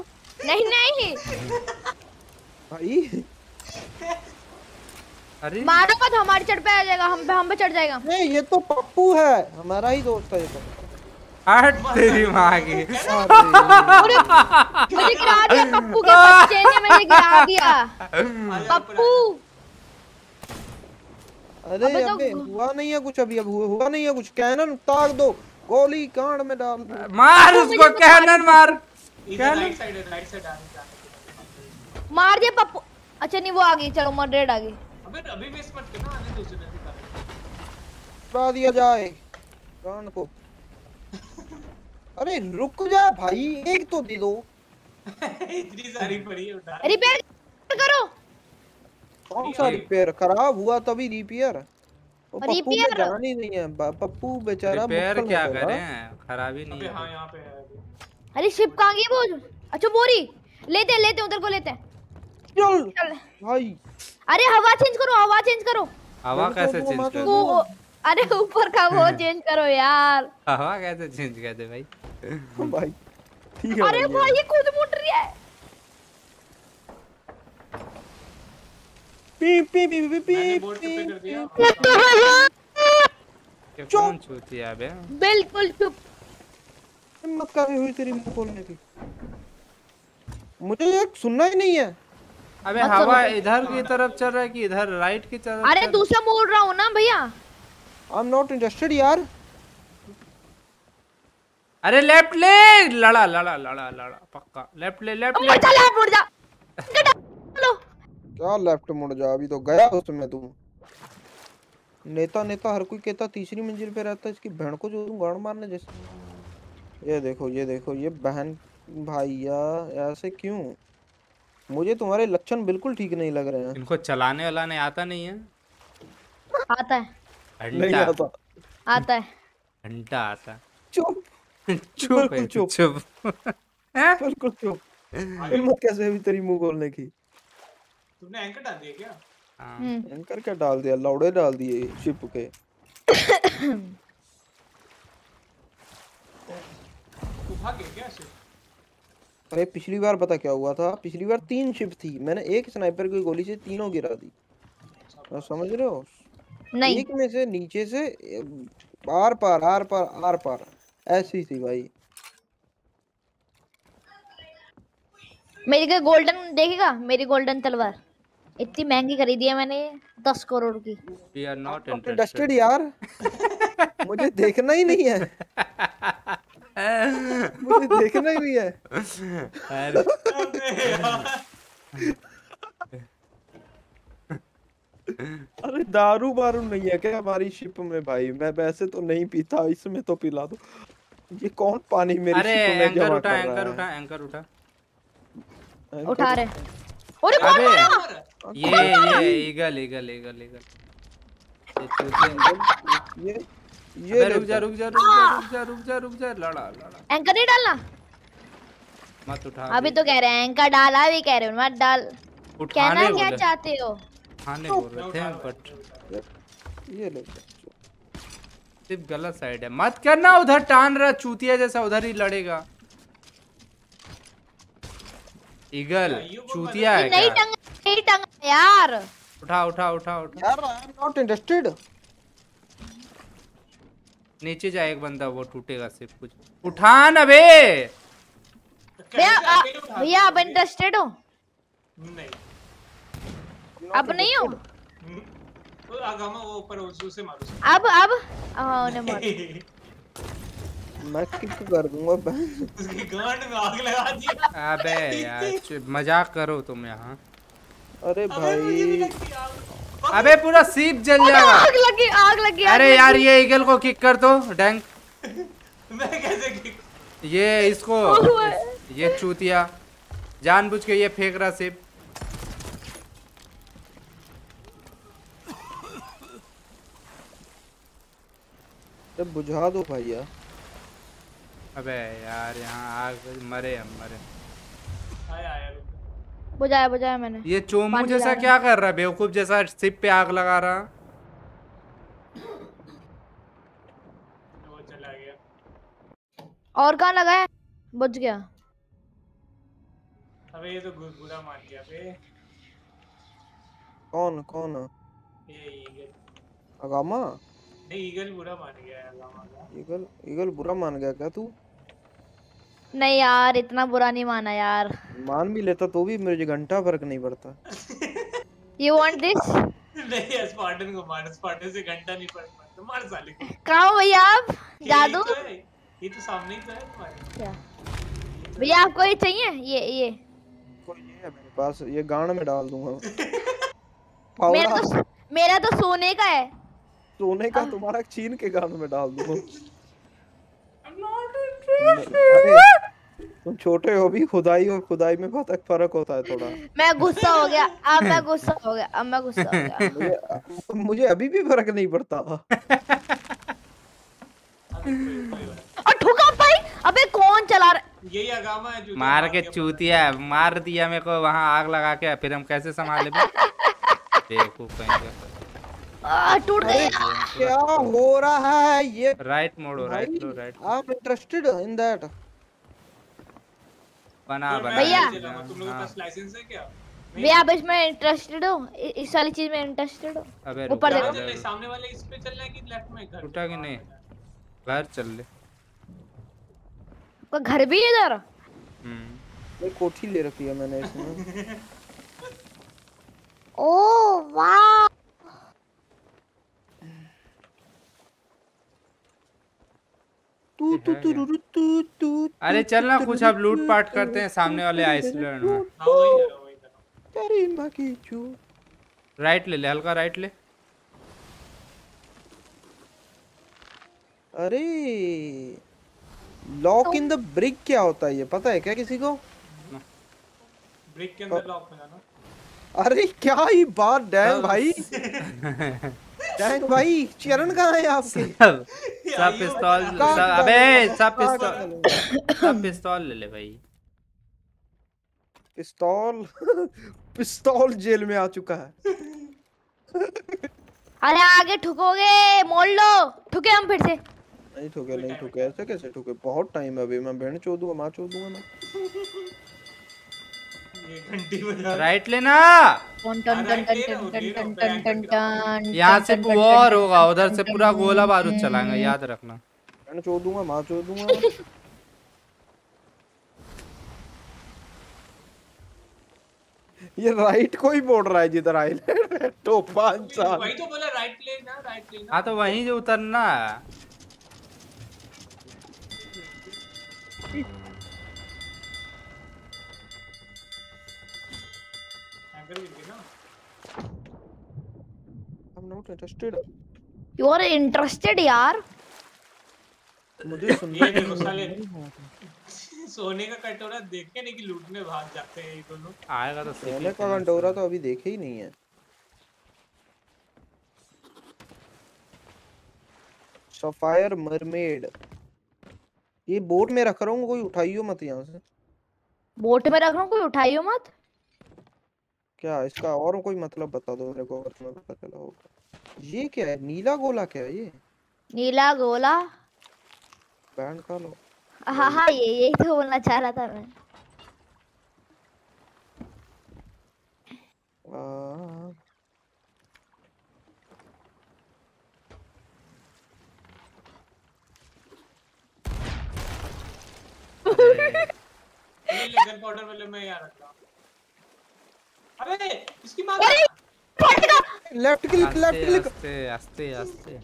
नहीं नहीं भाई अरे मारो मत, हमारी चढ़ पे आ जाएगा, हम हम पे चढ़ जाएगा। नहीं ये तो पप्पू है, हमारा ही दोस्त है ये तो। आठ तेरी माँ की मुझे गिरा दिया पप्पू के बच्चे ने, मुझे गिरा दिया पप्पू। अरे अबे अबे तो... हुआ नहीं है कुछ अभी, अब हुआ नहीं है कुछ। कैनन उतार दो, गोली कांड में डाल दो, मार उसको कैनन मार। राइट साइड है, राइट साइड आने मार दिया पप्पू। अच्छा नहीं वो आ गई, चलो मर रेड आ गई। अबे अभी वेस्ट मत करना, आने दूसरे से कर बता दिया जाए कांड को। अरे रुक जा भाई, एक तो दे दो। इतनी सारी पड़ी है, उठा रिपेयर करो। कौन सा रिपेयर? खराब हुआ तभी रिपेयर। रिपेयर जाना नहीं है पप्पू बेचारा, रिपेयर क्या करें, खराब ही नहीं है। हां यहां पे है। अरे शिप कहां गई वो? अच्छा बोरी लेते लेते उधर को लेते हैं, चल भाई। अरे हवा चेंज करो, हवा चेंज करो। हवा कैसे चेंज करो? अरे ऊपर का वो चेंज करो यार। हवा कैसे चेंज करते भाई? भाई ठीक है। अरे भाई ये खुद मुड़ रही है। P P P P P P. चुप छूती है बे, बिल्कुल चुप। हिम्मत कभी हुई तेरी मुंह खोलने की? मुझे ये सुनना ही नहीं है। अबे हवा इधर की तरफ चल रहा है कि इधर राइट की तरफ? अरे दूसरा मोड़ रहा हूँ ना भैया। I'm not interested यार। अरे लेफ्ट ले, लड़ा लड़ा लड़ा लड़ा पक्का। लेफ्ट ले लेफ्ट ले, लेफ्ट मुड़ जा। क्या लेफ्ट मुड़ जा? अभी तो गया उसमें तुम। नेता नेता हर कोई कहता तीसरी मंजिल पे रहता, इसकी बहन को जो तुम गाड़ मारने जैसे। ये देखो ये देखो ये बहन भैया, ऐसे क्यों? मुझे तुम्हारे लक्षण बिल्कुल ठीक नहीं लग रहे हैं। इनको चलाने वाला नहीं आता, नहीं है आता है नहीं आता आता है घंटा आता। चुप चुप चुप चुप बिल्कुल चुप। हिम्मत कैसे भी तेरी मुंह खोलने की? तुमने एंकर डाल दिया क्या? हां एंकर क्या डाल दिया, लौड़े डाल दिए शिप के। भाग गया क्या शिप? अरे पिछली बार पता क्या हुआ था? पिछली बार तीन शिप थी, मैंने एक स्नाइपर की गोली से तीनों गिरा दी, आप समझ रहे हो? नहीं। एक में से नीचे से आर पार आर पार आर पार ऐसी थी भाई। मेरी का गोल्डन देखेगा, मेरी गोल्डन तलवार इतनी महंगी खरीदी है मैंने, दस करोड़ की। We are not interested यार मुझे देखना ही नहीं है। मुझे देखना ही नहीं है। अरे दारू बारू नहीं है क्या हमारी शिप में भाई? मैं वैसे तो नहीं पीता, इसमें तो पिला दो। ये कौन पानी मेरी शिप में जमा कर रहा है? एंकर उठा, एंकर उठा, एंकर उठा, उठा रहे। अरे कौन मारा? ये ये ईगल ईगल ईगल ईगल ये ये रुक जा रुक जा रुक जा रुक जा रुक जा लड़ा लड़ा। एंकर नहीं डालना, मत उठा। अभी तो कह रहे हैं एंकर डाल, अभी कह रहे हो मत डाल। कहना क्या चाहते हो? उठाने बोल रहे थे बट ये ले सिर्फ गलत साइड है। मत करना, उधर टान रहा चूतिया जैसा, उधर ही लड़ेगा। ईगल चूतिया है क्या? नहीं टंगा, नहीं टंगा यार। उठा उठा उठा उठा यार। I am not interested. नीचे जाए एक बंदा, वो टूटेगा सिर्फ। कुछ उठा ना बे भैया। भैया अब इंटरेस्टेड हो? नहीं अब नहीं हो। वो आगामा वो ऊपर उससे मारो अब। अब ने मार मैं किक कर दूंगा उसकी गांड में, आग लगा दी। अबे यार मजाक करो तुम यहाँ। अरे भाई अबे पूरा सीप जल जाएगा। आग लगी, आग लगी। अरे यार ये ईगल को किक कर दो डैंक। मैं कैसे किक? ये इसको, ये चूतिया जानबूझ के ये फेंक रहा सीप। तो बुझा दो भैया। अबे यार यहाँ आग, मरे हम मरे। बुझाया बुझाया मैंने। ये चोमू जैसा क्या कर रहा है? बेवकूफ जैसा सिप पे आग लगा रहा। वो चला गया। और कहाँ लगाया? बुझ गया। अबे ये तो गुदगुदा मार दिया बे। कौन कौन? ये ईगल। अगामा? नहीं ईगल बुरा मान गया अगामा का। ईगल ईगल बुरा मान गया क्या तू? नहीं यार इतना बुरा नहीं माना यार। मान भी लेता तो भी मुझे घंटा फर्क नहीं पड़ता। You want this? नहीं स्पार्टन को मार, स्पार्टन से घंटा नहीं फर्क पड़ता। मार साले को। कहाँ हो भैया आप? जादू? ये तो सामने ही तो है तुम्हारे। क्या? भैया आपको ये चाहिए? ये ये। कोई ये है मेरे पास, ये गांड में डाल दूंगा। मेरा तो मेरा तो सोने का है। सोने का तुम्हारा छीन के गांड में डाल दूंगा। तुम छोटे हो भी, खुदाई और खुदाई में बहुत फर्क होता है थोड़ा। मैं गुस्सा हो गया अब, मैं गुस्सा हो गया अब, मैं गुस्सा हो गया। मुझे, मुझे अभी भी फर्क नहीं पड़ता। और ठुका भाई। अबे कौन चला रहा? यही अगामा है जो मार के चूतिया मार दिया मेरे को वहाँ आग लगा के। फिर हम कैसे संभाले? देखो टूट गया। क्या हो रहा है ये? राइट मोड़ो, राइट लो, राइट। आप इंटरेस्टेड इन दैट? बना बना भैया तुम लोगों के पास लाइसेंस है क्या? भैया आप इसमें इंटरेस्टेड हो? इस वाली चीज में इंटरेस्टेड हो? अबे ऊपर देखो सामने वाले, इस पे चलना है कि लेफ्ट में? घर टूटा कि नहीं? घर चल ले। कोई घर भी इधर। हम्म ये कोठी ले रखी है मैंने इसमें। ओ वाह तू तू तू तू तू। अरे चलना कुछ अब लूट पाट करते हैं सामने वाले आइसलैंड में। राइट ले ले, हल्का राइट ले। अरे लॉक इन द ब्रिक क्या होता है ये पता है क्या किसी को? ब्रिक के अंदर लॉक हो जाना। अरे क्या ही बात डैंग भाई। डैंग भाई चरण कहाँ है आपके? सब पिस्तौल, अबे सब पिस्तौल, सब पिस्तौल ले ले भाई। पिस्तौल पिस्तौल जेल में आ चुका है। अरे आगे ठुकोगे मोड़ लो। ठुके हम फिर से? नहीं ठुके, नहीं ठुके। ऐसे कैसे ठुके? बहुत टाइम है अभी। मैं भेड़ चोदूंगा, माँ चोदूंगा मैं। राइट लेना। यहाँ से वॉर होगा, उधर से पूरा गोला बारूद चलाएंगे, याद रखना। मैं छोड़ दूंगा, माँ छोड़ दूंगा। ये राइट को ही बोल रहा है जिधर आइलैंड तो पांच साल। वही तो बोला राइट लेना, राइट लेना। हाँ तो वहीं जो उतरना है। sniper will be, na? I'm not interested. You are interested, यार. मुझे सुनने के मसाले सोने का कटोरा देख के नहीं कि लूटने भाग जाते हैं ये दोनों. आएगा तो सोने का कटोरा तो अभी देखे ही नहीं है. सफायर मरमेड ये बोट में रख रहा हूँ, कोई उठाइयो मत यहाँ से. बोट में रख रहा हूँ, कोई उठाइयो मत. क्या इसका और कोई मतलब बता दो मेरे को, अगर तुम्हें पता चला होगा. ये क्या है, नीला गोला? क्या है ये नीला गोला? बैंड का लो. हाँ हाँ ये यही तो बोलना चाह रहा था मैं. आ... ये लेजर पाउडर वाले मैं यहाँ रखता हूँ. अरे इसकी माँ का लेफ्ट क्लिक लेफ्ट क्लिक. आस्ते आस्ते आस्ते.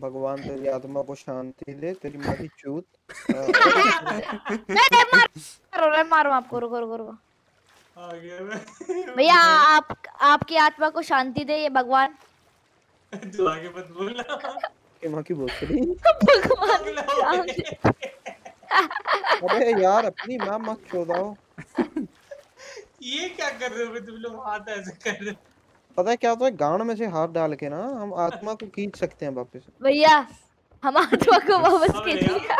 भगवान तेरी आत्मा को शांति दे, तेरी माँ की चूत. मैं मार करो, मैं मारूं आपको. रुको रुको रुको. आ गया भैया. आप आपकी आत्मा को शांति दे ये भगवान. तू आगे मत बोल. ये माँ की बोतली. भगवान. अरे यार अपनी माँ मत चोदाओ. ये क्या कर रहे हो तुम लोग, हाथ ऐसे कर रहे हो. पता है क्या होता है, गांड में से हाथ डाल के ना हम आत्मा को खींच सकते हैं वापस. भैया हम आत्मा को वापस खींचेंगे.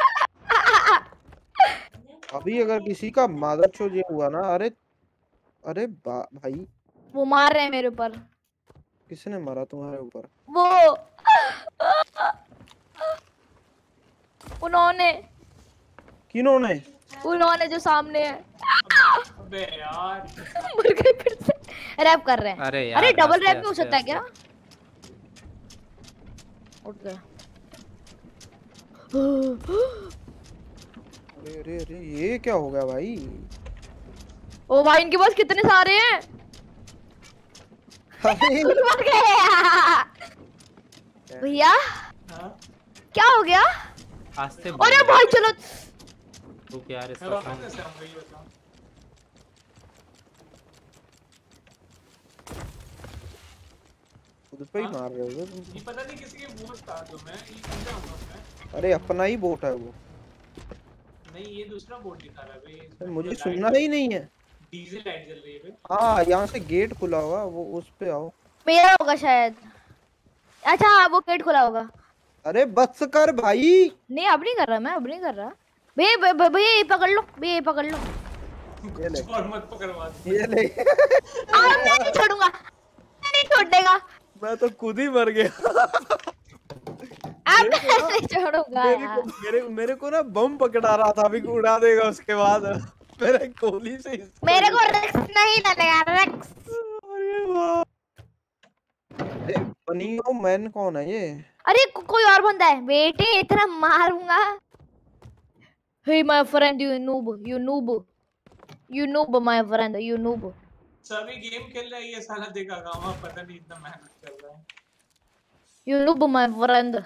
अभी अगर किसी का मादरचोद ये हुआ ना, अरे अरे भाई वो मार रहे हैं मेरे ऊपर. किसने मारा तुम्हारे ऊपर? वो उन्होंने. किन्होंने? उन्होंने जो सामने है. अबे यार मर गए. फिर से रैप कर रहे हैं. अरे यार अरे डबल रैप भी हो सकता है क्या? उठ गया. अरे अरे अरे ये क्या हो गया भाई? ओ भाई इनके पास कितने सारे हैं. मर गए भैया. क्या हो गया? अरे भाई चलो तू क्या रे साला. खुद पे ही मार रहे हो तुम. ये पता नहीं किसी के बोट था जो मैं ये समझा हूं मैं. अरे अपना ही बोट है वो. नहीं ये दूसरा बोट दिखा रहा है भाई. मुझे सुनना ही नहीं है. डीजल लाइट जल रही है. हां यहां से गेट खुला हुआ वो, उस पे आओ. मेरा होगा शायद. अच्छा वो गेट खुला होगा. अरे बस कर भाई. नहीं अब नहीं कर रहा मैं, अब नहीं कर रहा. बे बे ये पकड़ लो, बे पकड़ लो. ये ले और मत पकड़वा. ये ले. अब मैं नहीं छोडूंगा, मैं नहीं छोड़ देगा. मैं तो खुद ही मर गया. आप नहीं छोड़ूंगा. मेरे को मेरे मेरे को ना बम पकड़ा रहा था अभी उड़ा देगा. उसके बाद मेरे गोली से मेरे को रक्स नहीं लगा. रक्स. अरे वाह. बनियो मैन कौन है ये? अरे को, कोई और बंदा है. बेटे इतना मारूंगा. Hey my friend you noob, you noob, you noob my friend, you noob. सभी गेम खेल रहा है ये साला. देखा गांव पता नहीं इतना मेहनत कर रहा है. You noob my friend.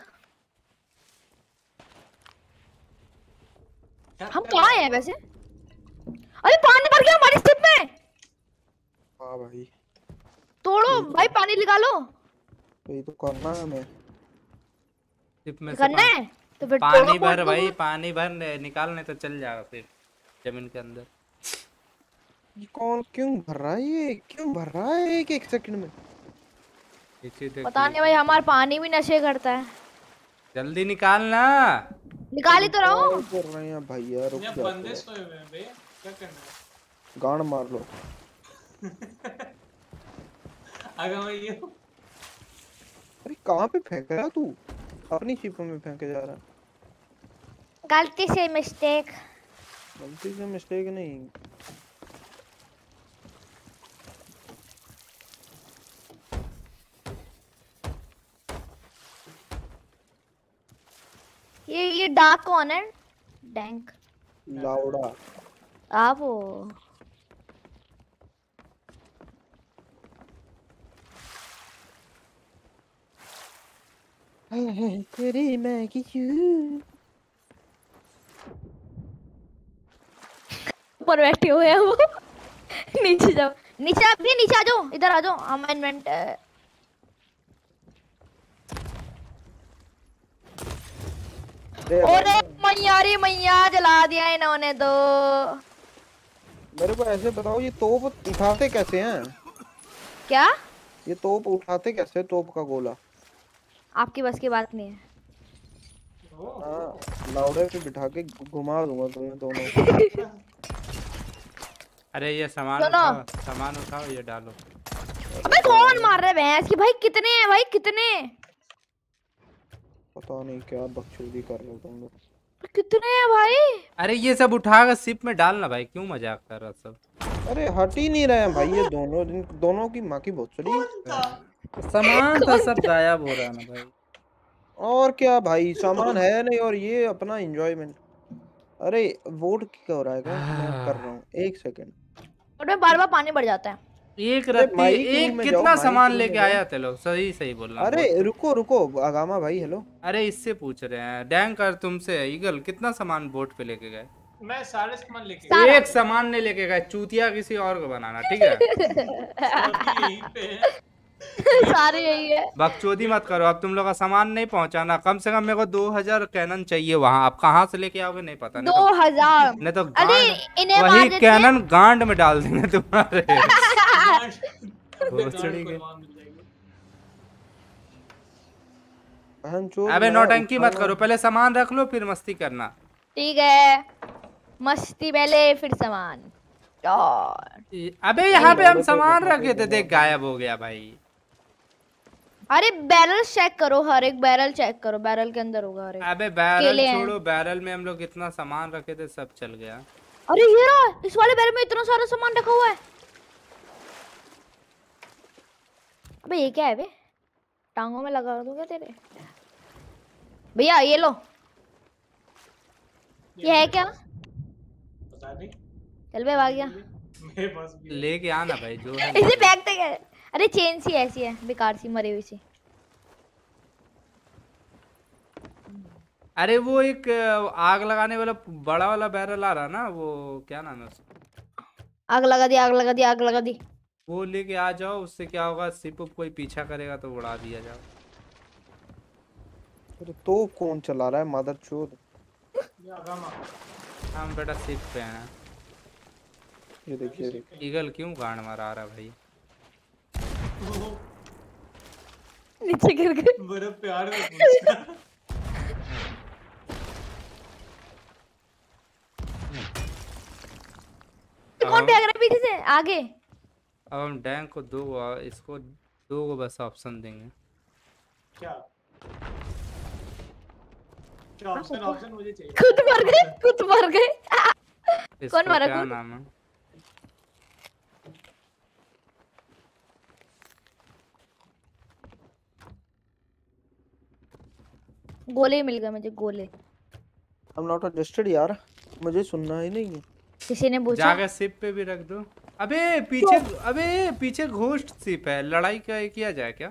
हम कहां हैं वैसे? अरे पानी भर गया हमारी स्टिप में. हां भाई तोड़ो भाई, पानी निकालो. ये तो करना है हमें स्टिप में करना है तो फिर पानी भर भाई. पानी भर निकालने तो चल जाएगा फिर जमीन के अंदर. ये कौन क्यों भर रहा है? ये क्यों भर रहा है एक एक सेकंड में? पता नहीं भाई. हमारा पानी भी नशे करता है. जल्दी निकालना. निकाली तो रहा हूं. कर रहे हैं भैया. रुक जा. ये बंदे सोए हुए हैं बे. क्या करना है? गांड मार लो. आगे मैं ये. अरे कहां पे फेंक रहा तू? अपनी शिप में फेंके जा रहा. गलती से मिस्टेक. गलती से मिस्टेक नहीं. ये ये डार्क कौन है? डैंक लाउडा आप हो. तेरी मैं की ऊपर बैठे हुए हैं वो. नीचे जाओ. नीचे आप भी नीचे आ जाओ, इधर आ जाओ। अमेंडमेंट ओरे मैयारी मैया जला दिया इन्होंने तो। मेरे को ऐसे बताओ ये तोप उठाते कैसे हैं? क्या ये तोप उठाते कैसे? तोप का गोला आपकी बस की बात नहीं है। लाउडर पे बिठा के घुमा दूंगा तुम्हें दोनों। अरे ये सामान उठाओ, सामान उठाओ, ये डालो। अबे कौन मार रहा है भैंस की? भाई कितने हैं भाई कितने? पता नहीं क्या बकचोदी कर रहे हो तुम लोग। कितने हैं भाई? अरे ये सब उठा कर शिप में डालना भाई, क्यों मजाक कर रहा सब? अरे हट ही नहीं रहे हैं भाई ये दोनों, दोनों की माँ की भोसड़ी। सामान तो सब गायब हो रहा है ना भाई। और क्या भाई सामान है नहीं और ये अपना एंजॉयमेंट। अरे वोट क्या हो रहा है क्या? मैं कर रहा हूँ एक सेकंड। और मैं बार बार पानी बढ़ जाता है। एक रत्ती एक कितना सामान लेके आया थे लोग। सही सही बोल रहा। अरे रुको रुको आगामा भाई हेलो। अरे इससे पूछ रहे हैं डैंकर तुमसे ईगल कितना सामान वोट पे लेके गए? मैं सारे सामान लेके, एक सामान नहीं लेके गए। चूतिया किसी और को बनाना ठीक है। सारे यही है। बकचोदी मत करो अब। तुम लोग का सामान नहीं पहुंचाना, कम से कम मेरे को दो हजार कैनन चाहिए वहाँ। आप कहाँ से लेके आओगे नहीं पता। दो हजार नहीं तो, तो अरे वही कैनन गांड में डाल देंगे तुम्हारे। अबे नौटंकी मत करो, पहले सामान रख लो फिर मस्ती करना। ठीक है मस्ती पहले फिर सामान। अबे यहाँ पे हम सामान रखे थे देख गायब हो गया भाई। अरे बैरल चेक करो, हर एक बैरल चेक करो, बैरल के अंदर होगा हर एक। अबे बैरल छोड़ो, बैरल में हम लोग इतना सामान रखे थे सब चल गया। अरे ये रहा, इस वाले बैरल में इतना सारा सामान रखा हुआ है। अबे ये क्या है बे? टांगों में लगा दूंगा तेरे। भैया ये लो। ये है क्या? पता नहीं। चल बे भाग गया। मेरे पास भी लेके आना भाई जो है। इसे बैग तक है। अरे चेन सी ऐसी है बेकार सी मरी हुई सी। अरे वो एक आग लगाने वाला बड़ा वाला बैरल आ रहा ना, वो क्या नाम है उसका? आग लगा दी आग लगा दी आग लगा दी। वो लेके आ जाओ, उससे क्या होगा सिप कोई पीछा करेगा तो उड़ा दिया जाओ। तो कौन चला रहा है मदरचोद? हम बेटा सिप पे हैं। ये देखिए ईगल क्यों गांड मारा रहा भाई। नीचे गिर गए। बड़ा प्यार में पूछा। कौन भाग रहा है पीछे से? आगे। अब हम डैंक को दो को, इसको दो को बस ऑप्शन देंगे। क्या क्या ऑप्शन? ऑप्शन मुझे चाहिए। खुद मर गए खुद मर गए। कौन मरा? क्या नाम है? गोले मिल गए मुझे गोले। I'm not interested यार, मुझे सुनना ही नहीं है। किसी ने पूछा जाके सिप पे भी रख दो। अबे पीछे तो? अबे पीछे घोस्ट सिप है, लड़ाई का किया जाए क्या?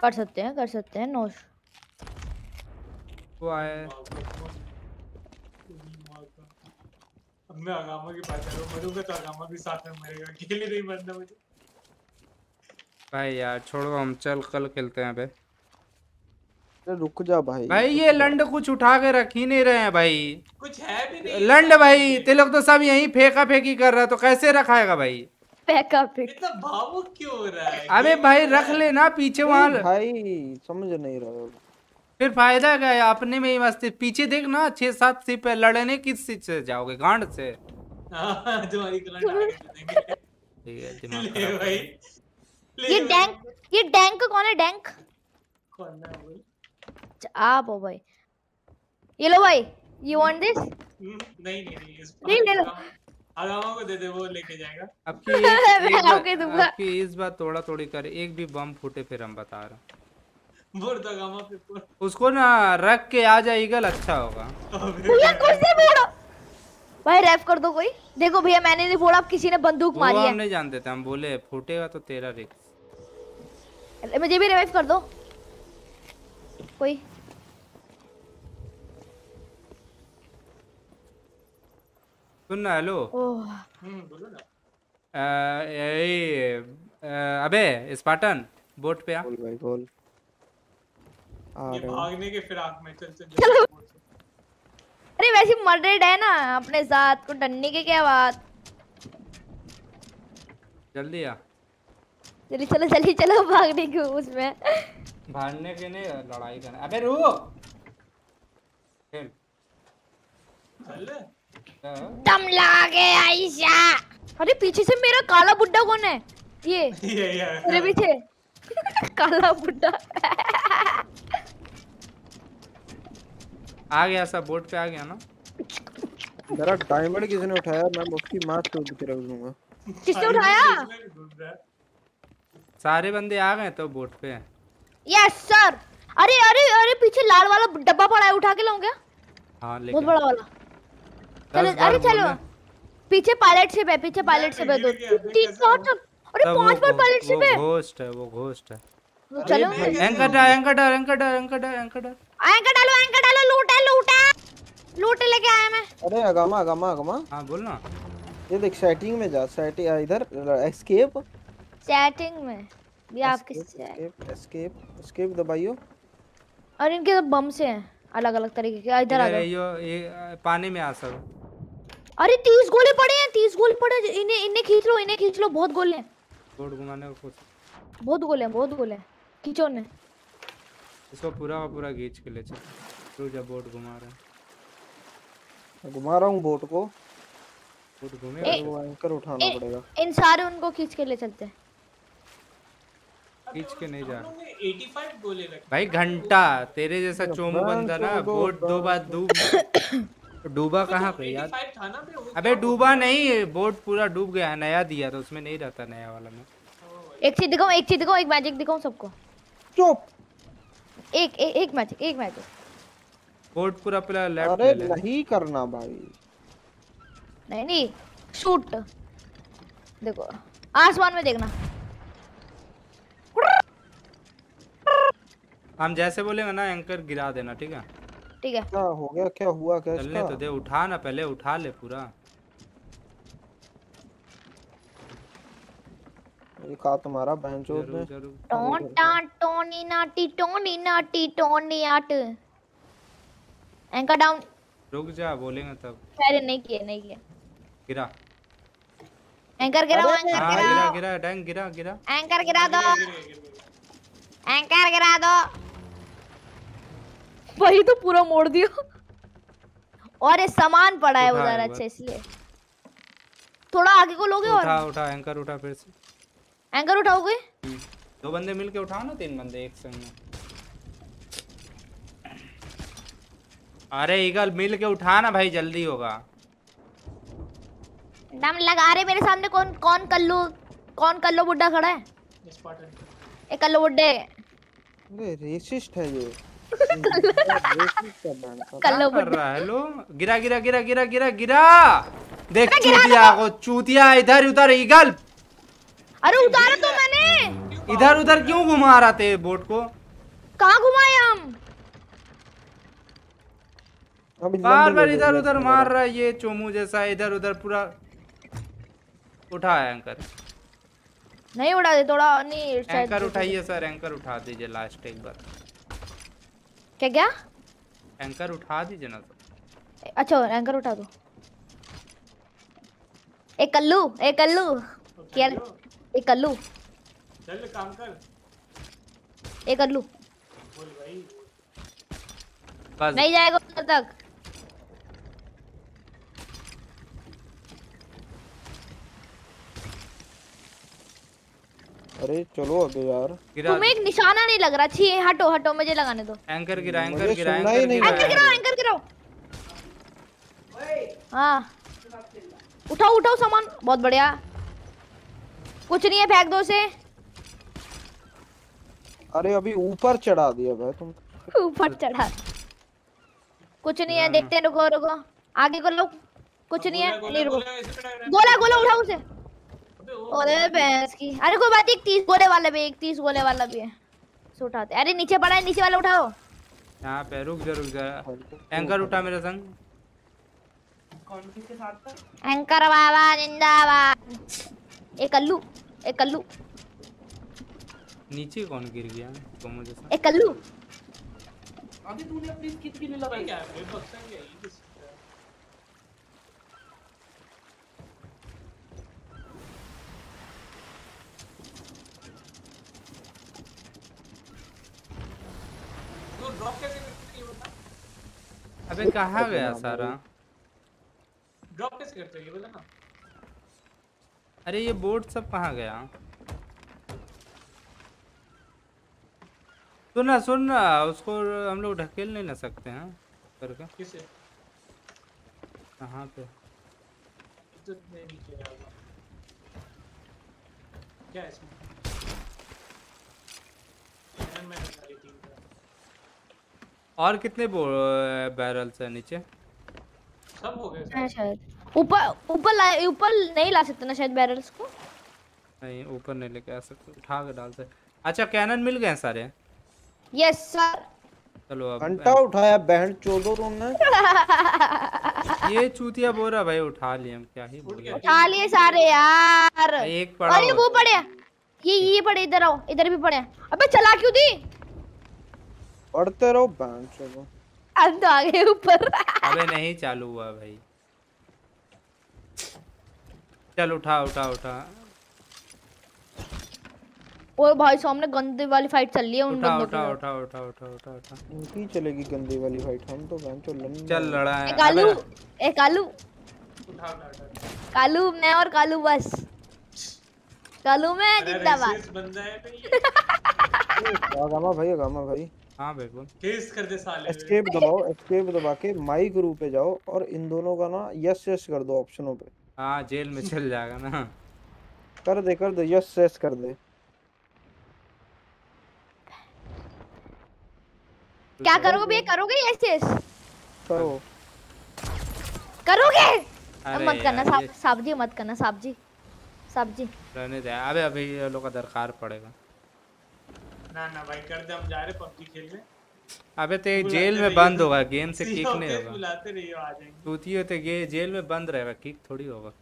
कर सकते हैं कर सकते हैं। नोश वो आए। अब मैं आगामा के पास चलो, मरूंगा तो आगामा भी साथ में मरेगा, अकेले नहीं मरना मुझे भाई। यार छोड़ो हम चल कल खेलते हैं बे। रुक जा भाई भाई ये लंड कुछ उठा के रख ही नहीं रहे हैं भाई। कुछ है भी नहीं लंड भाई। ते लोग तो सब यहीं फेंका फेंकी कर रहा है तो कैसे रखाएगा भाई? फेंका फेंकी इतना भावुक क्यों हो रहा है? अबे भाई रख लेना पीछे वहाँ भाई। समझ नहीं रहा फिर फायदा क्या है? अपने में ही मस्ती। पीछे देखना छह सात सिप है, लड़ने किस चीज से जाओगे? गांड से। ये डैंक ये डैंक कौन है? डैंक आप हो भाई। ये लो भाई। You want this? नहीं नहीं नहीं ले लो। आगामा को दे दे, वो लेके जाएगा। आपकी मैं आपके दूंगा। आपकी इस बार थोड़ा थोड़ी कर, एक भी बम फूटे फिर हम बता रहा। बोल दो आगामा पे उसको ना रख के आ जाएगा अच्छा होगा। भैया कैसे फोड़ो भाई? रेफ कर दो कोई। देखो भैया मैंने नहीं फोड़ा, अब किसी ने बंदूक मारी है। हम नहीं जानते थे, हम बोले फूटेगा तो तेरा रिस्क। मुझे भी रिवाइव कर दो कोई। सुन ना हेलो। ओह बोलो ना। ए, अबे स्पार्टन बोट पे आ भाई बोल। ये भागने के फिराक में चल चल। अरे वैसे मर्डर्ड है ना अपने साथ को डरने के क्या बात। जल्दी आ जल्दी चलो जल्दी चलो भागने के उसमें भागने के नहीं लड़ाई करना। अबे रुक खेल दम लागे आयशा। अरे पीछे से मेरा काला बुड्ढा कौन है ये मेरे पीछे काला बुड्ढा आ गया सब बोट पे आ गया ना। जरा डायमंड किसने उठाया मैं उसकी मार तोड़ के रख दूंगा। किसने उठाया? सारे बंदे आ गए तो बोट पे। Yes sir. अरे अरे अरे पीछे लाल वाला डब्बा पड़ा है उठा के लाऊं क्या? हां लेके बहुत बड़ा वाला। चलो अरे चलो पीछे पायलट शिप है पीछे पायलट शिप है दो तीन शॉट। अरे पांच बार पायलट शिप है। वो घोस्ट है वो घोस्ट है। चलो एंकर डाल एंकर डाल एंकर डाल एंकर डाल एंकर डाल एंकर डालो एंकर डालो। लूट है लूट है लूट लेके आया मैं। अरे अगामा अगामा अगामा हां बोल ना। ये देख सेटिंग में जा सेटिंग इधर एस्केप सेटिंग में ये आपके एस्केप एस्केप एस्केप दबाइयो। और इनके सब बम से हैं अलग-अलग तरीके के। इधर आ जाओ ये पानी में आ सको। अरे तीस गोले पड़े हैं तीस गोले पड़े इन्हें इन्हें खींच लो इन्हें खींच लो। बहुत गोले हैं बोर्ड घुमाने को कुछ बहुत गोले हैं बहुत गोले हैं खींचो ने इसको पूरा पूरा खींच के ले चल। तू जब बोर्ड घुमा रहा है घुमा रहा हूं बोर्ड को बोर्ड घुमेगा वो एंकर उठाना पड़ेगा। इन सारे उनको खींच के ले चलते हैं खींच के नहीं जा पचासी गोले लगे भाई घंटा तेरे जैसा चोमू बंदा ना बोर्ड दो बार डूब डूबा कहाँ पे यार? अबे डूबा नहीं बोट पूरा डूब गया नया दिया तो उसमें नहीं रहता नया वाला में। एक चीज दिखाऊं एक चीज दिखाऊं एक मैजिक दिखाऊं सबको। चुप। एक ए, एक मैजिक एक मैजिक। बोट पूरा पूरा लेफ्ट। अरे नहीं करना भाई। नहीं नहीं शूट। देखो आसमान में देखना। हम जैसे बोलेंगे ना एंकर गिरा देना ठीक है? ठीक है क्या हो गया क्या हुआ क्या चलने तो दे उठा ना पहले उठा ले पूरा। ये कहा तुम्हारा बहनचोद ने टोन टां टोनी नाटी टोनी नाटी टोनी आट एंकर डाउन। रुक जा बोलेंगे तब। अरे नहीं किया नहीं किया गिरा एंकर गिरा एंकर गिरा गिरा डैंग गिरा गिरा एंकर गिरा दो एंकर गिरा दो वही तो पूरा मोड़ दिया। और ये सामान पड़ा है उधर अच्छे इसलिए थोड़ा आगे को लोगे। और उठा उठा एंकर उठा फिर से एंकर उठाओगे दो बंदे मिलके उठाओ ना तीन बंदे एक संग में। अरे ईगल मिलके उठा ना भाई जल्दी होगा। दम लगा रहे मेरे सामने कौन कौन कल्लू कौन कल्लू बुड्ढा खड़ा है। ये कल्लू बुड्ढे अरे रेसिस्ट है ये कल्लो कर रहा है लो गिरा गिरा गिरा गिरा गिरा गिरा देख चूतिया को चूतिया इधर उधर ईगल। अरे उतारा तो मैंने इधर उधर क्यों घुमा रहा थे बोट को कहाँ घुमाए हम बार बार इधर उधर मार रहा है ये चोमू जैसा इधर उधर पूरा उठाया एंकर नहीं उड़ा दे थोड़ा नहीं एंकर उठाइए सर एंकर उठा दीजिए लास्ट एक बार। क्या क्या एंकर उठा दीजिए ना तो। अच्छा एंकर उठा दो। एक कल्लू एक कल्लू क्या एक कल्लू चल काम कर एक कल्लू बोल भाई बस नहीं जाएगा उधर तक। अरे चलो अबे यार तुम्हें एक निशाना नहीं लग रहा छी हटो हटो मुझे लगाने दो। एंकर गिरा एंकर गिरा एंकर गिराओ एंकर गिराओ। हां उठाओ उठाओ सामान बहुत बढ़िया कुछ नहीं है फेंक दो से। अरे अभी ऊपर चढ़ा दिया भाई तुम ऊपर चढ़ा कुछ नहीं है देखते रुको रुको आगे कर लो कुछ नहीं है ले रुको गोला गोला उठाओ उसे। अरे भैंस की अरे कोई बात एक तीस गोले वाला भी एक तीस गोले वाला भी है सो उठाते। अरे नीचे पड़ा है नीचे वाला उठाओ यहां पे रुक जा रुक जा एंकर उठा मेरे संग कौन किसके साथ था एंकर बाबा जिंदाबाद। एक अल्लू एक अल्लू नीचे कौन गिर गया तो मुझे एक अल्लू अभी तूने अपनी किट की नहीं लगाई क्या है बक्सा है तो ड्रॉप कैसे करते हो बता अबे कहां गया सारा ड्रॉप कैसे करते हो ये बोला ना अरे ये बोर्ड सब कहां गया सुनना सुनना उसको हम लोग ढकेल नहीं ना सकते हैं करके किसे कहां पे क्या है इसमें और कितने बैरल्स है नीचे सब हो गए शायद ऊपर ऊपर ऊपर नहीं ला सकते ना शायद बैरल्स को नहीं ऊपर नहीं लेके आ सकते उठा के डाल सकते अच्छा कैनन मिल गए सारे यस सर चलो अब घंटा उठाया बहन चोदो तुमने ये चूतिया बोरा भाई उठा लिए हम क्या ही बोल उठा लिए सारे यार एक पड़ा अरे वो पड़े ये ये पड़े इधर आओ इधर भी पड़े अबे चला क्यों दी पड़ते रहो बहन चोदो अंदर आ गए ऊपर अबे नहीं चालू हुआ भाई चल उठा उठा उठा और भाई सामने गंदे वाली फाइट चल रही है उन बंदों की उठा उठा उठा उठा उठा उनकी चलेगी गंदे वाली फाइट हम तो बहन चल लड़ने चल लड़ा है कालू ए कालू उठा उठा कालू मैं और कालू बस कालू मैं जिंदाबाद इस बंदा है भाई गामा भाई गामा भाई हां भाई बोल केस कर दे साले एस्केप दबाओ एस्केप दबा के माय ग्रुप पे जाओ और इन दोनों का ना यस यस कर दो ऑप्शनों पे हां जेल में चल जाएगा ना कर दे कर दो यस यस कर दे क्या करोगे भैया करोगे यस यस करो करोगे अब मत करना साहब साहब जी मत करना साहब जी साहब जी रहने दे अबे अभी ये लोग का दरकार पड़ेगा ना ना भाई कर दे हम जा रहे पबजी खेलने अबे ते जेल में बंद होगा गेम से किक नहीं होगा बुलाते रहियो आ जाएंगे तूतियों ते ये जेल में बंद रहेगा किक थोड़ी होगा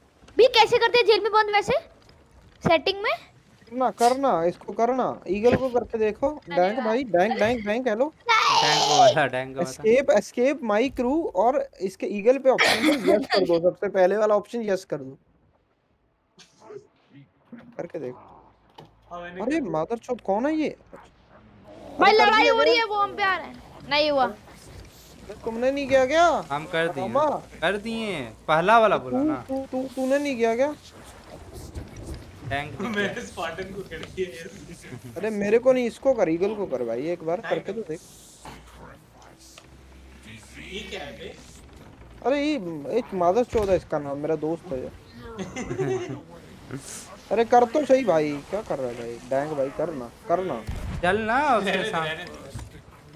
भी कैसे करते हैं जेल में बंद वैसे सेटिंग में ना करना इसको करना ईगल को करके देखो डैंग भाई dang dang dang hello dang को वाला डैंग को वाला एस्केप एस्केप माय क्रू और इसके ईगल पे ऑप्शन यस कर दो सबसे पहले वाला ऑप्शन यस कर दो करके देखो अरे मादरचोद कौन है ये भाई लड़ाई हो रही है वो हम पे आ रहे हैं नहीं हुआ तुमने नहीं किया क्या हम कर दिए कर दिए पहला वाला बोला ना तू तूने नहीं किया क्या मेरे स्पार्टन को कर अरे मेरे को नहीं इसको कर ईगल को कर भाई एक बार करके तो देख ये क्या है बे अरे ये एक मादर चौदह इसका नाम मेरा दोस्त है अरे कर तो सही भाई क्या कर रहा है भाई डैंग भाई करना करना चल ना उसके साथ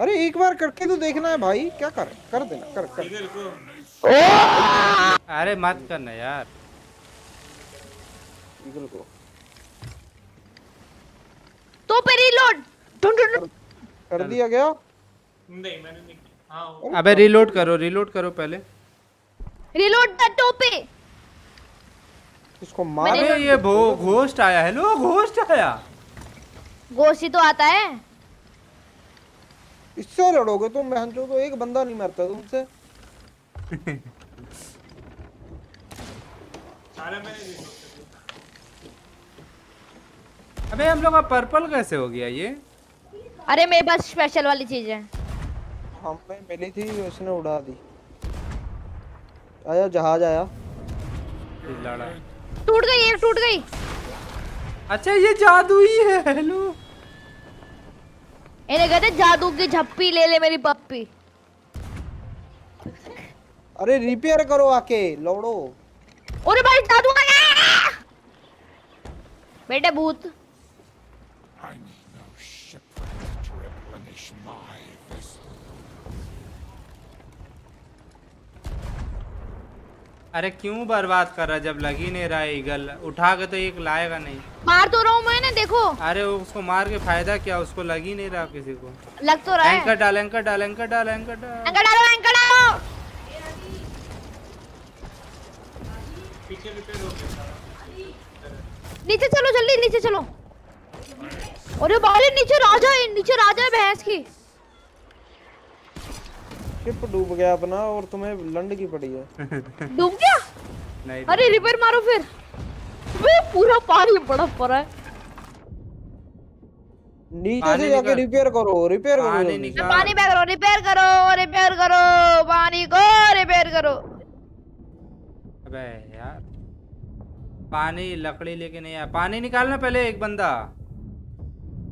अरे एक बार करके तो देखना है भाई क्या कर कर देना कर कर अरे मत करना यार ईगल को तो पे रीलोड कर, कर दिया गया नहीं मैंने नहीं हां अबे रीलोड करो रीलोड करो पहले रीलोड द टोपे इसको मार अबे ये भो घोस्ट आया हेलो घोस्ट आया घोस्ट ही तो आता है इससे लड़ोगे तुम महंजो को एक बंदा नहीं मारता तुमसे सारे मैंने अबे हम लोग का पर्पल कैसे हो गया ये अरे मेरे पास स्पेशल वाली चीज है हमें मिली थी उसने उड़ा दी आया जहाज आया टूट गई एक टूट गई अच्छा ये जादुई है हेलो इन्हें कहते जादू की झप्पी ले ले मेरी पप्पी अरे रिपेयर करो आके लौड़ो अरे भाई जादू आ गया बेटा भूत I need no shipwreck to replenish my vessel. अरे क्यों बर्बाद कर रहा जब लग ही नहीं रहा ईगल उठा के तो एक लाएगा नहीं मार तो रहा हूँ मैंने देखो अरे उसको मार के फायदा क्या उसको लग ही नहीं रहा किसी को लग तो रहा है एंकर डाल एंकर डाल एंकर डाल एंकर डाल एंकर डालो एंकर डालो पीछे रिपेयर हो गया नीचे चलो जल्दी, नीचे चलो। अरे बाले नीचे राजा है, नीचे राजा है भैंस की। शिप डूब गया अपना और तुम्हें लंड की पड़ी है। डूब गया? नहीं। अरे रिपेयर मारो फिर। वे पूरा पानी बड़ा पड़ा है। नीचे से जाके रिपेयर करो, रिपेयर करो। पानी बैग करो, रिपेयर करो, रिपेयर करो, पानी को रिपेयर करो। अबे यार पानी लकड़ी लेके नहीं आया। पानी निकालना पहले एक बंदा।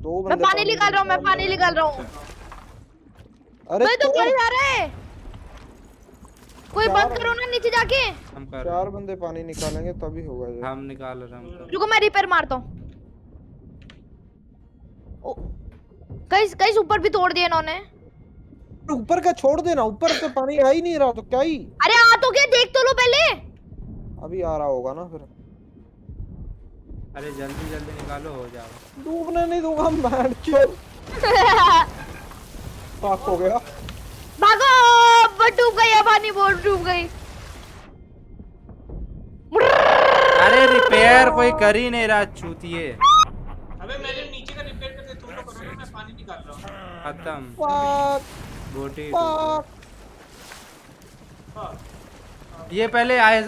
दो बंदे। मैं पानी निकाल रहा हूँ, मैं पानी निकाल रहा हूँ। अरे भाई तो कोई जा रहा है? कोई बंद करो ना नीचे जाके। हम कर रहे हैं। चार बंदे पानी निकालेंगे तभी होगा। हम निकाल रहे हैं। रुको मैं रिपेयर मारता हूँ। गाइस गाइस ऊपर भी तोड़ दिया इन्होंने। ऊपर का छोड़ देना, ऊपर से पानी आ ही नहीं रहा तो क्या ही। अरे आ तो क्या, देख तो लो पहले। अभी आ रहा होगा ना फिर। अरे जल्दी जल्दी निकालो, हो जाओ। डूबने नहीं दूंगा हम। बैठ चल पाक हो गया। भागो, बट डूब गई, पानी बोट डूब गई। अरे रिपेयर कोई कर ही नहीं रहा चूतिए। अबे मेरे नीचे का रिपेयर करते तुम लोग करो ना, मैं पानी निकाल रहा हूं। खत्म पाक बोटी पाक। ये पहले आए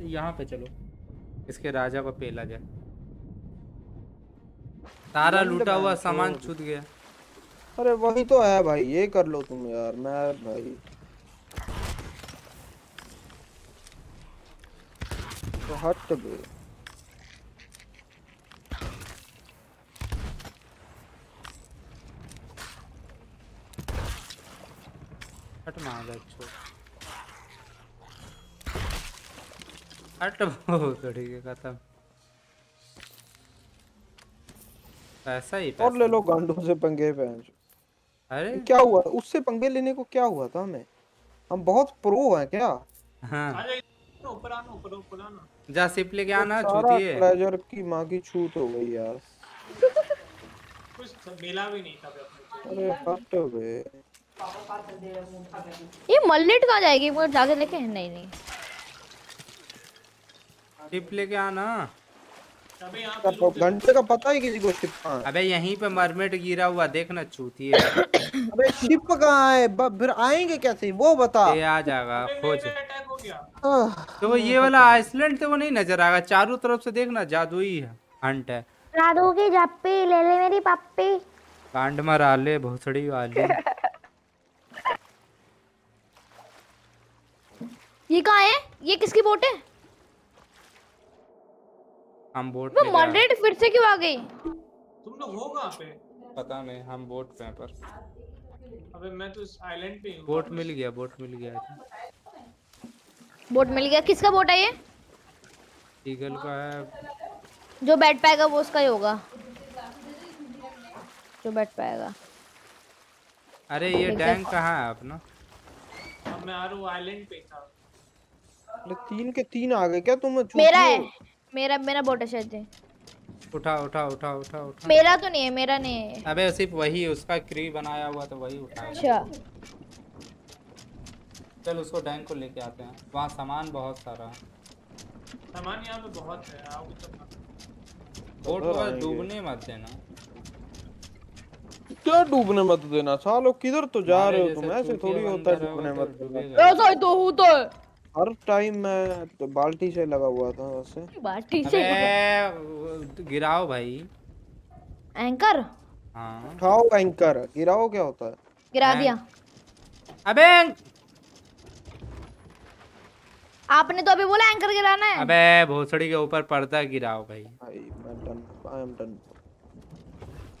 यहां पे, चलो इसके राजा को पेला जाए। तारा लूटा हुआ सामान छूट गया। अरे वही तो है भाई, ये कर लो तुम यार। मैं भाई तो हट गए। हट मार हट ठीक है खत्म। पैसा ही पैसा। और ले लो गांडों से पंगे। अरे क्या हुआ उससे पंगे लेने को, क्या हुआ था हमें? हम बहुत प्रो हैं क्या? हाँ। ऊपर आना, ऊपर ऊपर आना। जा सिप लेके आना। चूतिए ट्रेजर की माँ की छूत हो गई यार। कुछ मिला भी नहीं था। अरे हट बे। ये मल्लेट कहाँ जाएगी? वो जाके लेके नहीं नहीं शिप लेके आना। घंटे का पता ही किसी को शिप। अबे यहीं पे मरमेट गिरा हुआ देखना चूती है। अबे शिप कहाँ है? फिर आएंगे कैसे वो बता। ये आ जाएगा खोज। तो ये वाला आइसलैंड तो वो नहीं नजर आएगा। चारों तरफ से देखना जादुई हंट है। जादू की जापी ले ले मेरी पापी। कांड मरा ले भोसड़ी वाली। ये कहाँ है? ये किसकी बोट है? हम बोट पे। मॉडरेट फिर से क्यों आ गई? तुम लोग हो कहां पे? पता नहीं, हम बोट पे हैं पर। अबे मैं तो इस आइलैंड पे हूं। बोट मिल गया, बोट मिल गया। बोट मिल गया। किसका बोट है ये? ईगल का है। जो बैठ पाएगा वो उसका ही होगा। जो बैठ पाएगा। अरे ये डैंग कहां है अपना? अब मैं आ रहा हूं आइलैंड पे था। अरे तीन के तीन आ गए क्या तुम? मेरा है, मेरा मेरा बोट है शायद। उठा उठा उठा उठा उठा। मेरा तो नहीं है, मेरा नहीं है। अबे सिर्फ वही उसका क्री बनाया हुआ तो वही उठा। अच्छा चल उसको डैंग को लेके आते हैं। वहाँ सामान बहुत सारा सामान यहाँ पे बहुत है। आओ बोट को डूबने मत देना। क्या डूबने मत देना सालो? किधर तो जा रहे हो तुम? ऐसे थोड़ी होता है डूबने मत देना। ऐसा ही तो होता है हर टाइम। मैं तो बाल्टी से लगा हुआ था वैसे। बाल्टी से गिराओ भाई एंकर। हाँ उठाओ एंकर, गिराओ। क्या होता है? गिरा दिया। अबे आपने तो अभी बोला एंकर गिराना है। अबे भोसड़ी के ऊपर पर्दा गिराओ भाई। मैं डन, आई एम डन।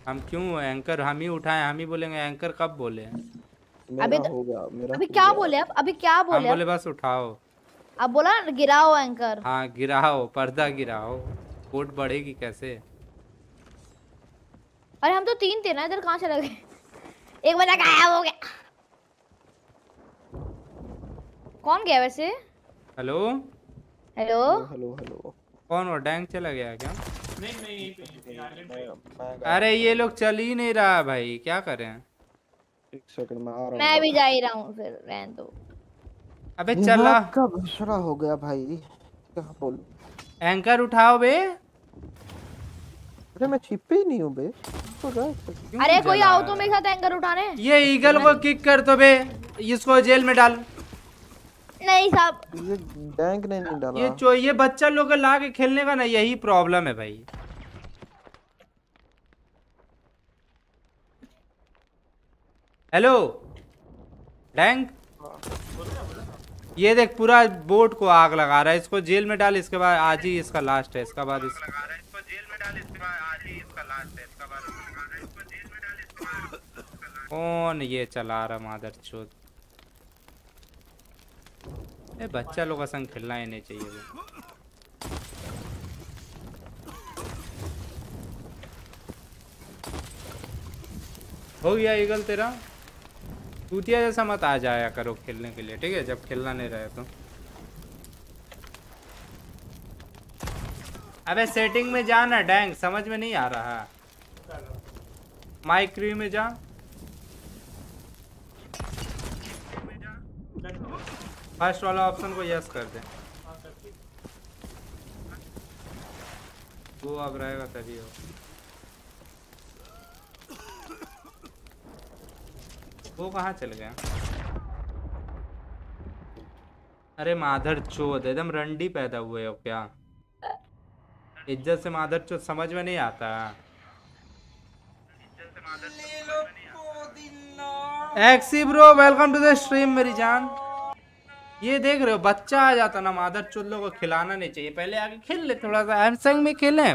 हम क्यों एंकर हम ही उठाए? हम ही बोलेंगे एंकर। कब बोले? अभी हो गया मेरा। अभी क्या बोले आप? अभी क्या बोले? बोले बस उठाओ। अब बोला गिराओ एंकर। हाँ गिराओ, पर्दा गिराओ। बोट बढ़ेगी कैसे? अरे हम तो तीन थे ना, इधर कहाँ चला गए? एक बंदा गायब हो गया। कौन गया वैसे? Hello hello hello hello. कौन वो डैंग चला गया क्या? नहीं नहीं। अरे ये लोग चल ही नहीं रहा भाई, क्या करें? एक सेकंड में आ रहा हूं। मैं भी जा ही रहा हूं फिर रहने दो। अबे चला कब? बसरा हो गया भाई। कहाँ बोलूं? एंकर उठाओ बे। अरे मैं छिपे ही नहीं हूँ बे। तो अरे कोई आओ तो मेरे साथ एंकर उठाने। ये ईगल को किक कर दो बे, इसको जेल में डाल। नहीं साहब ये डैंक नहीं डाला। ये चो ये बच्चा लोग का लाके खेलने का ना यही प्रॉब्लम है भाई। हेलो डैंक, ये देख पूरा बोट को आग लगा रहा है, इसको जेल में डाल। इसके बाद आज ही इसका लास्ट है, इसके बाद इसका लगा रहा है, इसको जेल में डाल। इसके बाद आज ही इसका लास्ट है, इसके बाद लगा रहा है, इसको जेल में डाल। इसके बाद कौन ये चला रहा मादरचोद? ए बच्चा लोग का संग खेलना ही नहीं चाहिए भाई। हो गया ईगल तेरा, टूटिया जैसा मत आ जाया करो खेलने के लिए, ठीक है? जब खेलना नहीं रहे तो। अबे सेटिंग में जा ना डैंग, समझ में नहीं आ रहा। माइक्रो में जा, फर्स्ट वाला ऑप्शन को यस कर दे। वो अब रहेगा तभी हो। वो कहाँ चल गया? अरे माधर चोद एकदम रंडी पैदा हुए हो क्या? इज्जत से माधर चोद, समझ में नहीं आता। एक्सी bro welcome to the stream मेरी जान। ये देख रहे हो बच्चा आ जाता ना, माधर चोद लोगों को खिलाना नहीं चाहिए। पहले आगे खेल ले थोड़ा सा, हैंडसंग में खेले।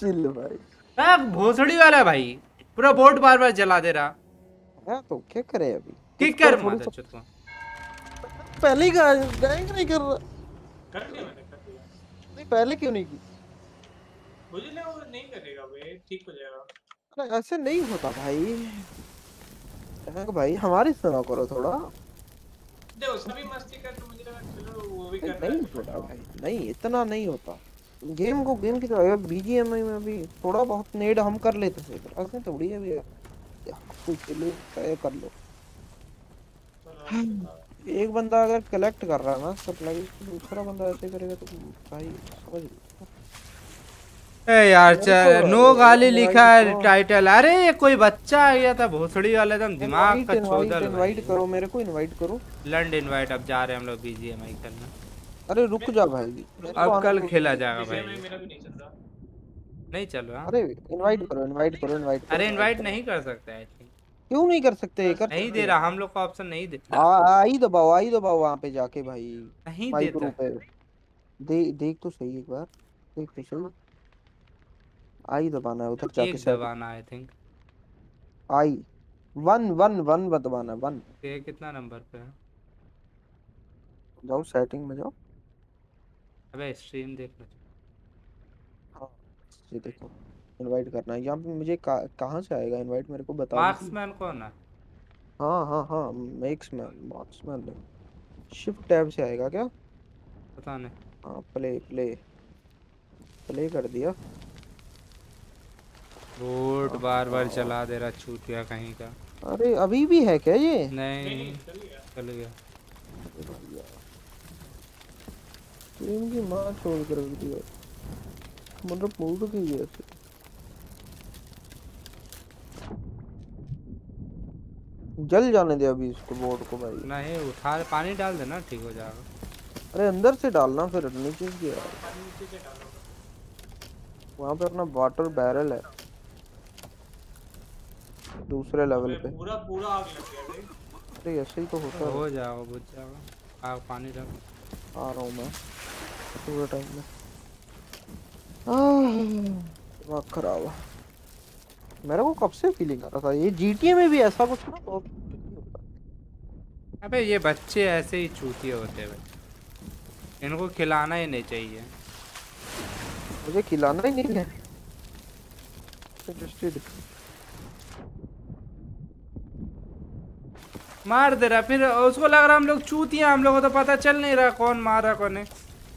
चिल भाई भोसड़ी वाला भाई, पूरा बोट बार बार जला दे रहा है। तो क्या करे अभी? किक कर मार चुटको। पहले का डैंग नहीं कर रहा। कर लिया मैंने, कर लिया। नहीं पहले क्यों नहीं की? मुझे लगा वो नहीं करेगा भाई, ठीक हो जाएगा। अरे ऐसे नहीं होता भाई। डैंग भाई हमारी सुना करो थोड़ा। देखो सभी मस्ती कर, तो मुझे लगा चलो वो भी कर। नहीं होता भाई, नहीं इतना नहीं होता। गेम को गेम की तरह बीजीएमआई में भी थोड़ा बहुत नेड हम कर लेते थे, ऐसे थोड़ी है भैया। कर लो एक बंदा अगर कलेक्ट कर रहा है ना सप्लाई, दूसरा बंदा ऐसे करेगा तो भाई समझ लो। ए यार नो गाली लिखा है टाइटल। अरे ये कोई बच्चा आ गया था भोसड़ी वाला, एकदम दिमाग का चौदल। इनवाइट करो मेरे को, इनवाइट करो लंड इनवाइट। अब जा रहे हम लोग बीजीएमआई करना। अरे रुक जा भाई, अब कल खेला जाएगा भाई। मेरा भी नहीं चल रहा, नहीं चल रहा। अरे इनवाइट करो, इनवाइट करो, इनवाइट। अरे इनवाइट नहीं कर सकते आई थिंक। क्यों नहीं कर सकते? कर नहीं दे रहा, हम लोग को ऑप्शन नहीं देता। आई दबाओ, आई दबाओ वहां पे जाके भाई। नहीं देता, देख तो सही एक बार, देख तो सही। आई दबाना है उधर जाके, दबाना I think. I one one one दबाना वन। ये कितना नंबर पे है? जाओ सेटिंग में जाओ। अबे स्ट्रीम देख लो। ये देखो इनवाइट करना है यहाँ पे। मुझे कहाँ से आएगा इनवाइट, मेरे को बताओ। मार्क्समैन कौन है? हाँ हाँ हाँ मैक्समैन, मार्क्समैन शिफ्ट टैब से आएगा क्या? पता नहीं। हाँ प्ले प्ले प्ले कर दिया। रोड बार बार चला दे रहा छूटिया कहीं का। अरे अभी भी है क्या ये? नहीं चल गया। टीम की मां छोड़ कर दी है, मतलब मूड की है। जल जाने दे अभी इसको, बोर्ड को भाई। नहीं उठा, पानी डाल देना ठीक हो जाएगा। अरे अंदर से डालना, फिर नीचे से डालो। वहां पे अपना वाटर बैरल है दूसरे लेवल पे। पूरा पूरा आग लग गया भाई। अरे ऐसे ही तो होता है। हो जाओ बुझ जाओ। आग पानी डाल। आ रहा हूँ मैं पूरे टाइम में। आह खराब है, मेरे को कब से फीलिंग आ रहा था ये जीटीए में भी ऐसा कुछ ना हो। अबे ये बच्चे ऐसे ही चूतिए होते हैं, इनको खिलाना ही नहीं चाहिए। मुझे खिलाना ही नहीं है। मार दे रहा फिर, उसको लग रहा हम लोग चूतिया। हम लोगों को तो पता चल नहीं रहा कौन मारा कौन है।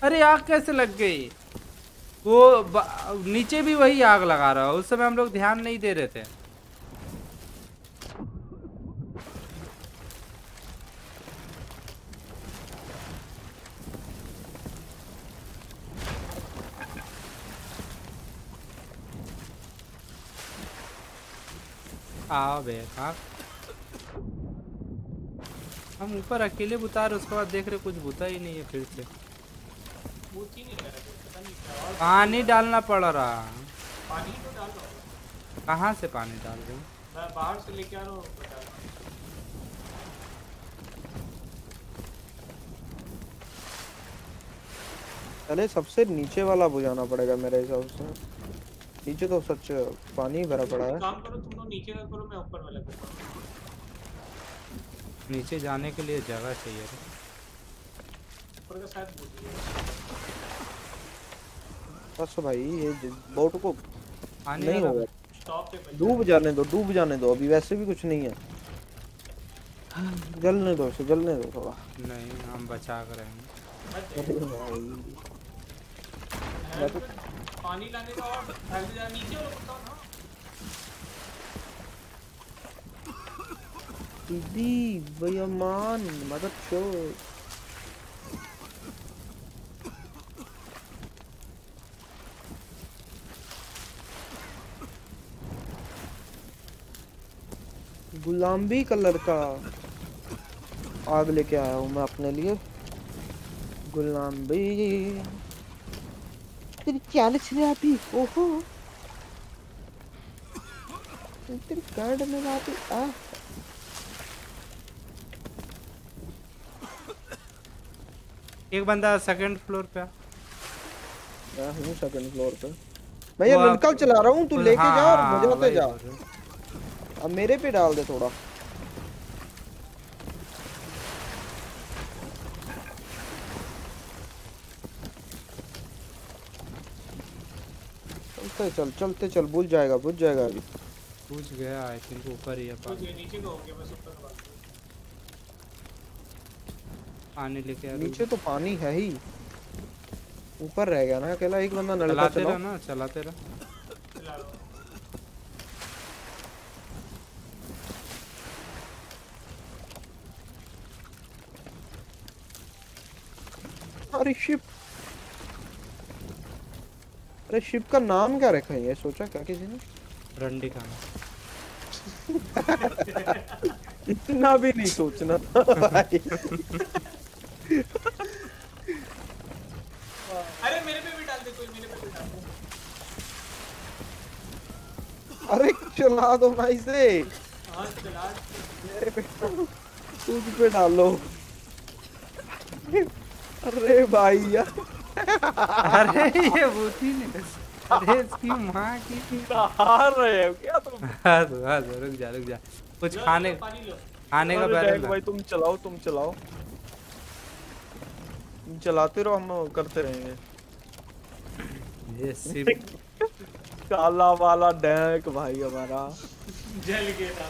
अरे आग कैसे लग गई? वो नीचे भी वही आग लगा रहा है, उस समय हम लोग ध्यान नहीं दे रहे थे। आवे हाँ। हम ऊपर अकेले बुतार उसके बाद देख रहे कुछ बुता ही नहीं है फिर से पानी डालना पड़ रहा। पानी तो डाल रहा कहाँ से पानी डाल रहे मैं बाहर से लेके आ रहा हूँ। अरे सबसे नीचे वाला बुझाना पड़ेगा मेरे हिसाब से। नीचे तो सच पानी भरा पड़ा है। काम करो तुम लोग नीचे का करो मैं ऊपर वाला करता हूं। नीचे जाने के लिए जगह चाहिए ऊपर का शायद बस भाई ये बोट को पानी नहीं होगा। स्टॉप पे डूब जाने दो डूब जाने दो अभी वैसे भी कुछ नहीं है। जलने दो उसे जलने दो थोड़ा। नहीं हम बचा कर रहेंगे। पानी लाने का और फैल जा नीचे और बताओ ना दीदी भैया मान मदद शो। गुलाबी कलर का आग लेके आया हूँ मैं अपने लिए गुलाबी तेरी चालीस आती ओहो तेरी कार्ड में आती आ एक बंदा सेकंड फ्लोर पे मैं हूं सेकंड फ्लोर पे मैं ये निकल चला रहा हूं तू लेके जा और मजाते जा। अब मेरे पे डाल दे थोड़ा चल चलते चल भूल जाएगा भूल जाएगा अभी भूल गया आई थिंक ऊपर ही है पानी नीचे तो हो गया बस ऊपर बात आने लेके आ नीचे तो पानी है ही ऊपर रह गया ना अकेला एक बंदा नलका चलाते रहा ना चलाते रहा चला लो अरे शिप अरे शिप का नाम क्या रखा है ये सोचा क्या किसी ने रंडी खाना इतना भी नहीं सोचना भाई। अरे मेरे पे भी डाल दे कोई मेरे पे भी डाल दे। अरे चला दो भाई से हां चला मेरे पे तू पे डालो। अरे भाई यार अरे ये बूटी ने अरे इसकी माँ की हार रहे हो क्या तुम? हाँ तो हाँ तो रुक जा रुक जा कुछ खाने खाने का बैरल भाई तुम चलाओ तुम चलाओ तुम चलाते रहो हम करते रहेंगे। ये सिप काला वाला डैक भाई हमारा जल गया।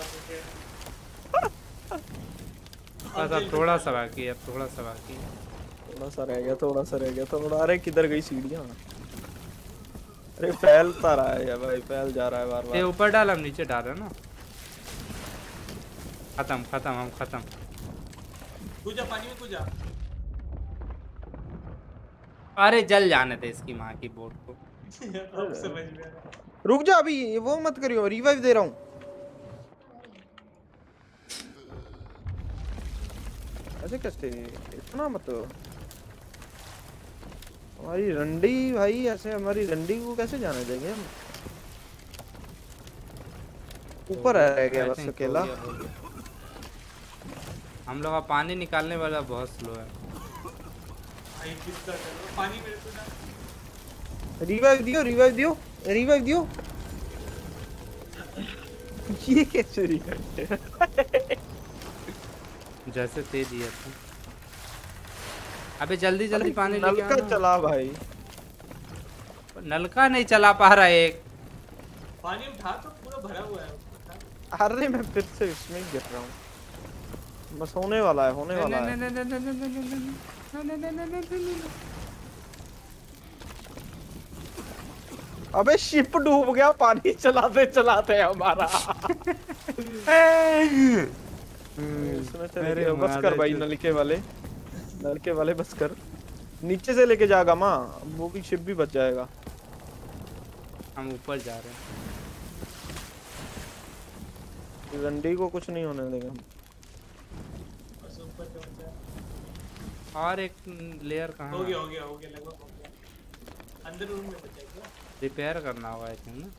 अब थोड़ा सा बाकी अब थोड़ा सा बाकी थोड़ा सा रह गया थोड़ा सा रह गया थोड़ा। अरे किधर गई सीढ़ियाँ? अरे फैलता रहा है यार भाई फैल जा रहा है बार बार। ये ऊपर डाल हम नीचे डाल रहे ना। खत्म खत्म हम खत्म। तू जा पानी में तू जा। अरे जल जाने दे इसकी माँ की बोट को। अब समझ गया। रुक जा अभी वो मत करियो रिवाइव दे रहा हूँ। ऐसे कैसे इतना मत हमारी रंडी भाई ऐसे हमारी रंडी को कैसे जाने देंगे हम? ऊपर रह गया बस अकेला। हम लोग का पानी निकालने वाला बहुत स्लो है। पानी मेरे को ना रिवाइव दियो रिवाइव दियो रिवाइव दियो। ये कैसे रिवाइव जैसे तेज दिया था। अबे जल्दी जल्दी पानी लेके आ। नलका चला भाई। नलका नहीं चला पा रहा एक। पानी उठा तो पूरा भरा हुआ है। अरे मैं फिर से इसमें गिर रहा हूँ। बस होने वाला है होने वाला है। नहीं नहीं नहीं नहीं नहीं नहीं नहीं नहीं नहीं। अबे शिप डूब गया पानी चलाते चलाते हमारा। मेरे बस कर भाई नलके वाले नलके वाले बस कर नीचे से लेके जाएगा माँ वो भी शिप भी बच जाएगा। हम ऊपर जा रहे हैं रंडी को कुछ नहीं होने देंगे हम। और एक लेयर कहाँ हो गया हो गया हो गया लगभग हो गया। अंदर रूम में बचा क्या? रिपेयर करना होगा आई थिंक ना।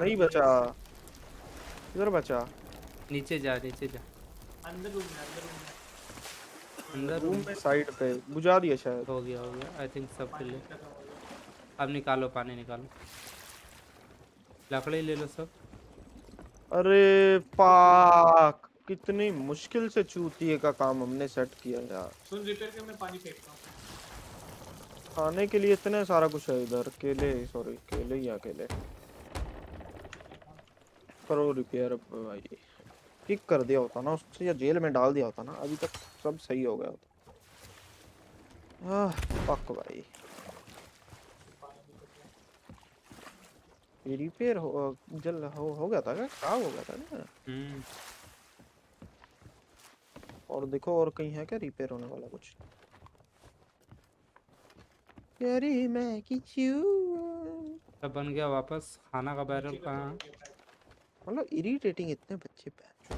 नहीं बचा, इधर बचा। नीचे जा नीचे जा। अंदर रूम में अंदर रूम में अंदर रूम में साइड पे बुझा दिया शायद। हो गया हो गया आई थिंक सब के लिए। अब निकालो पानी निकालो, लकड़ी ले लो सब। अरे पाक कितनी मुश्किल से चूतिए का काम हमने सेट किया यार। सुन रिपेयर के मैं पानी फेंकता हूं। खाने के लिए इतने सारा कुछ है इधर। केले सॉरी केले या केले करो रिपेयर। अब भाई किक कर दिया होता ना उससे या जेल में डाल दिया होता ना, अभी तक सब सही हो गया होता। आह पाक भाई रिपेयर हो जल हो हो गया था क्या? खराब हो गया था ना। हम्म और देखो और कहीं है क्या रिपेयर होने वाला कुछ? यारी मैं किचू सब बन गया वापस। खाना का बैरल कहाँ? मतलब इरिटेटिंग इतने बच्चे पैदा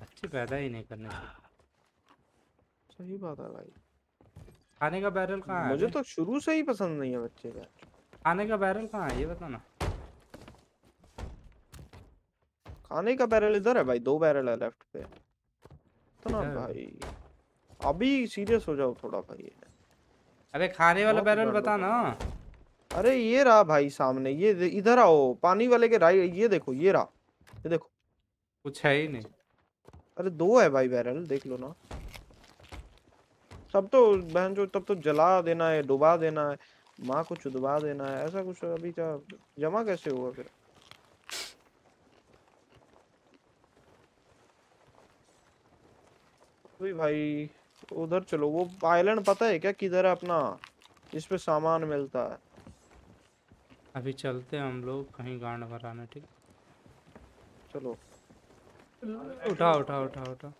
बच्चे पैदा ही नहीं करने से। सही बात है भाई। खाने का बैरल कहाँ है? मुझे तो शुरू से ही पसंद नहीं है बच्चे का। खाने का बैरल कहाँ है ये बताना। खाने का बैरल इधर है भाई, दो बैरल है लेफ्ट पे तो ना भाई। अभी सीरियस हो जाओ थोड़ा भाई। अरे खाने वाला बैरल बता ना। अरे ये रहा भाई सामने, ये इधर आओ। पानी वाले के राइट ये देखो, ये रहा, ये देखो। कुछ है ही नहीं। अरे दो है भाई बैरल, देख लो ना। सब तो बहन जो तब तो जला देना है, डुबा देना है, माँ को चुदवा देना है, ऐसा कुछ। अभी क्या जमा कैसे हुआ फिर? भाई उधर चलो। वो आइलैंड पता है क्या किधर है अपना, जिसपे सामान मिलता है? अभी चलते हैं हम लोग कहीं गांड भराने। ठीक चलो उठा उठा उठा उठा।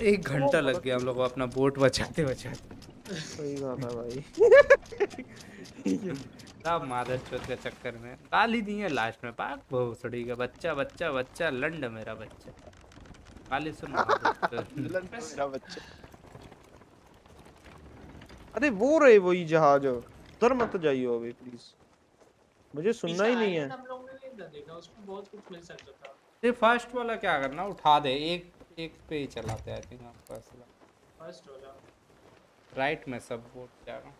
एक घंटा लग गया हम लोग अपना बोट बचाते बचाते। सही बात है भाई। सब मादरचोद के चक्कर में गाली दी है लास्ट में। पाक भोसड़ी का बच्चा बच्चा बच्चा लंड मेरा बच्चा। गाली सुन लंड मेरा बच्चा। अरे वो रहे वही जहाज, उधर मत जाइयो अभी प्लीज। मुझे सुनना ही नहीं है। हम लोगों ने नहीं देखा, उसमें बहुत कुछ मिल सकता था। ये फर्स्ट वाला क्या करना, उठा दे। एक एक पे ही चलाते आई थिंक आपका असला फर्स्ट वाला। राइट में सब बोट जा रहा।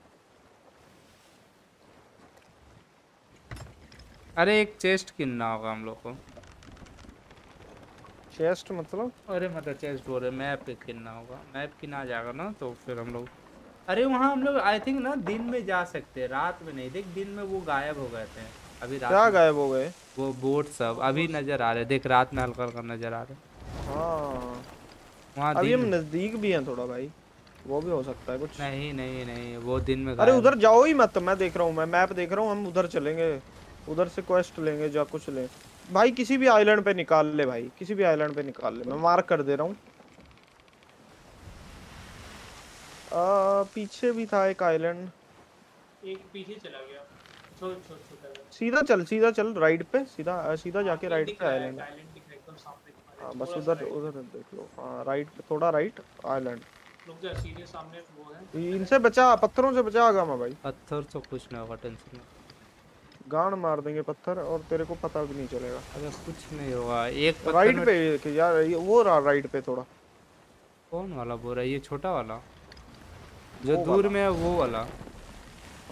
अरे एक चेस्ट किनना होगा हम लोग को। चेस्ट मतलब? अरे मतलब चेस्ट बोल रहे, मैप पे किनना होगा। मैप किना जाएगा ना तो फिर हम लोग। अरे वहाँ हम लोग आई थिंक ना दिन में जा सकते हैं, रात में नहीं। देख दिन में वो गायब हो गए थे। अभी रात क्या गायब हो गए? वो बोट सब अभी नजर आ रहे। देख रात में हल्का हल्का नजर आ रहे। हाँ वहाँ अभी हम नजदीक भी हैं थोड़ा भाई, वो भी हो सकता है कुछ। नहीं नहीं नहीं वो दिन में। अरे उधर जाओ ही मत, मैं देख रहा हूँ, मैं मैप देख रहा हूँ। हम उधर चलेंगे, उधर से क्वेस्ट लेंगे जा कुछ ले भाई। किसी भी आइलैंड पे निकाल ले भाई, किसी भी आइलैंड पे निकाल ले। मैं मार्क कर दे रहा हूँ। पीछे भी था एक आइलैंड, एक पीछे चला गया। छोड़ छोड़ छोड़ सीधा चल, सीधा चल राइट पे, सीधा सीधा जाके राइट पे आइलैंड। हाँ बस उधर उधर देख लो। हाँ राइट पे थोड़ा, राइट आइलैंड। सीधे सामने वो है। इनसे बचा, पत्थरों से बचा आगा मैं भाई। पत्थर तो कुछ नहीं होगा, टेंशन नहीं। गांड मार देंगे पत्थर और तेरे को पता भी नहीं चलेगा। अगर कुछ नहीं होगा एक पत्थर राइट में... पे कि यार वो रहा राइट पे थोड़ा। कौन वाला बोल रहा है? ये छोटा वाला जो दूर में है वो वाला।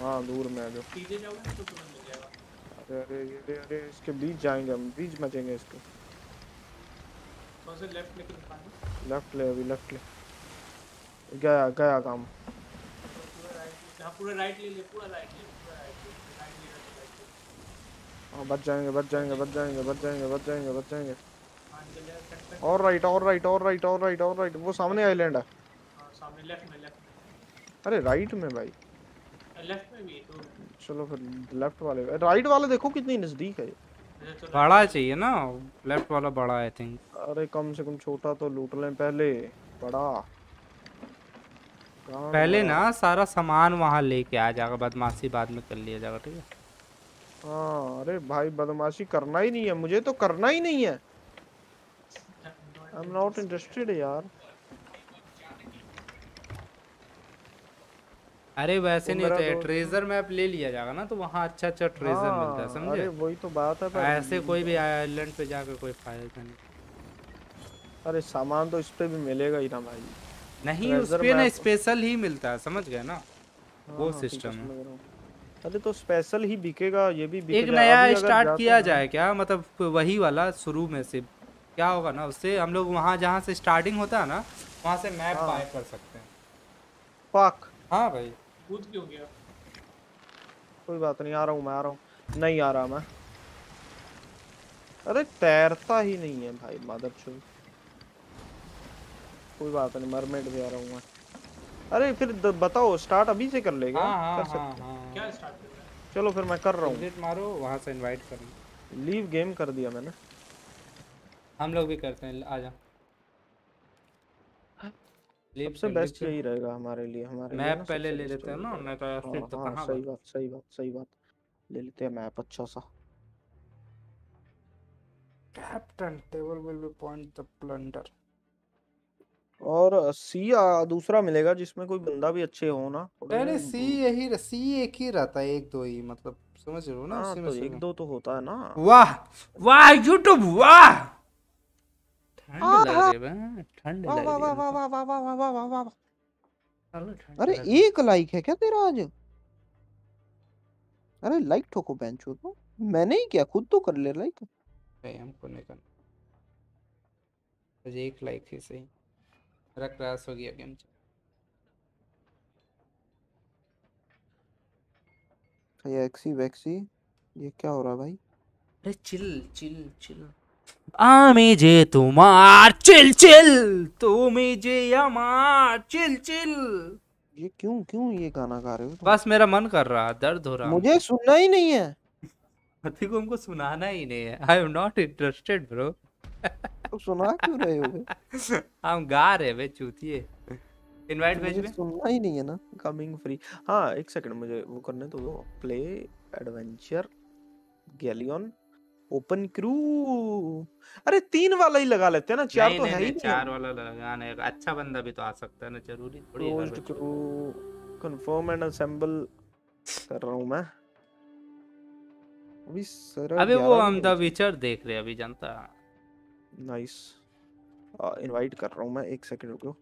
हाँ दूर में है जो। सीधे जाओगे तो तुम्हें मिल जाएगा। अरे अरे अरे इसके बीच जाएंगे हम, बीच मचेंगे इसके। कौन से लेफ्ट लेके निकालो? लेफ्ट ले अभी, लेफ्ट ले। गया गया काम। पूरा राइट ले ले, पूरा राइट ले, पूरा राइट ले, राइट ले। हां बच जाएंगे बच जाएंगे बच जाएंगे बच जाएंगे बच जाएंगे बच जाएंगे। और राइट और राइट और राइट और राइट और राइट। वो सामने आइलैंड है। हां सामने लेफ्ट में लेफ्ट। अरे राइट में भाई, लेफ्ट में भी तो। चलो फिर लेफ्ट वाले, राइट वाले देखो कितनी नजदीक है। बड़ा चाहिए ना लेफ्ट वाला, बड़ा आई थिंक। अरे कम से कम छोटा तो लूट लें पहले, बड़ा पहले ना सारा सामान वहाँ लेके आ जाएगा, बदमाशी बाद में कर लिया जाएगा, ठीक है। हाँ अरे भाई बदमाशी करना ही नहीं है, मुझे तो करना ही नहीं है, आई एम नॉट इंटरेस्टेड यार। अरे वैसे नहीं होता है, ट्रेजर मैप ले लिया जाएगा ना तो वहाँ अच्छा अच्छा ट्रेजर हाँ, मिलता है, समझे? वही तो बात है, ऐसे कोई भी आइलैंड पे जाकर कोई फायदा नहीं। अरे सामान तो इस पे भी मिलेगा ही ना भाई। नहीं उस पे ना स्पेशल ही मिलता है, समझ गए ना? वो सिस्टम है। अरे तो स्पेशल ही बिकेगा, ये भी बिकेगा। एक नया स्टार्ट किया जाए क्या, मतलब वही वाला शुरू में से, क्या होगा ना उससे हम लोग वहाँ जहाँ से स्टार्टिंग होता है ना वहाँ से मैप बाय कर सकते हैं। पाक हाँ भाई कूद क्यों गया? कोई बात नहीं, आ रहा हूँ मैं, आ रहा हूँ। नहीं आ रहा मैं। अरे तैरता ही नहीं है भाई मदरचोद। कोई बात नहीं, मरमेड भी आ रहा हूँ मैं। अरे फिर बताओ स्टार्ट अभी से कर लेगा? हाँ हाँ कर सकते हाँ, हाँ। क्या स्टार्ट कर रहा है? चलो फिर मैं कर रहा हूँ। विजिट मारो वहाँ से, इनवाइट कर लो। लीव गेम कर दिया मैंने। हम लोग भी करते हैं, आ जा। सबसे बेस्ट यही रहेगा हमारे लिए। हमारे मैप पहले ले लेते हैं ना, मैं तो फिर तो कहां। सही बात सही बात सही बात, ले लेते हैं मैप अच्छा सा। Captain table will be point the plunder. और सी दूसरा मिलेगा जिसमें कोई बंदा भी अच्छे हो ना। अरे सी यही सी एक ही रहता है, एक दो ही, मतलब समझ रहे हो ना? उसी में से एक दो तो होता है ना। वाह वाह YouTube, वाह ठंड लग रही। अरे एक लाइक है क्या तेरा आज? अरे लाइक ठोको बेंचो तो, मैंने ही क्या खुद तो कर ले लाइक। नहीं हमको नहीं करना, मुझे एक लाइक ही सही। मेरा क्रैश हो गया गेम। ये एक्सी वैक्सी ये क्या हो रहा भाई? अरे चिल चिल चिल। आमे जे तुम्हार चिल चिल, तुमे जे अमार चिल चिल। ये क्यों क्यों ये गाना गा रहे हो? बस मेरा मन कर रहा, दर्द हो रहा, मुझे सुनना ही नहीं है। पति को हमको सुनाना ही नहीं है। I am not interested bro. तो सुना क्यों रहे हो? हम गा रहे बे चूतिए। इनवाइट भेज में सुनना ही नहीं है ना। Coming free. हां एक सेकंड मुझे वो करने तो दो। Play adventure galleon open crew. अरे तीन वाला ही लगा लेते हैं ना, चार नहीं, तो नहीं, है ही नहीं। चार वाला लगाना है, अच्छा बंदा भी तो आ सकता है ना, जरूरी थोड़ी है। क्रू कंफर्म एंड असेंबल कर रहा हूं मैं अभी। अबे वो हम द विचर देख रहे अभी, जनता नाइस। इनवाइट कर रहा हूं मैं, एक सेकंड रुको।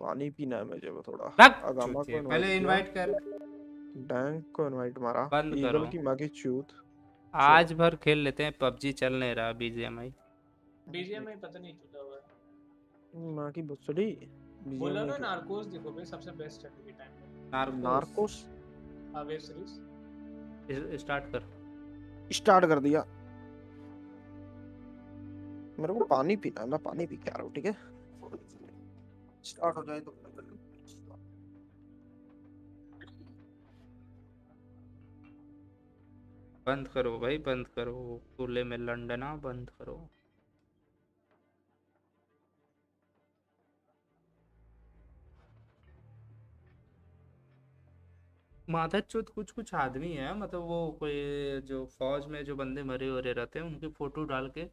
पानी पीना है मुझे वो थोड़ा। आगामा को पहले इनवाइट कर, डैंक को इनवाइट मारा। ईगल की मां की चूत। आज भर खेल लेते हैं पबजी, चल नहीं रहा बीजीएमआई। बीजीएमआई पता नहीं चुका हुआ मां की बसड़ी। बोलो ना नार्कोस देखो भाई, सबसे बेस्ट है के टाइम में। नार्कोस अब वेब सीरीज स्टार्ट कर। स्टार्ट कर दिया। मेरे को पानी पीना ना, पानी पी के आ रहा हूं, ठीक है? स्टार्ट हो जाए तो बंद करो भाई, बंद करो कूले में लंडना, बंद करो। माधवचोद कुछ कुछ आदमी है, मतलब वो कोई जो फौज में जो बंदे मरे वरे रहते हैं उनकी फोटो डाल के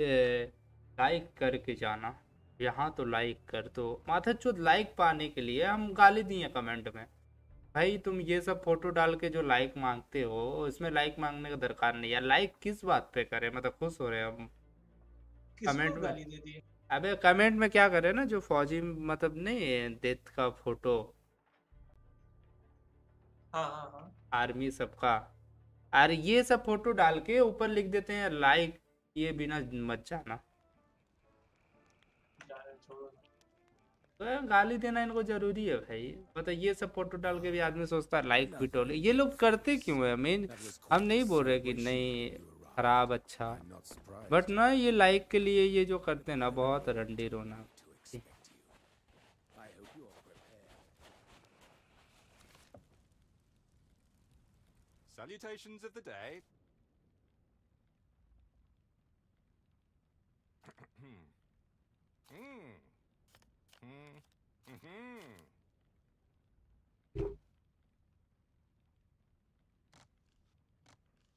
लाइक करके जाना, यहाँ तो लाइक कर दो। माधवचोद लाइक पाने के लिए हम गाली दिए कमेंट में। भाई तुम ये सब फोटो डाल के जो लाइक मांगते हो, इसमें लाइक मांगने का दरकार नहीं है। लाइक किस बात पे करे, मतलब खुश हो रहे हम कमेंट में? अबे कमेंट में क्या करे ना, जो फौजी मतलब नहीं डेथ का फोटो हाँ हाँ हाँ आर्मी सबका, और ये सब फोटो डाल के ऊपर लिख देते हैं लाइक, ये बिना मत जाना। तो गाली देना इनको जरूरी है भाई, मतलब ये सब फोटो डाल के भी आदमी सोचता है लाइक भी टोले। ये लोग करते क्यों है? मेन हम नहीं बोल रहे कि नहीं खराब अच्छा, बट ना ये लाइक के लिए ये जो करते हैं ना, बहुत रंडी रोना। Hmm. Hmm. Mm-hmm.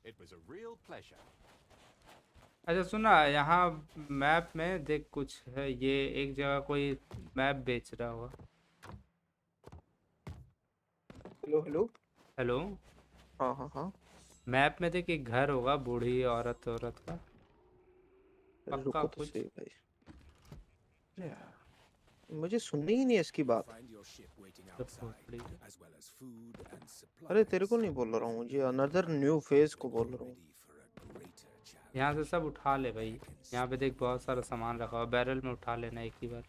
It was a real pleasure. अच्छा सुना, यहाँ मैप में देख कुछ है, ये एक जगह कोई मैप बेच रहा हुआ। Hello hello hello. हाँ हाँ हाँ, मैप में देख एक घर होगा, बूढ़ी औरत औरत का पक्का कुछ। मुझे सुननी ही नहीं है इसकी बात। अरे तेरे को नहीं बोल रहा हूँ, मुझे अनदर न्यू फेज को बोल रहा हूँ। यहाँ से सब उठा ले भाई, यहाँ पे देख बहुत सारा सामान रखा हुआ, बैरल में उठा लेना एक ही बार।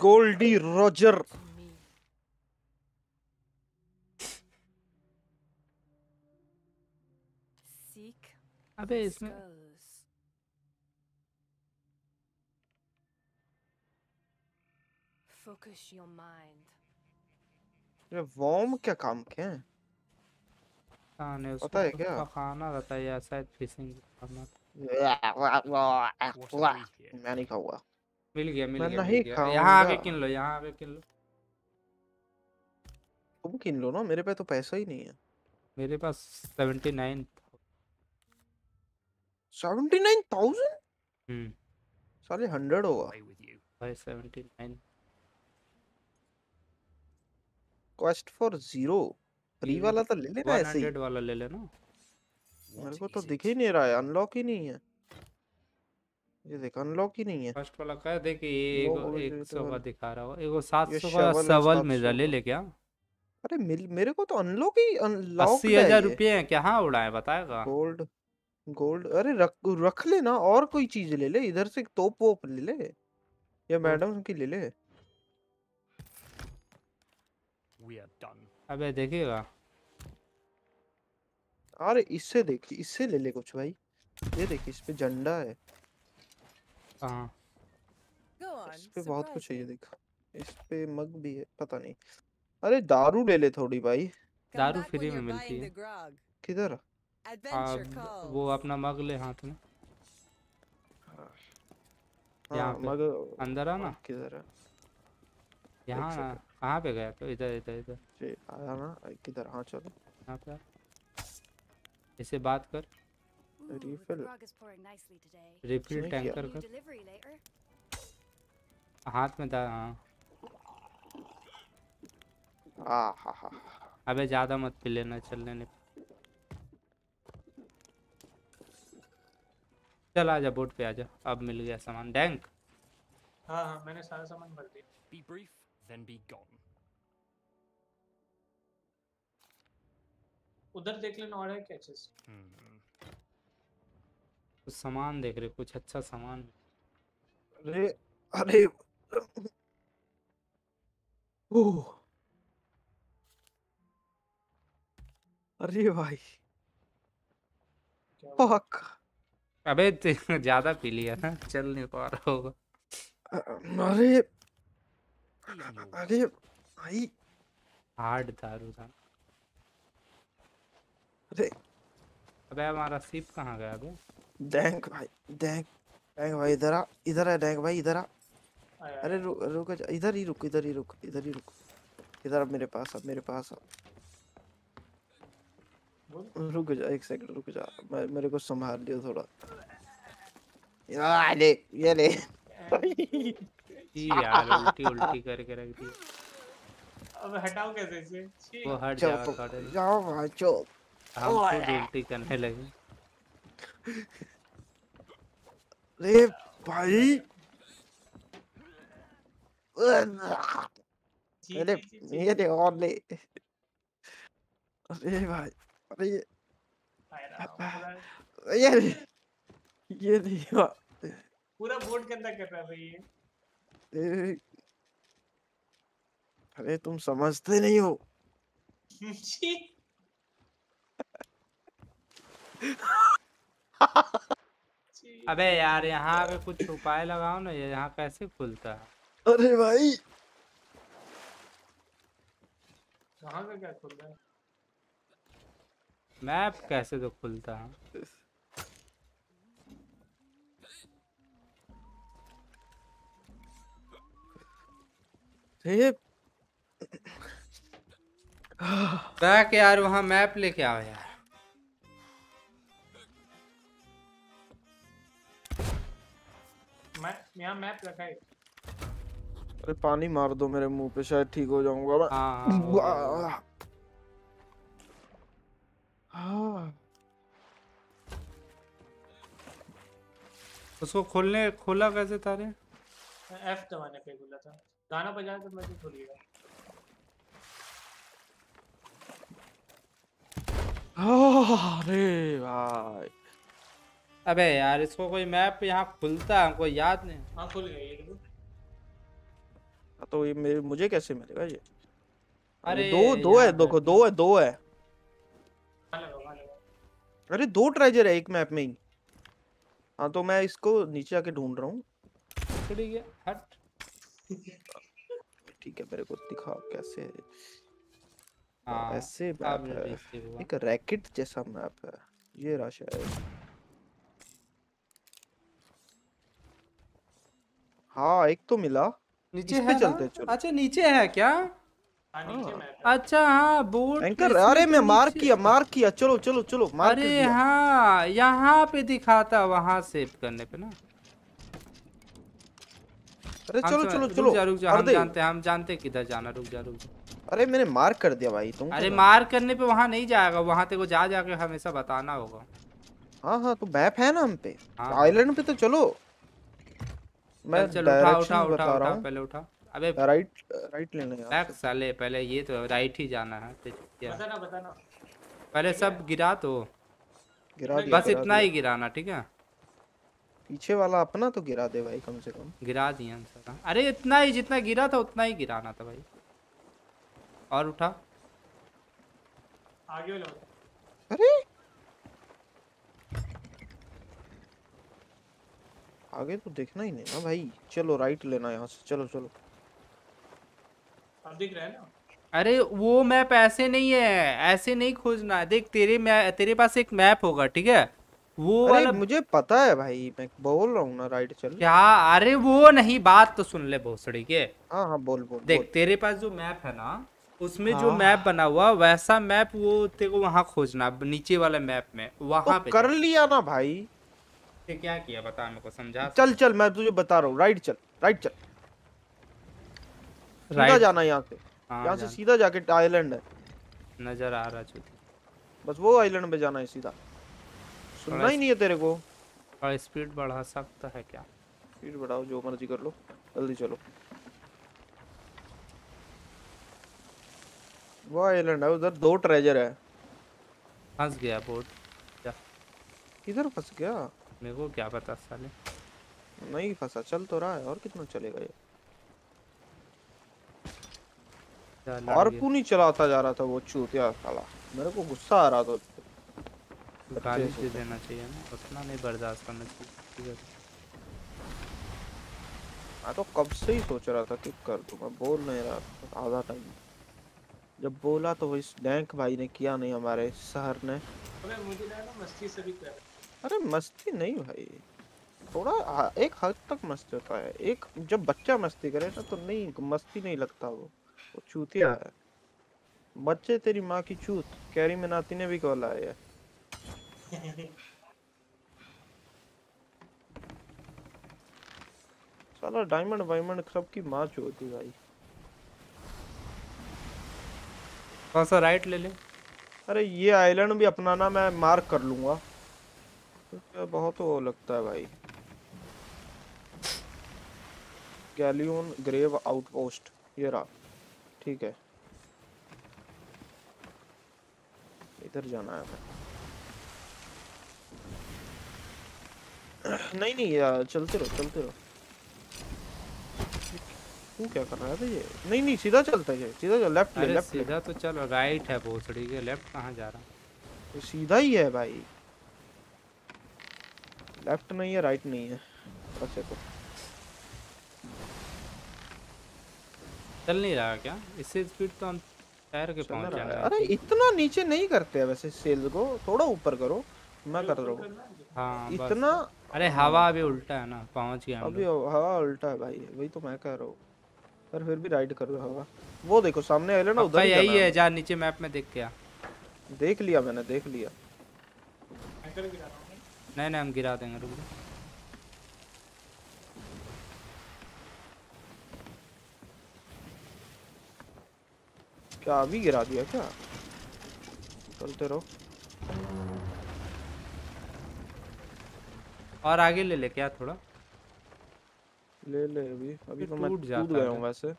गोल्डी रॉजर अबे इसमें Focus your mind. ये वॉर्म क्या काम के हैं? खाने उसको पता है क्या? खाना रहता है या शायद फिशिंग करना। मैं नहीं खाऊंगा। मिल गया मिल गया। नहीं खाऊंगा। यहाँ आके किन लो, यहाँ आके किन लो। तुम किन लो ना, मेरे पे तो पैसा ही नहीं है। मेरे पास seventy nine. Seventy nine thousand? हम्म। साले हंड्रेड होगा। भाई seventy nine. Quest for zero free वाला तो ले लेना, ऐसे ही सौ वाला ले लेना। मेरे को तो दिख ही नहीं रहा है, अनलॉक ही नहीं है। ये देख अनलॉक ही नहीं है। फर्स्ट वाला का देख, ये एक सौ का दिखा रहा है, एगो सात सौ का सवाल में ले ले क्या? अरे मेरे को तो अनलॉक ही अनलॉक है। अस्सी हज़ार रुपए हैं क्या? हां उड़ाए बताएगा। गोल्ड गोल्ड अरे रख लेना, और कोई चीज ले ले, इधर से तोप वोप ले ले या मैडम की ले ले। अबे देखिएगा, अरे इससे देख, इससे ले ले कुछ भाई। ये देखिए इस पे झंडा है, इस पे बहुत कुछ है। ये देख इस पे मग भी है, पता नहीं। अरे दारू ले ले थोड़ी भाई, दारू फ्री में मिलती है। किधर? वो अपना मग ले हाथ में। यहाँ मग अंदर आना। किधर? यहाँ कहाँ पे गया? तो इधर इधर इधर जी आया ना किधर। हाँ चलो यहाँ पे इसे बात कर। रिफिल रिफिल टैंकर कर हाथ में दा। हाँ हा हा। अबे ज्यादा मत पी लेना, चलने ने चल। आजा बोट पे आजा। अब मिल गया सामान डैंक। हाँ हाँ मैंने सारा सामान भर दिया। Be brief, then be gone. उधर देख लेना और है क्या चीज? कुछ सामान देख रहे, कुछ अच्छा सामान। अरे अरे ओह अरे भाई फक। अबे ज्यादा पी लिया ना, चल नहीं पा रहा होगा। अरे अरे भाई हार्ड दारू था। अरे अबे हमारा शिप कहाँ गया? अबे डैंक भाई, डैंक डैंक भाई इधर आ, इधर है डैंक भाई, इधर आ। अरे रुक रुक, इधर ही रुक, इधर ही रुक, इधर ही रुक, इधर अब मेरे पास, अब मेरे पास आ। रुक जा एक सेकंड, रुक जा, मेरे को संभाल लियो थोड़ा। यार ले ये ले यार, उल्टी उल्टी करके रख दी। अब हटाओ कैसे इसे? वो हट जाओ जाओ वहां चो। हम खुद उल्टी करने लगे। अरे भाई अरे ये दे और ले। अरे भाई अरे ये ये ये पूरा बोर्ड गंदा कर रहा है भाई ये। अरे तुम समझते नहीं हो। अबे यार यहाँ पे कुछ उपाय लगाओ ना, यहाँ कैसे खुलता है? अरे भाई कहाँ से क्या खुल रहा है? मैप कैसे तो खुलता है। कि यार वहाँ मैप लेके आओ यार। मैं यहाँ मैप रखा है। अरे पानी मार दो मेरे मुंह पे, शायद ठीक हो जाऊंगा मैं। हाँ, हाँ। उसको खोलने खोला कैसे तारे? एफ दबाने पे खुला था। गाना बजाने तो मैं भी खोलिएगा। अरे भाई अबे यार इसको कोई मैप यहाँ खुलता है हमको याद नहीं। हाँ खुल गया ये तो। ये मेरे मुझे कैसे मिलेगा ये? अरे दो दो है, देखो दो है दो है। अरे दो ट्रेजर है एक मैप में ही। हाँ तो मैं इसको नीचे आके ढूंढ रहा हूँ। ठीक है मेरे को दिखा कैसे। आ, ऐसे मैप है, एक रैकेट जैसा मैप है ये राशि है। हाँ एक तो मिला नीचे है, चलते चलो। अच्छा नीचे है क्या? आ, नीचे हाँ। मैप है। अच्छा हाँ बोर्ड एंकर। अरे मैं मार्क किया मार्क किया चलो चलो चलो मार्क। अरे हाँ यहाँ पे दिखाता वहाँ सेव करने पे ना। अरे चलो चलो चलो रुक जा, हम जानते हम जानते किधर जाना। रुक जा रुक जा। अरे मैंने मार्क कर दिया भाई तुम। अरे मार्क करने पे वहाँ नहीं जाएगा, वहाँ तेरे को जा जाके हमेशा बताना होगा। हाँ हाँ तो मैप है ना हम पे। आइलैंड पे तो चलो मैं चल उठा उठा उठा उठा पहले उठा। अबे राइट राइट लेने यार बैक साले। पहले ये तो राइट ही जाना है। बताना बताना पहले सब गिरा तो गिरा दिया। बस इतना ही गिराना ठीक है। पीछे वाला अपना तो गिरा दे भाई कम से कम। गिरा दिया। अरे इतना ही जितना गिरा था उतना ही गिराना था भाई। और उठा आगे। अरे आगे तो देखना ही नहीं ना भाई। चलो राइट लेना यहाँ से। चलो चलो अब दिख रहा है ना। अरे वो मैप ऐसे नहीं है, ऐसे नहीं खोजना। देख तेरे तेरे पास एक मैप होगा ठीक है वो। अरे मुझे पता है भाई मैं बोल रहा हूँ ना राइट चल। क्या? अरे वो नहीं, बात तो सुन ले भोसड़ी के। हाँ हाँ बोल बोल। देख बोल। तेरे पास जो मैप है ना उसमें हाँ। जो मैप बना हुआ वैसा मैप वो तेरे को वहाँ खोजना नीचे वाले मैप में। वहाँ तो पे कर लिया ना भाई। ते क्या किया बता मेरे को समझा। चल चल मैं तुझे बता रहा हूँ राइट चल राइट चल। राइट जाना यहाँ से, यहाँ से सीधा जाके आइलैंड है नजर आ रहा है। बस वो आइलैंड पे जाना है सीधा। सुनना ही नहीं है तेरे को। और स्पीड बढ़ा सकता है क्या? स्पीड बढ़ाओ जो मर्जी कर लो जल्दी चलो। वो आइलैंड है उधर दो ट्रेजर है। फंस गया बोट। इधर फंस गया मेरे को क्या पता साले। नहीं फंसा चल तो रहा है और कितना चलेगा ये। और पूरी चलाता जा रहा था वो चूतिया साला। मेरे को गुस्सा आ रहा था। गाली से देना चाहिए ना, उतना नहीं बर्दाश्त करना चाहिए। मैं तो कब से ही सोच रहा था कि कर दूंगा, बोल नहीं रहा था आधा टाइम। जब बोला तो इस डैंक भाई ने किया नहीं हमारे शहर ने। अरे मुझे ना मस्ती से भी कर। अरे मस्ती नहीं भाई, थोड़ा एक हद तक मस्ती होता है। एक जब बच्चा मस्ती करे ना तो नहीं मस्ती नहीं लगता वो वो चूतिया है। बच्चे तेरी माँ की चूत, कैरी मिनाती ने भी बोला है। साला डायमंड वाइमंड सब की माँ चोती भाई। कौन सा राइट ले ले? अरे ये आइलैंड भी अपना ना मैं मार्क कर लूंगा तो बहुत वो लगता है भाई। गैलियन ग्रेव आउटपोस्ट ये रहा ठीक है। इधर जाना है नहीं नहीं यार चलते रहो चलते रहो। तू क्या कर रहा है ये? नहीं नहीं सीधा चलता है सीधा चल। लेफ्ट ले लेफ्ट सीधा तो चल। राइट है भोसड़ी के। लेफ्ट कहाँ जा रहा है? तो सीधा ही है भाई। लेफ्ट नहीं है राइट नहीं है। अच्छा तो चल नहीं रहा क्या? इससे स्पीड तो हम पैर के पहुंच जाना है। अरे इतना नीचे नहीं करते हैं वैसे सेल को, थोड़ा ऊपर करो। मैं कर रहा हूं। हां इतना, अरे हवा अभी उल्टा है ना, पहुंच गया अभी। हवा उल्टा है भाई, वही तो मैं कह रहा हूं, पर फिर भी राइड कर रहा हूं। वो देखो सामने आइलैंड, उधर ही यही है जहां नीचे मैप में देख गया। देख लिया मैंने, देख लिया। नहीं नहीं हम गिरा देंगे, रुक जाओ। क्या अभी गिरा दिया क्या? चलते रहो और आगे ले ले। क्या थोड़ा ले ले अभी अभी तो मैं टूट गया हूं वैसे।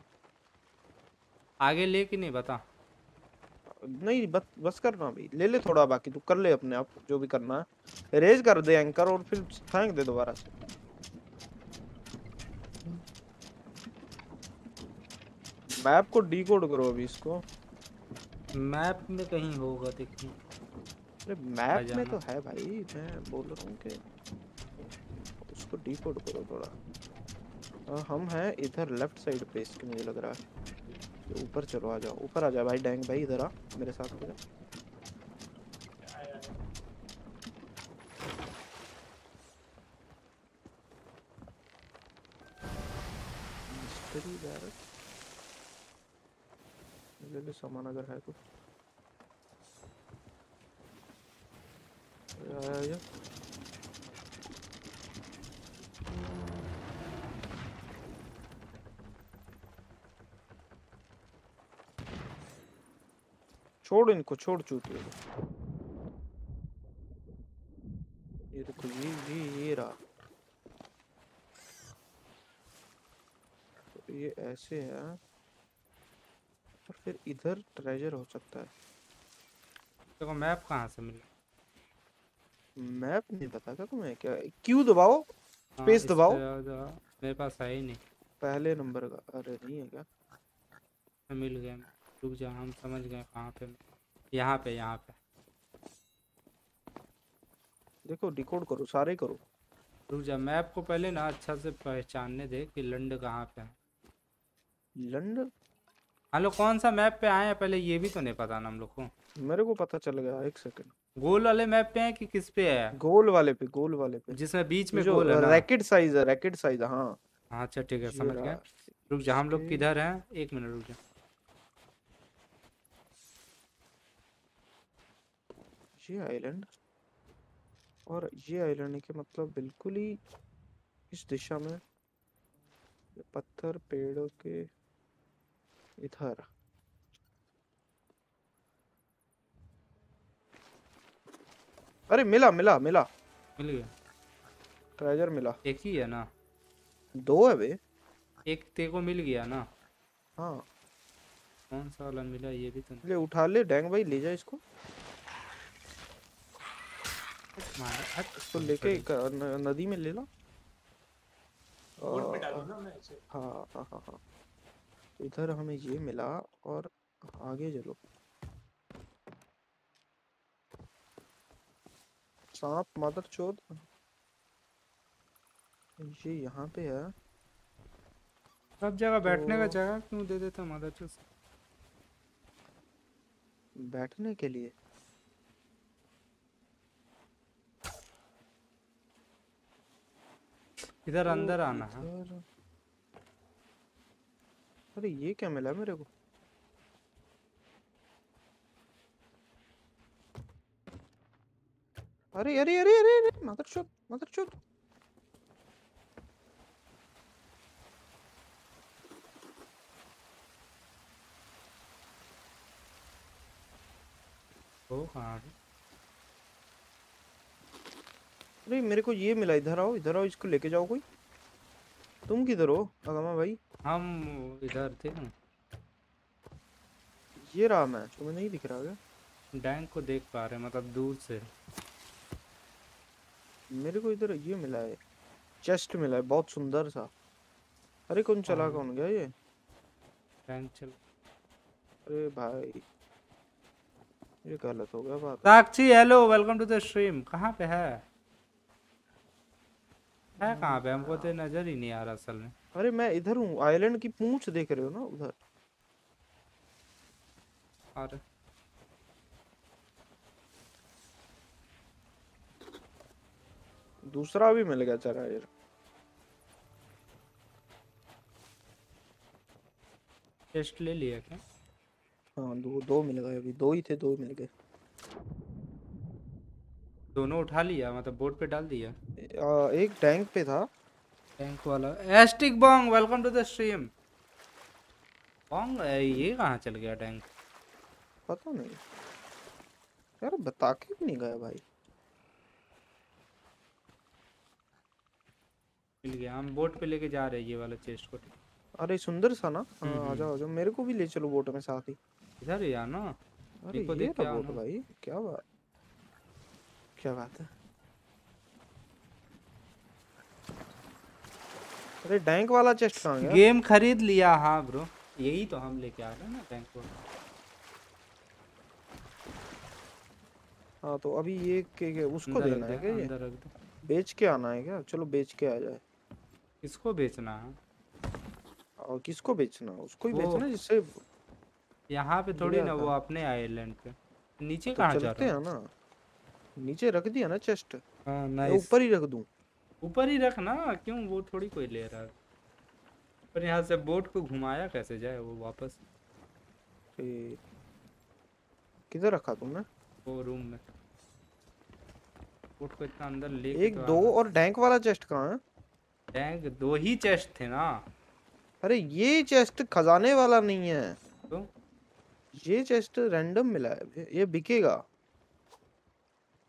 आगे ले कि नहीं बता? नहीं बस बस करना भाई, ले ले थोड़ा, बाकी तू कर ले अपने आप जो भी करना है। रेज कर दे एंकर और फिर फेंक दे दोबारा से। मैप को डीकोड करो अभी इसको। मैप में कहीं होगा, देखिए। अरे मैप में तो है भाई, मैं बोल रहा हूँ कि उसको डीकोड करो थोड़ा। आ, हम हैं इधर लेफ्ट साइड पे इसके, मुझे लग रहा है। ऊपर चलो, आ जाओ ऊपर आ जाओ भाई। डैंग भाई इधर आ मेरे साथ हो जा। ले सामान अगर है तो आया। छोड़ इनको, छोड़ चूतिए। ये देखो ये ये ये रहा, ये ऐसे है और फिर इधर ट्रेजर हो सकता है। देखो मैप कहाँ से मिला? मैप नहीं पता क्या तुम्हें? क्या क्यू दबाओ, स्पेस दबाओ। मेरे पास है ही नहीं पहले नंबर का। अरे नहीं है क्या? मिल गया, रुक जा। हम समझ गए कहाँ पे। यहाँ पे यहाँ पे देखो, डिकोड करो सारे करो। रुक जा, मैप को पहले ना अच्छा से पहचानने दे कि लंड कहाँ पे है। लंड हेलो कौन सा मैप पे आए हैं पहले, ये भी तो नहीं पता ना हम लोग को। मेरे को पता चल गया, एक सेकंड। गोल वाले मैप पे है कि किस पे है? गोल वाले पे, गोल वाले पे, जिसमें बीच में गोल है। रैकेट साइज है, रैकेट साइज। हाँ अच्छा ठीक है, समझ गया। रुक जा, हम लोग किधर है? एक मिनट रुक जा। ये आइलैंड, और ये आइलैंड के मतलब बिल्कुल ही इस दिशा में, पत्थर पेड़ों के इधर। अरे मिला मिला मिला, मिल गया ट्रेजर मिला। एक ही है ना? दो है बे, एक तेरे को मिल गया ना। हाँ कौन सा वाला मिला ये भी तो नहीं। ले उठा ले डैंग भाई, ले जा इसको। इसको लेके नदी में ले लो, बोट पे डालो ना मैं इसे। हाँ हाँ हाँ हाँ, इधर हमें ये मिला और आगे चलो। सांप मदरचोद, ये यहाँ पे है। सब जगह बैठने तो... का जगह क्यों दे देता मदरचोद? बैठने के लिए इधर अंदर आना है। अरे ये क्या मिला मेरे को? अरे अरे अरे अरे अरे मदरचोद मदरचोद। ओ हाँ नहीं, मेरे को ये मिला। इधर आओ इधर आओ, इसको लेके जाओ कोई। तुम किधर हो अगामा भाई? हम इधर थे ना। ये रहा मैं, तुम्हें नहीं दिख रहा क्या? डैंग को देख पा रहे मतलब दूर से। मेरे को इधर ये मिला है, चेस्ट मिला है बहुत सुंदर सा। अरे कौन चला, कौन गया ये? डैंग चल। अरे भाई ये गलत हो गया बात। Sakshi hello, welcome to the stream. कहाँ पे है है कहाँ पे? हमको तो नजर ही नहीं आ रहा असल में। अरे मैं इधर हूँ, आइलैंड की पूंछ देख रहे हो ना उधर। और दूसरा भी मिल गया चरा यार। टेस्ट ले लिया क्या? हाँ दो दो मिल गए, अभी दो ही थे, दो मिल गए। दोनों उठा लिया मतलब बोर्ड पे डाल दिया। आ, एक टैंक पे था, टैंक वाला। एस्टिक बॉन्ग वेलकम टू द स्ट्रीम। बॉन्ग ये कहाँ चल गया टैंक? पता नहीं यार, बता के नहीं गया भाई। मिल गया, हम बोट पे लेके जा रहे हैं ये वाला चेस्ट को। अरे सुंदर सा ना, आ जाओ जाओ, मेरे को भी ले चलो बोट में साथ ही। इधर ही आना। अरे देखो देख क्या बोट भाई, क्या बात क्या बात है। अरे टैंक वाला चेस्ट कहाँ गया? गेम खरीद लिया। हाँ ब्रो, यही तो हम लेके आ रहे हैं ना टैंक को। हाँ तो अभी ये के, के उसको देना है क्या? ये बेच के आना है क्या? चलो बेच के आ जाए। इसको बेचना है? और किसको बेचना? उसको ही बेचना जिससे यहाँ पे थोड़ी ना, वो अपने आइलैंड पे नीचे कहाँ जा रहे हैं ना। नीचे रख दिया ना चेस्ट। हाँ नाइस, ऊपर ही रख दूं। ऊपर ही रख ना, क्यों वो थोड़ी कोई ले रहा है। पर यहाँ से बोट को घुमाया कैसे जाए वो वापस? किधर रखा तुमने? वो रूम में। बोट को इतना अंदर ले। एक तो दो और टैंक वाला चेस्ट कहाँ है? टैंक दो ही चेस्ट थे ना। अरे ये चेस्ट खजाने वाला नहीं है तो? ये चेस्ट रैंडम मिला है, ये बिकेगा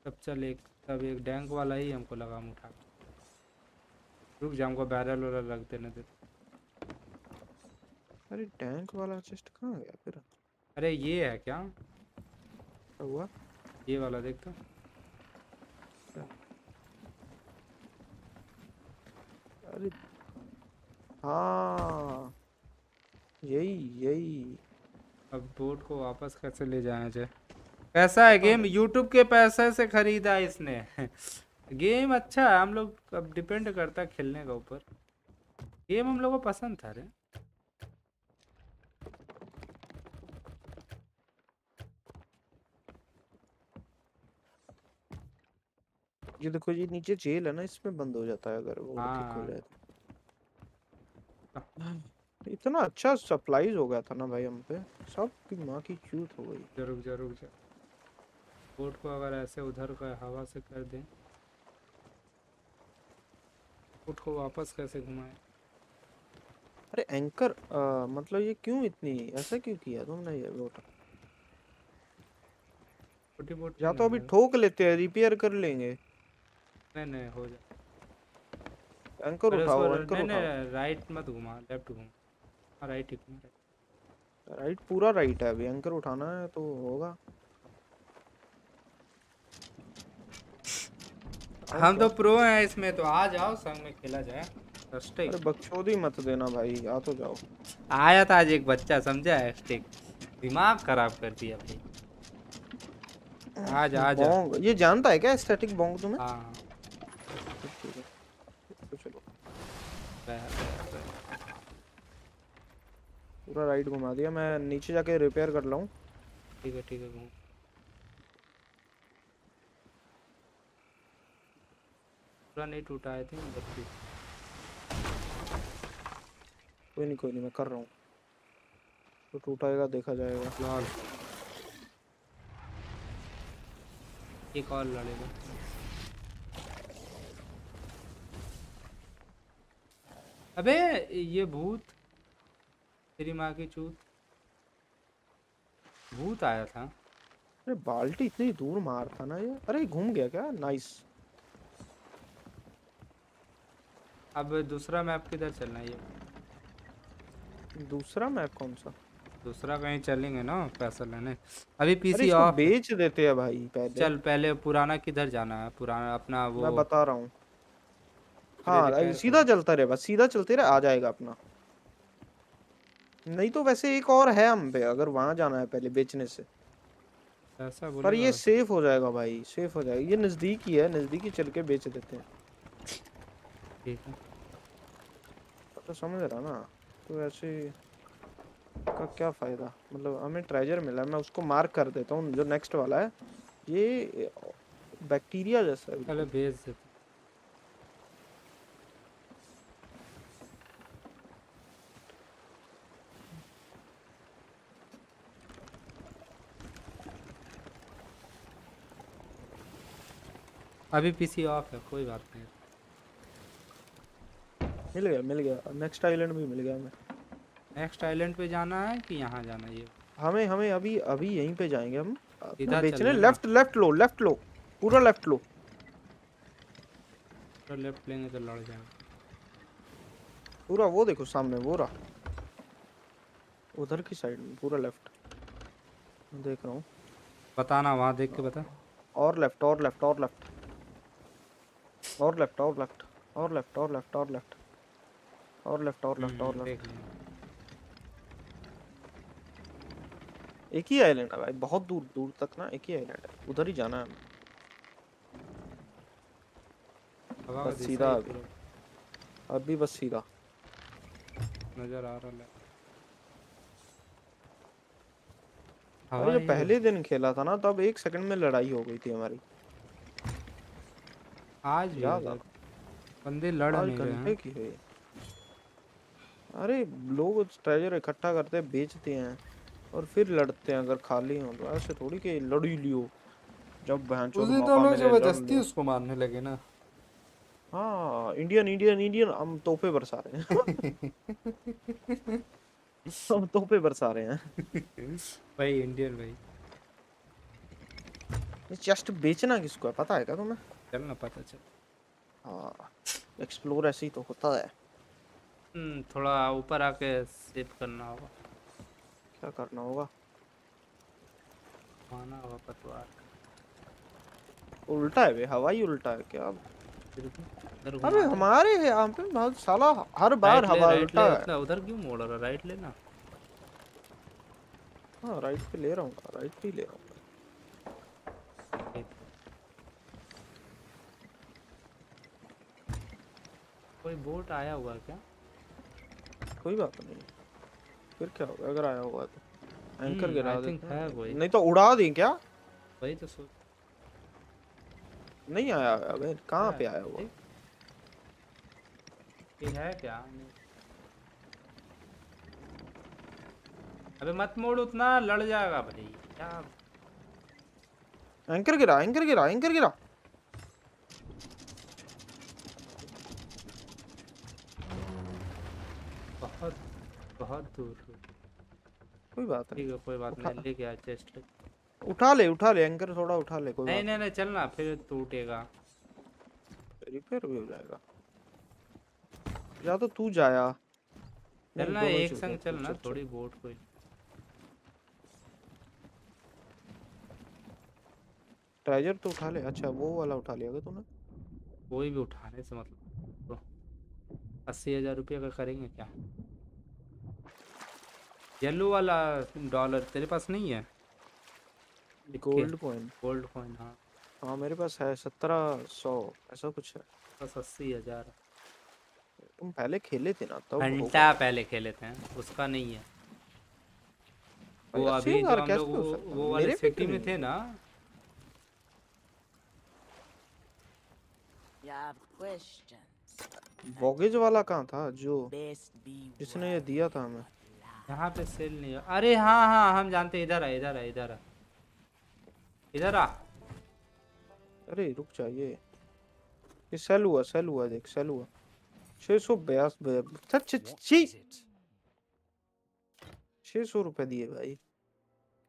तब। चल एक तब एक डैंक वाला ही हमको लगा मुठा। रुक जा, हमको बैरल वाला लग देने दे। अरे डैंक वाला चेस्ट कहाँ गया फिर? अरे ये है क्या? क्या हुआ? ये वाला देखता। अरे हाँ यही यही। अब बोट को वापस कैसे ले जाना चाहिए? कैसा है गेम? YouTube के पैसे से खरीदा इसने। गेम अच्छा है, हम लोग अब डिपेंड करता है खेलने के ऊपर। गेम हम लोगों को पसंद था रे। ये देखो ये नीचे जेल है ना, इसमें बंद हो जाता है अगर वो खुल जाए। इतना अच्छा सप्लाईज हो गया था ना भाई हम पे, सब की माँ की चूत हो गई। जरूर जरूर जरूर। बोट को अगर ऐसे उधर का हवा से कर दें। बोट को वापस कैसे घुमाएं? अरे एंकर आ, मतलब ये क्यों इतनी ऐसा क्यों किया तुमने? ये बोट छोटी बोट या तो अभी ठोक लेते हैं, रिपेयर कर लेंगे। नहीं नहीं हो जाए। एंकर उठाओ, एंकर उठाओ। राइट मत घुमा, लेफ्ट घुमा। राइट घुमा, राइट पूरा राइट है। अभी एंकर उठाना है तो होगा। हम तो प्रो हैं इसमें, तो आ जाओ संग में खेला जाए। अरे बकचोदी मत देना भाई, आ तो जाओ। आया था आज एक बच्चा, समझा है, दिमाग खराब कर दिया भाई। आ जा आ जा। ये जानता है क्या स्टैटिक बॉन्ग तुम्हें? हां पूरा राइट घुमा दिया। मैं नीचे जाके रिपेयर कर लाऊं? ठीक है ठीक है घूम। पूरा नहीं टूटा है, कोई नहीं कोई नहीं, मैं कर रहा हूँ। तो टूटाएगा देखा जाएगा। लाल एक और लड़ेगा। अबे ये भूत, तेरी माँ की चूत। भूत आया था। अरे बाल्टी इतनी दूर मार था ना ये। अरे घूम गया क्या? नाइस। अब दूसरा मैप किधर चलना है? ये दूसरा मैप कौन सा? दूसरा कहीं चलेंगे ना पैसा लेने। अभी पीसी ऑफ बेच देते हैं भाई पहले। चल पहले पुराना किधर जाना है? पुराना अपना वो मैं बता रहा हूँ। हाँ सीधा चलता रहे, बस सीधा चलते रहे, आ जाएगा अपना। नहीं तो वैसे एक और है हम पे, अगर वहां जाना है पहले बेचने से ऐसा बोले। पर ये सेफ हो जाएगा भाई, सेफ हो जाएगा। ये नजदीक ही है, नजदीक ही चल के बेच देते हैं। ठीक है तो समझ रहा ना, तो ऐसे का क्या फ़ायदा, मतलब हमें ट्रेजर मिला, मैं उसको मार्क कर देता हूँ जो नेक्स्ट वाला है। ये बैक्टीरिया जैसा है, पहले भेज देते। अभी पीसी ऑफ है, कोई बात नहीं। मिल गया मिल गया नेक्स्ट आइलैंड भी मिल गया हमें। नेक्स्ट आइलैंड पे जाना है कि यहाँ जाना है? ये हमें हमें अभी अभी यहीं पे जाएंगे हम। इधर बेचने लेफ्ट लेफ्ट लो लेफ्ट लो पूरा लेफ्ट लो। तो लेफ्ट लेंगे तो लड़ जाएंगे पूरा। वो देखो सामने वो रहा, उधर की साइड में पूरा लेफ्ट देख रहा हूँ। बताना वहाँ देख के बता। और लेफ्ट और लेफ्ट और लेफ्ट और लेफ्ट और लेफ्ट और लेफ्ट और लेफ्ट और लेफ्ट और लेफ्ट और लेफ्ट और लेफ्ट। एक ही आइलैंड है भाई, बहुत दूर दूर तक ना एक ही आइलैंड है, उधर ही जाना है। बस सीधा अभी अभी बस सीधा नजर आ रहा है। अरे जब पहले दिन खेला था ना तब एक सेकंड में लड़ाई हो गई थी हमारी। आज बंदे लड़ नहीं रहे हैं। अरे लोग ट्रेजर इकट्ठा करते हैं, बेचते हैं और फिर लड़ते हैं अगर खाली हो तो। ऐसे थोड़ी कि लड़ी लियो। जब बहनचोद मौका मिले तो जबरदस्ती उसको मारने लगे ना। हाँ इंडियन इंडियन इंडियन हम तोपे बरसा रहे हैं। हम तोपे बरसा रहे हैं भाई इंडियन भाई। जस्ट बेचना किसको है पता है क्या तुम्हें? चलना पता चल। हाँ एक्सप्लोर ऐसे ही तो होता है। हम्म थोड़ा ऊपर आके सेव करना होगा। क्या करना होगा? खाना होगा पतवार। उल्टा है बे, हवाई उल्टा है क्या? अबे हमारे यहाँ पे बहुत साला हर बार हवा उल्टा है। उधर क्यों मोड़ रहा? राइट लेना। हाँ राइट पे ले रहा हूँ, राइट पे ले रहा हूँ। कोई बोट आया हुआ क्या? कोई बात नहीं, फिर क्या होगा अगर आया हुआ तो एंकर गिरा देते हैं, नहीं तो उड़ा दें क्या? वही तो सोच। नहीं आया अबे, कहाँ पे आया हुआ ये है क्या? अबे मत मोड़ उतना, लड़ जाएगा भाई। क्या एंकर गिरा एंकर गिरा एंकर गिरा। बहुत बहुत दूर। कोई बात नहीं, कोई बात नहीं, लेके आ चेस्ट। उठा ले उठा ले एंकर, थोड़ा उठा ले। कोई नहीं नहीं नहीं चलना, फिर टूटेगा, रिपेयर भी हो जाएगा। या तो तू जाया चलना, एक संग चलना थोड़ी बोट। कोई ट्रेजर तो उठा ले। अच्छा वो वाला उठा लिया तूने? कोई भी उठाने से मतलब अस्सी हजार रुपये का करेंगे क्या? येलो वाला डॉलर तेरे पास नहीं है? गोल्ड कॉइन गोल्ड कॉइन हाँ हाँ मेरे पास है सत्रह सौ ऐसा कुछ है। बस अस्सी हजार। तुम पहले खेले थे ना तो घंटा पहले खेले थे, उसका नहीं है वो। अभी हम लोग वो, वो वाले सिटी में थे ना यार। वॉगेज वाला कहाँ था जो जिसने ये दिया था हमें? यहाँ पे सेल नहीं है। अरे हाँ हाँ हम जानते, इधर आ इधर आ इधर आ इधर आ। अरे रुक जाइए, ये सेल हुआ सेल हुआ देख सेल हुआ छह सौ बयास। छह सौ रुपए दिए भाई,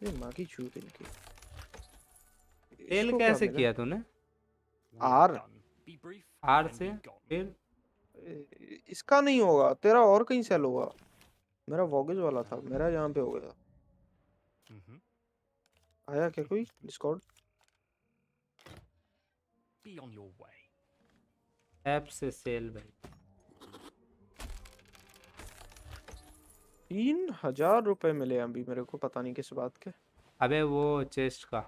ये माँ की छूट इनकी। सेल कैसे किया तूने? आर आर से फिर इसका नहीं होगा तेरा, और कहीं सेल होगा। मेरा वॉगेज वाला था, मेरा यहाँ पे हो गया। आया क्या कोई डिस्कॉर्ड? ऐप से सेल भाई तीन हजार रुपए मिले अभी मेरे को, पता नहीं किस बात के। अबे वो चेस्ट का।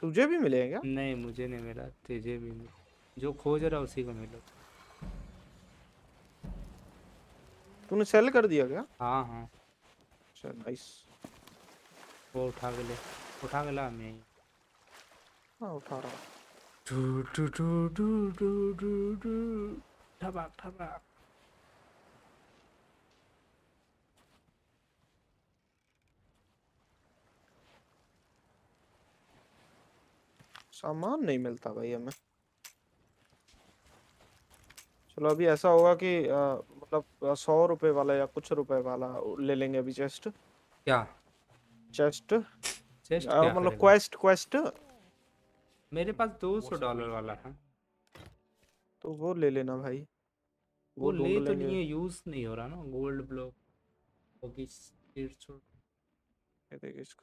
तुझे भी मिले क्या? नहीं मुझे नहीं मिला, तुझे भी मिला। जो खोज रहा उसी को मिला। तूने सेल कर दिया क्या? हाँ हाँ अच्छा नाइस। वो उठा के ले उठा के ला मैं यहीं। हाँ उठा रहा हूँ। डू डू डू डू डू डू डू ठबाक ठबाक। सामान नहीं मिलता भाई हमें। चलो अभी ऐसा होगा कि मतलब सौ रुपए वाला या कुछ रुपए वाला ले लेंगे अभी। चेस्ट क्या? चेस्ट चेस्ट मतलब क्वेस्ट क्वेस्ट मेरे पास दो सौ डॉलर वाला है तो वो ले लेना भाई। वो, वो ले तो नहीं है, यूज नहीं हो रहा ना। गोल्ड ब्लॉक होगी ये देखिए, इसको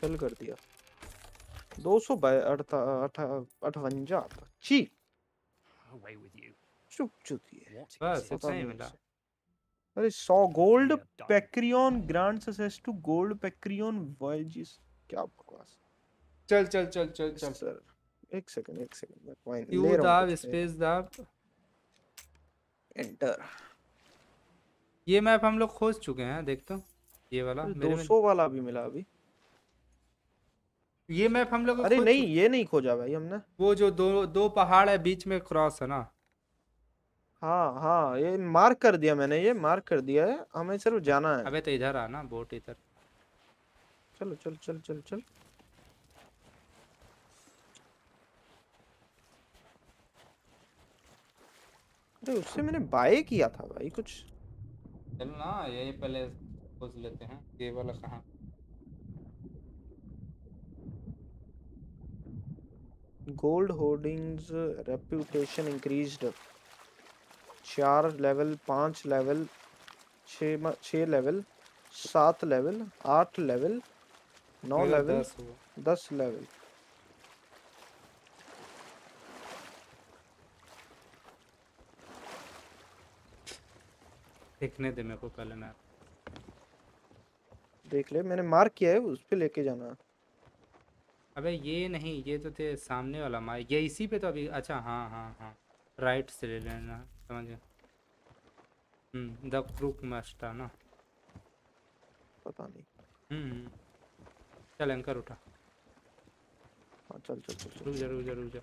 सेल कर दिया। दो सौ अठवंजा ची चुप चुती मिला। अरे सौ गोल्ड पैक्रियन ग्रांट्स असेस टू गोल्ड पैक्रियन वॉयजेस। क्या बकवास। चल चल चल चल चल सर एक सेकंड एक सेकंड मैं पॉइंट ले रहा हूं। स्पेस दाब एंटर। ये मैप हम लोग खोज चुके हैं, देखता हूं ये वाला मेरे में। दो सौ वाला भी मिला अभी। ये मैप हम लोग अरे नहीं ये नहीं खोजा भाई हमने। वो जो दो दो पहाड़ है बीच में क्रॉस है ना। हाँ हाँ ये मार्क कर दिया मैंने, ये मार्क कर दिया है, हमें सिर्फ जाना है। अबे तो इधर आना बोट इधर। चलो चल चल चल चल अरे उससे मैंने बाय किया था भाई कुछ। चल ना यही पहले खोज लेते हैं ये वाला कहाँ। गोल्ड होर्डिंग्स रेप्यूटेशन इंक्रीज्ड चार लेवल, पाँच लेवल, छः छः लेवल, सात लेवल, आठ लेवल, नौ लेवल, दस लेवल। देखने दे मेरे को पहले मैप देख ले। मैंने मार्क किया है उस पे लेके जाना। अबे ये नहीं, ये तो थे सामने वाला मार, ये इसी पे तो अभी। अच्छा हाँ हाँ हाँ राइट से ले लेना समझ गया। हम्म द क्रूक मस्ट ना पता नहीं। हम्म चल एंकर उठा। हाँ चल चल चल रुक जा रुक जा रुक जा।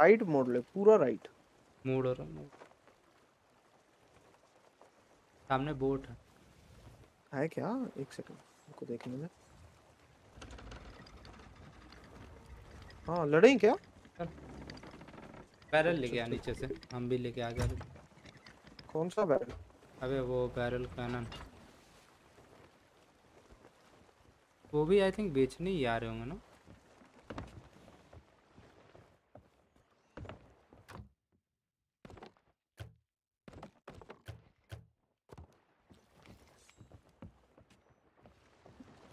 राइट मोड़ ले पूरा राइट मोड़। और सामने बोट है है क्या? एक सेकंड उनको देखने में। हाँ लड़ें क्या? बैरल लेके आ नीचे से, हम भी लेके आ जा रहे। कौन सा बैरल? अबे वो बैरल कैनन। वो भी आई थिंक बेचने ही आ रहे होंगे ना।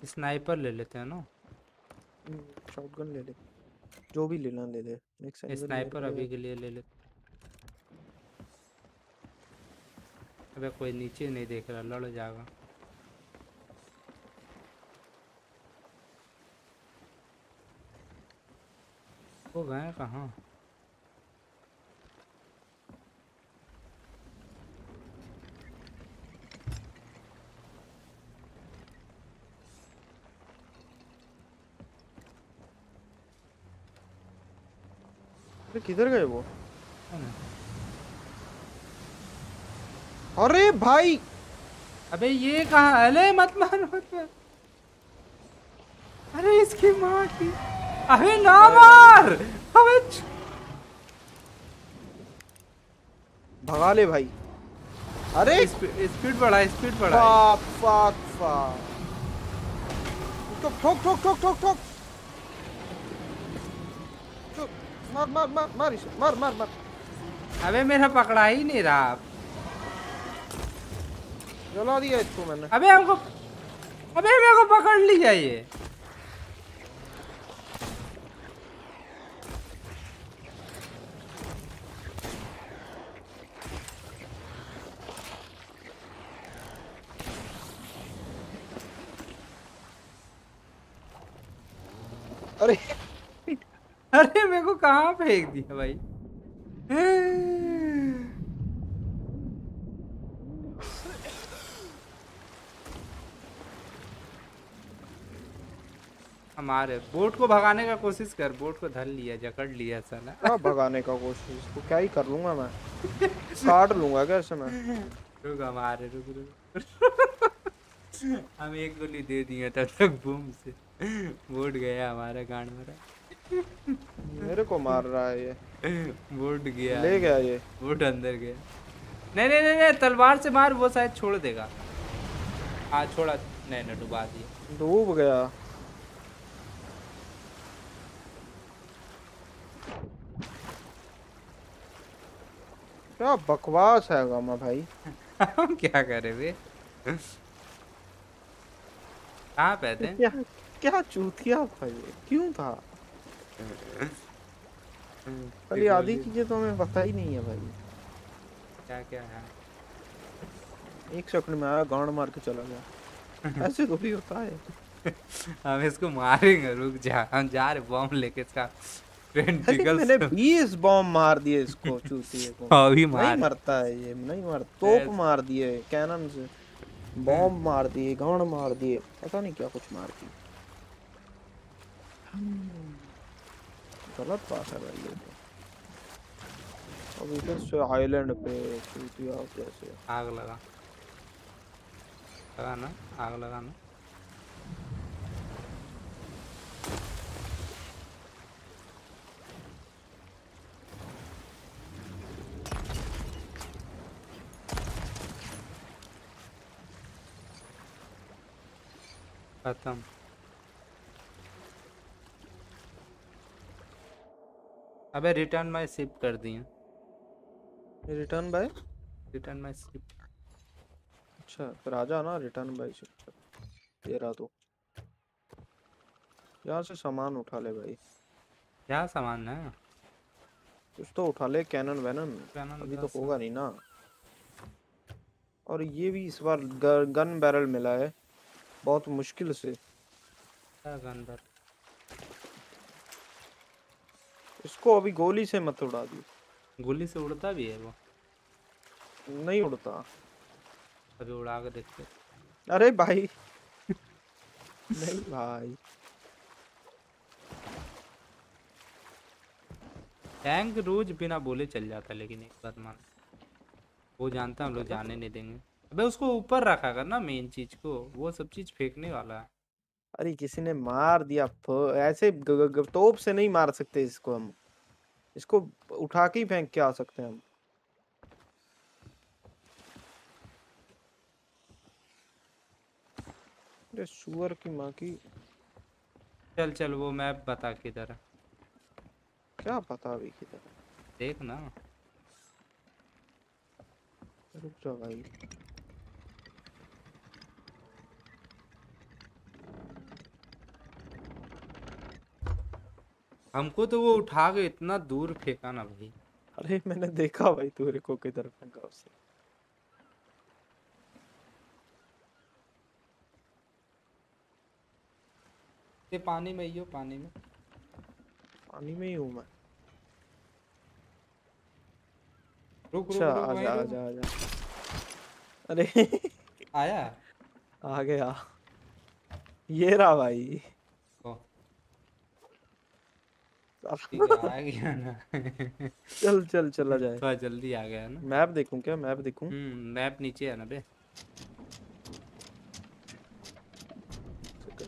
स्नाइपर ले लेते हैं ना, शॉटगन ले ले, जो भी लेना ले ले। स्नाइपर अभी के लिए ले ले। अबे कोई नीचे नहीं देख रहा, लड़ जाएगा। वो गए कहाँ? किधर गए वो? अरे भाई अबे ये कहाँ? अरे मत मार मत मार। अरे इसकी माँ की। अबे ना मार। अबे भगा ले भाई। अरे स्पीड बढ़ा स्पीड बढ़ा। Fuck fuck fuck. ठोक ठोक ठोक ठोक ठोक ठोक ठोक मार मार मार मार मार मार मार अबे मेरा पकड़ा ही नहीं रहा। जला दिया इसको मैंने। अबे हमको अबे मेरे को पकड़ लिया ये। अरे अरे मेरे को कहाँ फेंक दिया भाई। हमारे बोट को भगाने का कोशिश कर, बोट को धर लिया, जकड़ लिया साला। क्या भगाने का कोशिश, तो क्या ही कर लूंगा मैं, काट लूंगा कैसे मैं। रुक हमारे रुक रुक हम एक गोली दे दिए तब तक बूम से बोट गया हमारा, गांड मारा मेरे को मार रहा है ये। बोट गया ले गया ये, बोट अंदर गया। नहीं नहीं नहीं तलवार से मार, वो शायद छोड़ देगा। हाँ छोड़ा, नहीं नहीं डुबा दिया, डूब गया। क्या बकवास है गामा भाई हम क्या करे वे कहाँ पे थे, क्या चूतिया था ये, क्यों था। अरे आधी चीजें तो हमें पता ही नहीं है भाई, क्या क्या है। एक सेकंड में आया, गांड मार के चला गया। ऐसे तो भी होता है। हम इसको मारेंगे, रुक जा, हम जा रहे बॉम्ब लेके इसका। मैंने बीस बॉम्ब मार दिए इसको, चूतिए को। अभी मार नहीं मरता है ये, नहीं मरता। तोप मार दिए, कैनन से बॉम्ब मार दिए, गांड मार दिए, पता नहीं क्या कुछ मार दिए। गलत पास है भाई। अब इधर से आइलैंड पे चूतिया कैसे आग लगा लगा ना, आग लगा ना। खत्म। अबे रिटर्न माय शिप कर दिया। Return by return my ship. अच्छा फिर आ जा ना, रिटर्न बाय शिप दे रहा तो। यहाँ से सामान उठा ले भाई। क्या सामान है, कुछ तो उठा ले। कैनन वैनन अभी तो होगा नहीं ना। और ये भी इस बार गन बैरल मिला है बहुत मुश्किल से। गन बैरल इसको अभी गोली से मत उड़ा दी। गोली से उड़ता भी है वो? नहीं उड़ता। अभी उड़ा के देखते। अरे भाई नहीं भाई, टैंक रोज बिना बोले चल जाता, लेकिन एक बात मान, वो जानता हम लोग जाने नहीं देंगे। अबे उसको ऊपर रखा कर ना, मेन चीज को, वो सब चीज फेंकने वाला है। अरे किसी ने मार दिया ऐसे, तोप से नहीं मार सकते इसको हम, इसको उठा के ही फेंक के आ सकते हैं हम। अरे सुअर की माँ की। चल चल वो मैप बता किधर है, क्या पता अभी किधर, देख ना। रुक जाओ भाई, हमको तो वो उठा के इतना दूर फेंका ना भाई। अरे मैंने देखा भाई तेरे को किधर फेंका उसे। ये पानी में ही हो, पानी में पानी में ही हूँ मैं। रुक रुक आजा आजा आजा। अरे आया, आ गया, ये रहा भाई। आ गया ना चल चल चला जाए, थोड़ा जल्दी आ गया ना। मैप देखूं क्या, मैप देखूं? हम्म मैप नीचे है ना बे,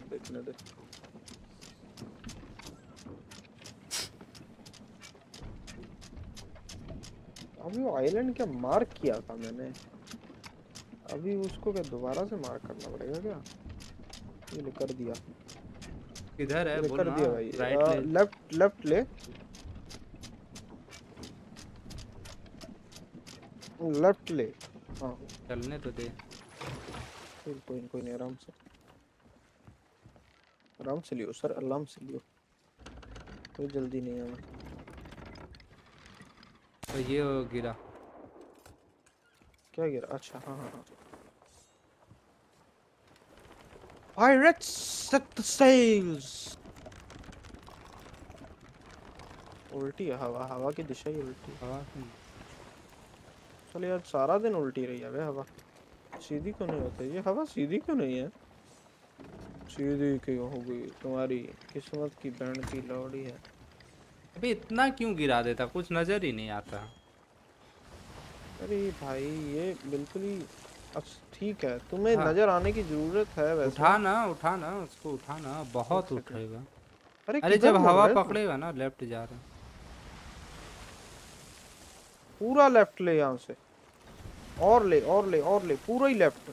देखने दे। अभी वो आइलैंड क्या मार्क किया था मैंने, अभी उसको क्या दोबारा से मार्क करना पड़ेगा क्या? ये कर दिया किधर है बोल ना। राइट ले, लेफ्ट लेफ्ट ले, लेफ्ट ले। हां चलने तो दे, कोई कोई नहीं, आराम से आराम से लियो सर, आराम से लियो, कोई जल्दी नहीं है। तो ये गिरा, क्या गिरा? अच्छा हाँ हाँ हाँ Pirates set the sails. उल्टी है हवा, हवा की दिशा ही उल्टी। हाँ चल यार, सारा दिन उल्टी रही है हवा, सीधी क्यों नहीं होती? ये हवा सीधी क्यों नहीं है? सीधी क्यों हो गई? तुम्हारी किस्मत की बैंड की लौड़ी है। अबे इतना क्यों गिरा देता, कुछ नजर ही नहीं आता। अरे भाई ये बिल्कुल ही, अब ठीक है तुम्हें हाँ। नजर आने की जरूरत है वैसे। उठा ना उठा ना उसको, उठा ना, बहुत उठेगा। अरे, अरे जब हवा पकड़ेगा ना, लेफ्ट जा रहा, पूरा लेफ्ट ले यहाँ से, और ले और ले और ले, पूरा ही लेफ्ट,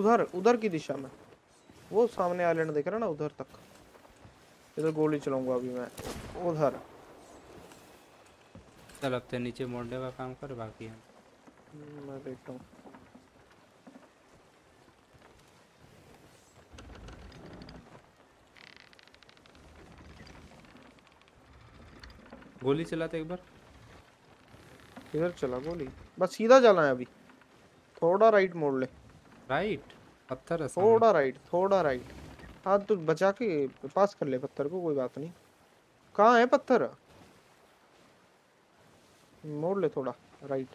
उधर उधर की दिशा में, वो सामने आइलैंड देख रहा ना, उधर तक। इधर गोली चलाऊंगा अभी मैं, उधर चल। अब तो नीचे मोड़ने का काम कर, बाकी है मैं देखता हूँ। गोली चलाते एक बार, इधर चला गोली, बस सीधा चला है अभी, थोड़ा राइट मोड़ ले, राइट पत्थर, थोड़ा राइट, थोड़ा राइट। हाँ तो बचा के पास कर ले पत्थर को, कोई बात नहीं। कहाँ है पत्थर? मोड़ ले थोड़ा राइट।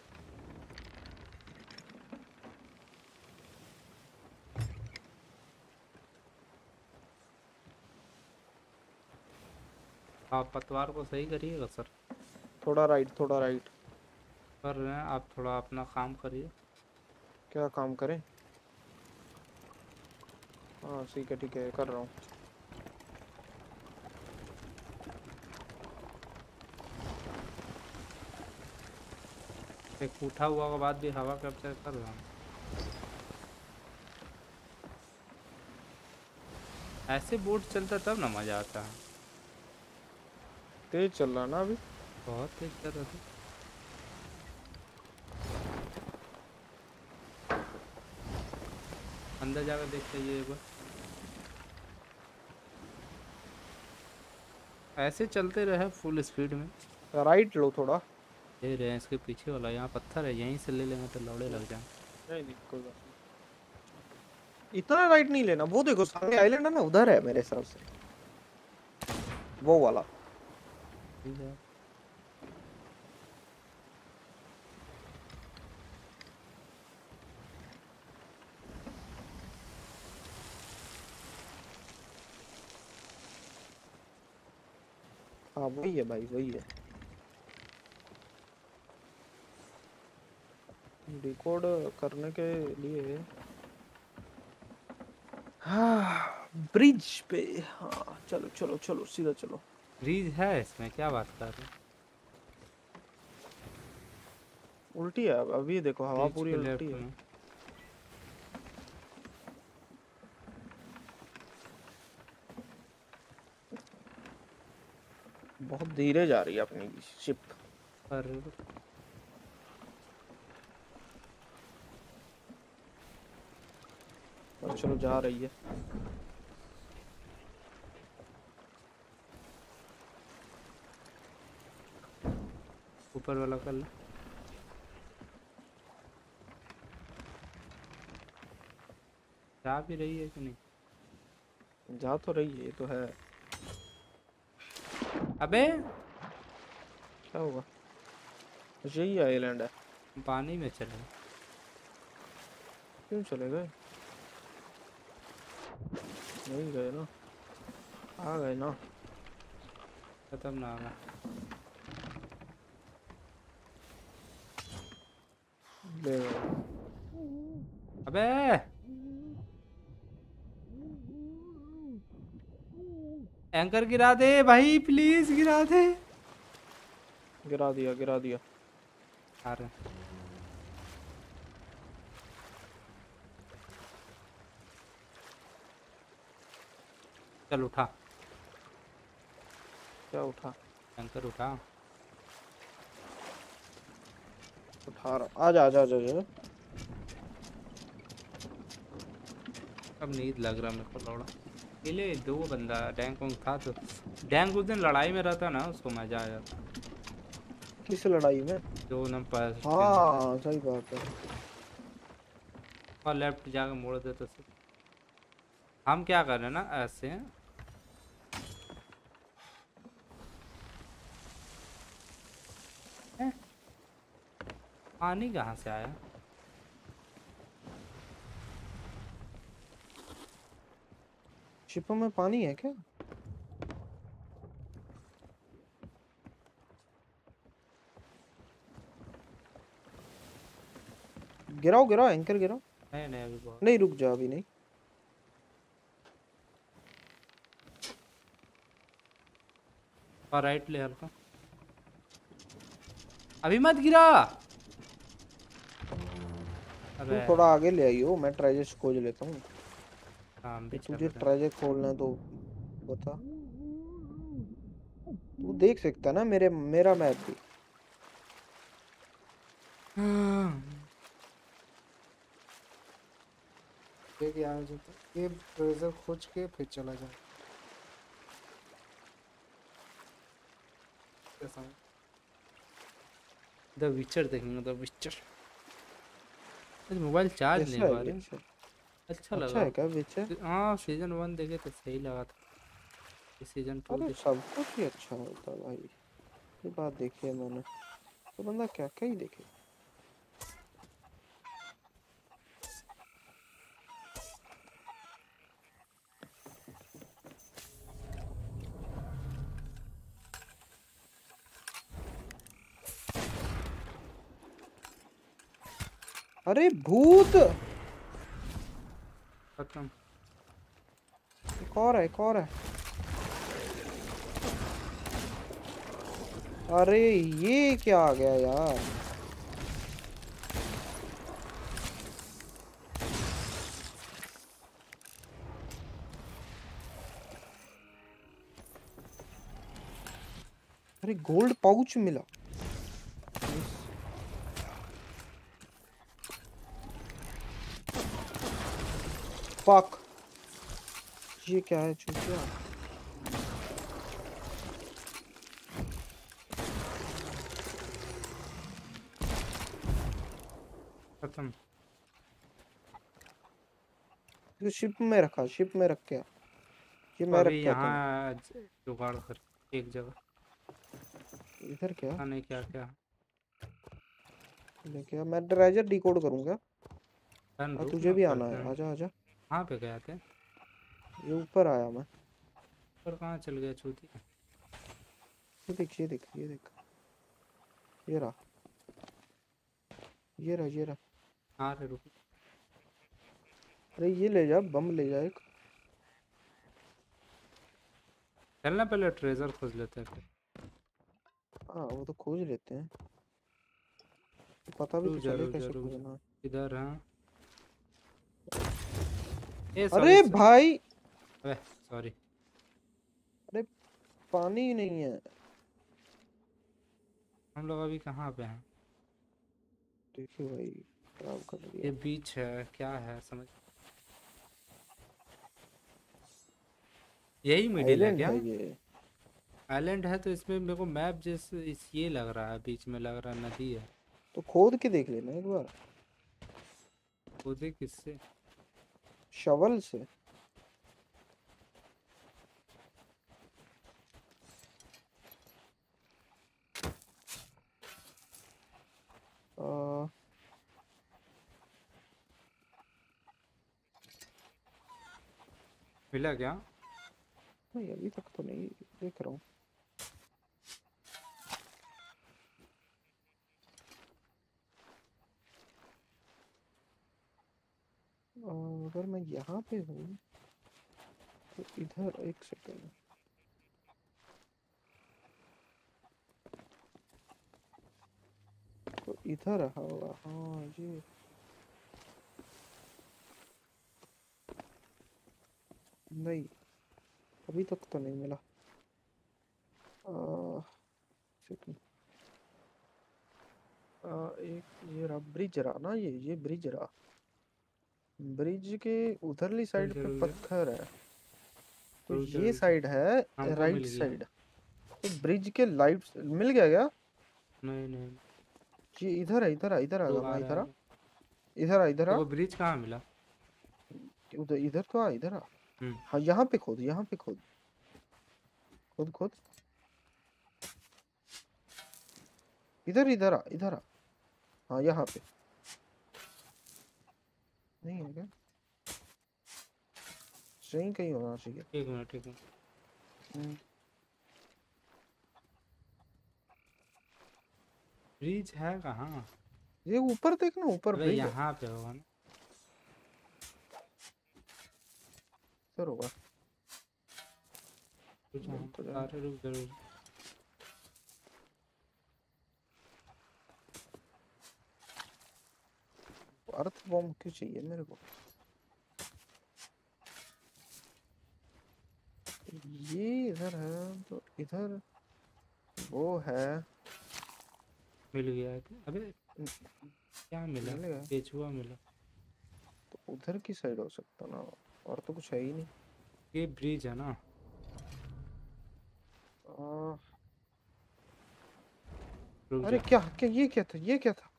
आप पतवार को सही करिएगा सर, थोड़ा राइट, थोड़ा राइट कर रहे हैं आप, थोड़ा अपना काम करिए। क्या काम करें? हाँ ठीक है ठीक है, कर रहा हूँ। एक उठा हुआ के बाद भी हवा कैप्चर कर रहा हूँ। ऐसे बोट चलता तब ना मजा आता है। तेज चल रहा ना अभी, बहुत तेज चल रहा था। अंदर जाकर देखते ये एक बार। ऐसे चलते रहे फुल स्पीड में। राइट लो थोड़ा, ले रहे हैं इसके पीछे वाला, यहाँ पत्थर है, यहीं से ले लेंगे तो लौड़े लग जाए। नहीं नहीं कोई बात, इतना राइट नहीं लेना। वो देखो सामने आइलैंड है ना, उधर है मेरे हिसाब से वो वाला। हाँ वही है भाई, वही है। डिकोड करने के लिए हाँ ब्रिज पे, हाँ चलो चलो चलो सीधा चलो। ब्रिज है इसमें, क्या बात कर रहे हो? उल्टी है अभी देखो, हवा पूरी उल्टी है। बहुत धीरे जा रही है अपनी शिप पर। पर चलो जा रही है। ऊपर वाला कर लो, जा भी रही है कि नहीं? जा तो रही है, ये तो है। अबे क्या हुआ? यही आइलैंड है, पानी में चले, क्यों चले गए? नहीं गए ना, आ गए ना, खत्म ना आ गया। अबे एंकर गिरा दे भाई, प्लीज गिरा दे। गिरा दिया गिरा दिया। अरे चल उठा, क्या उठा? टैंकर उठा। उठा रहा। आजा आजा आजा आजा। अब नींद लग रहा मेरे को लौड़ा। मिले दो बंदा डैंग को था तो डैंग उस दिन लड़ाई में रहता ना, उसको मजा आ जाता। किस लड़ाई में? दो नंबर। हाँ सही बात है। और लेफ्ट जाकर मोड़ देता तो। हम क्या कर रहे हैं ना ऐसे हैं। पानी कहाँ से आया? शिप में पानी है क्या? गिराओ गिराओ एंकर गिराओ। नहीं नहीं अभी नहीं, रुक जाओ अभी नहीं। राइट ले हल्का, अभी मत गिरा। अरे थोड़ा आगे ले आइयो, मैं ट्रेजर खोज लेता हूँ। तुझे ट्रेजर खोलना है तो बता, तू देख सकता ना मेरे मेरा मैप भी। देख यार जाता, ये ट्रेजर खोज के फिर चला जाए। द विचर देखेंगे, द विचर। मोबाइल चार्ज नहीं हो रहा। अच्छा लगा। अच्छा है क्या विचर? हाँ सीजन वन देखे तो सही लगा था। इस सीजन टू तो सब कुछ ही अच्छा होता भाई। ये बात देखी है मैंने। तो बंदा क्या क्या ही देखे। अरे भूत खत्म। एक और है, एक और है। अरे ये क्या आ गया यार? अरे गोल्ड पाउच मिला। फक, ये क्या है चूतिया? खत्म। तो शिप में रखा, शिप में रख के ये मैं रख के यहाँ जुगाड़ कर एक जगह। इधर क्या नहीं क्या क्या लेके मैं ड्राइजर डिकोड करूंगा। आ, तुझे भी आना है, आजा आजा। कहाँ पे गया थे? ये ऊपर आया मैं। ऊपर कहाँ चल गया चूती? ये देख ये देख ये देख ये रहा ये रहा ये रहा। हाँ रुक। अरे ये ले जा, बम ले जा एक। चलना पहले ट्रेजर खोज लेते हैं। हाँ वो तो खोज लेते हैं, पता भी चले कैसे खोजना। इधर हाँ। ए, अरे भाई सॉरी। अरे पानी नहीं है। हम लोग अभी कहाँ पे हैं? देखिए भाई खराब कर रही है। ये बीच है क्या है समझ? यही मिडिल है क्या? आइलैंड है तो इसमें मेरे को मैप जैसे इस ये लग रहा है, बीच में लग रहा नदी है। तो खोद के देख लेना एक बार। खोदे किससे? शवल से। आ... मिला क्या? नहीं अभी तक तो नहीं देख रहा हूँ। अगर मैं यहाँ पे हूँ तो इधर एक सेकंड। तो इधर रहा होगा। हाँ ये नहीं अभी तक तो नहीं मिला। आ, आ, एक ये रहा ब्रिज रहा ना, ये ये ब्रिज रहा, ब्रिज के उधरली साइड पे पत्थर है तो ये साइड है राइट साइड। तो ब्रिज के लाइट मिल गया क्या? नहीं नहीं ये इधर है, इधर है, इधर आ गया, इधर आ, इधर आ, इधर आ। वो ब्रिज कहाँ मिला? उधर, इधर तो आ, इधर आ। हाँ यहाँ पे खोद, यहाँ पे खोद, खोद खोद, इधर इधर आ, इधर आ। हाँ यहाँ पे नहीं है क्या? सही कहीं होना चाहिए। ठीक है ठीक है। ब्रिज है कहाँ? ये ऊपर देखना, ऊपर ब्रिज यहाँ पे होगा ना। सर होगा कुछ सारे रुक जरूर। अर्थ बॉम्ब क्यों चाहिए मेरे को? ये इधर है तो इधर वो है। मिल गया क्या? अबे क्या मिला? बेचुआ मिला। तो उधर की साइड हो सकता ना, और तो कुछ है ही नहीं। ये ब्रिज है ना। आ... अरे क्या क्या ये क्या था? ये क्या था?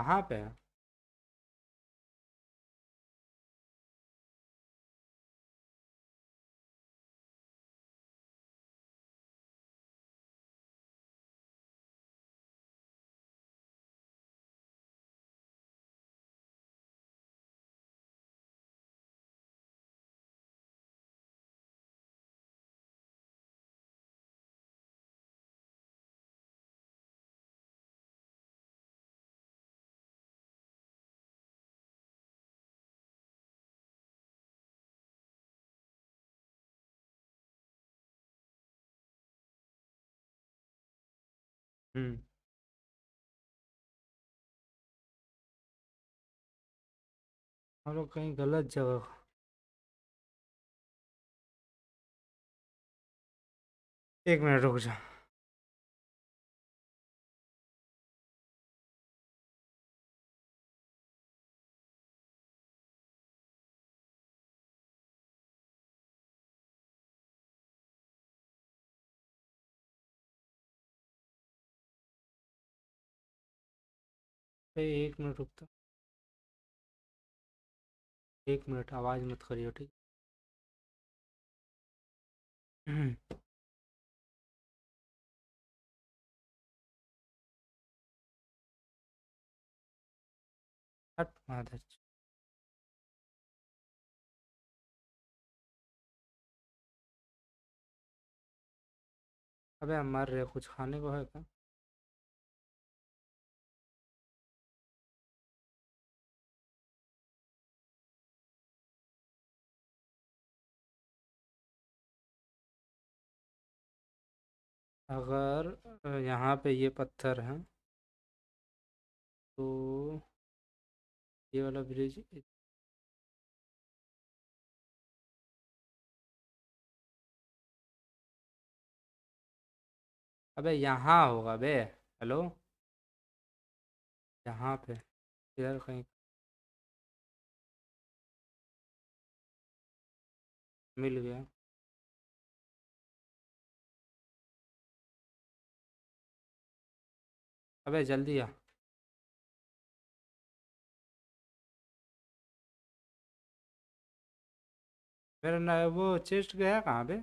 कहाँ पे है? हम्म हम लोग कहीं गलत जगह। एक मिनट रुक जा। एक मिनट रुकता, एक मिनट आवाज मत करियो ठीक। हट माधर अबे हम मर रहे। कुछ खाने को है क्या? अगर यहाँ पे ये पत्थर है तो ये वाला ब्रिज अबे यहाँ होगा बे। हेलो यहाँ पे इधर कहीं मिल गया। अबे जल्दी आ। मेरा ना वो चेस्ट गया कहाँ पे?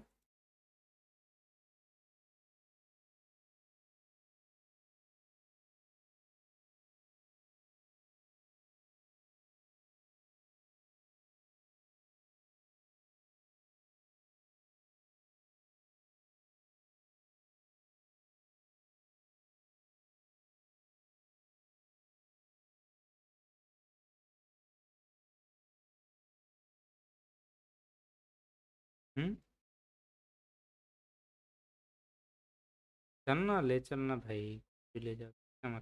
हम्म चलना ले चलना भाई ले जा, क्या मतलब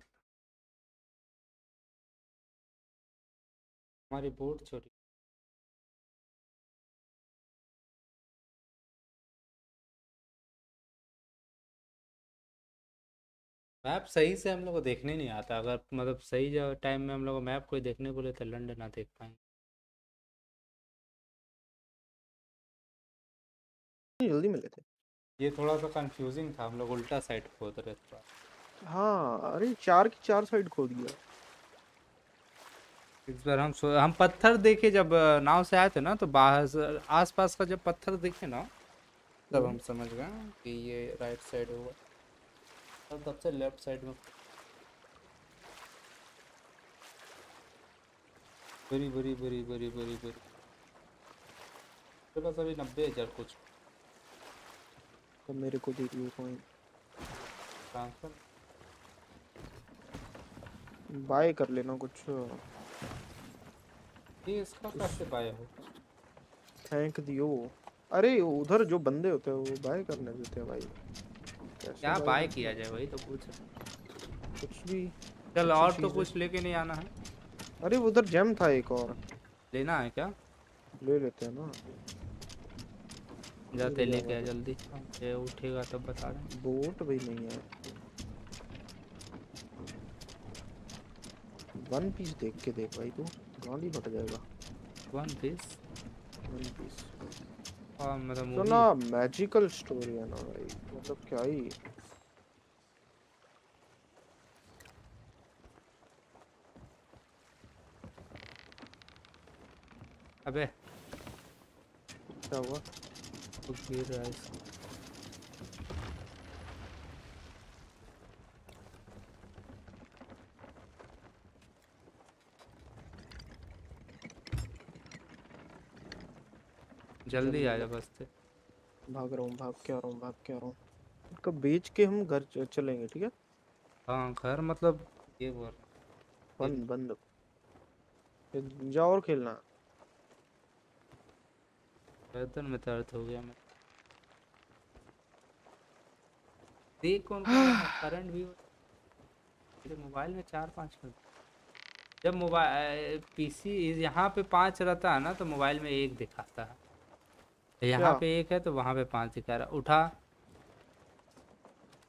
हमारी बोट छोटी। मैप सही से हम लोग को देखने नहीं आता, अगर मतलब सही जो टाइम में हम लोग को मैप कोई देखने बोले तो लंदन ना देख पाएंगे, जल्दी मिल लेते। ये थोड़ा सा कंफ्यूजिंग था, हम लोग उल्टा साइड खोद रहे थे। हाँ अरे चार की चार साइड खोद दिया इस बार। हम हम पत्थर देखे जब नाव से आए थे ना, तो बाहर आसपास का जब पत्थर देखे ना, तब हम समझ गए कि ये राइट साइड होगा, तब तब से लेफ्ट साइड में बुरी बुरी बुरी बुरी बुरी बुरी थोड़ा सा भी नब्बे हजार कुछ तो मेरे को दे दिए कोई ट्रांसफर बाय कर लेना कुछ। ये इसका कैसे बाय हो थैंक दियो। अरे उधर जो बंदे होते हैं वो बाय करने देते हैं भाई, क्या बाय किया जाए वही तो पूछ। कुछ भी चल और तो कुछ लेके नहीं आना है। अरे उधर जेम था एक और लेना है, क्या ले लेते हैं ना, जाते लेके आ जल्दी, ये उठेगा तब तो बता रहे। बोट भी नहीं है। वन पीस देख के देख भाई, तू गाली फट जाएगा। वन पीस वन पीस हां मतलब तो ना मैजिकल स्टोरी है ना भाई, मतलब तो क्या ही अबे क्या हुआ तो रहा है। जल्दी आ जा बस, से भाग रहा हूँ, भाग क्या रहा हूँ भाग क्या रहा हूँ इनको बेच के हम घर चलेंगे। ठीक है हाँ घर मतलब ये बंद बंद जाओ और खेलना। बर्तन में दर्द हो गया मैं। देख कौन करंट भी हो मोबाइल में चार पाँच कर, जब मोबाइल पीसी यहाँ पे पाँच रहता है ना तो मोबाइल में एक दिखाता है, यहाँ पे एक है तो वहाँ पे पाँच दिखा रहा। उठा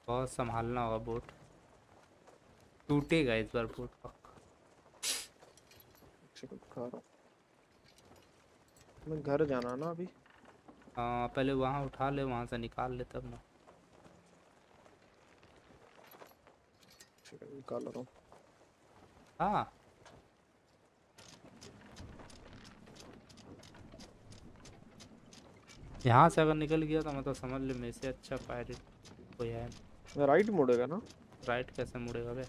बहुत संभालना होगा, बोट टूटेगा इस बार बोट पक्का। मैं घर जाना ना अभी, हाँ पहले वहाँ उठा ले वहाँ से निकाल ले तब ना। निकाल रहा हूँ हाँ यहाँ से, अगर निकल गया तो मतलब समझ ले मेरे से अच्छा पायरेट कोई है। राइट मुड़ेगा ना, राइट कैसे मुड़ेगा बे?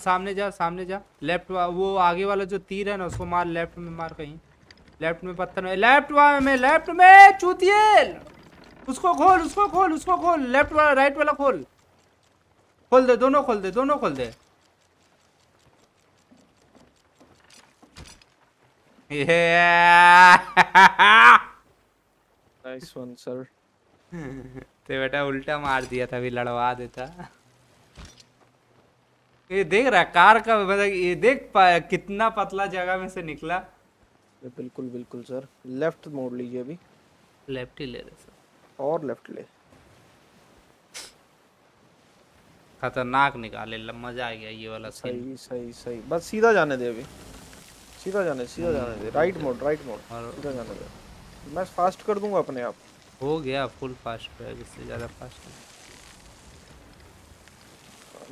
सामने जा सामने जा, लेफ्ट वो आगे वाला जो तीर है ना उसको मार, लेफ्ट में मार, कहीं लेफ्ट में पत्थर में, लेफ्ट में लेफ्ट में चूतिए उसको खोल उसको खोल उसको खोल, लेफ्ट वाला राइट वाला खोल, खोल दे दोनों खोल दे दोनों खोल दे। Nice one sir. ते बेटा उल्टा मार दिया था, अभी लड़वा देता। ये देख रहा कार का मतलब, ये देख कितना पतला जगह में से निकला। बिल्कुल बिल्कुल सर, लेफ्ट मोड़ लीजिए अभी, लेफ्ट ही ले रहे सर और लेफ्ट ले। खतरनाक निकाले, मजा आ गया ये वाला। सही सही सही, बस सीधा जाने दे अभी, सीधा जाने सीधा जाने दे, राइट मोड़ राइट मोड़ सीधा जाने दे। मैं फास्ट कर दूंगा अपने आप, हो गया फुल फास्ट पे, इससे ज्यादा फास्ट।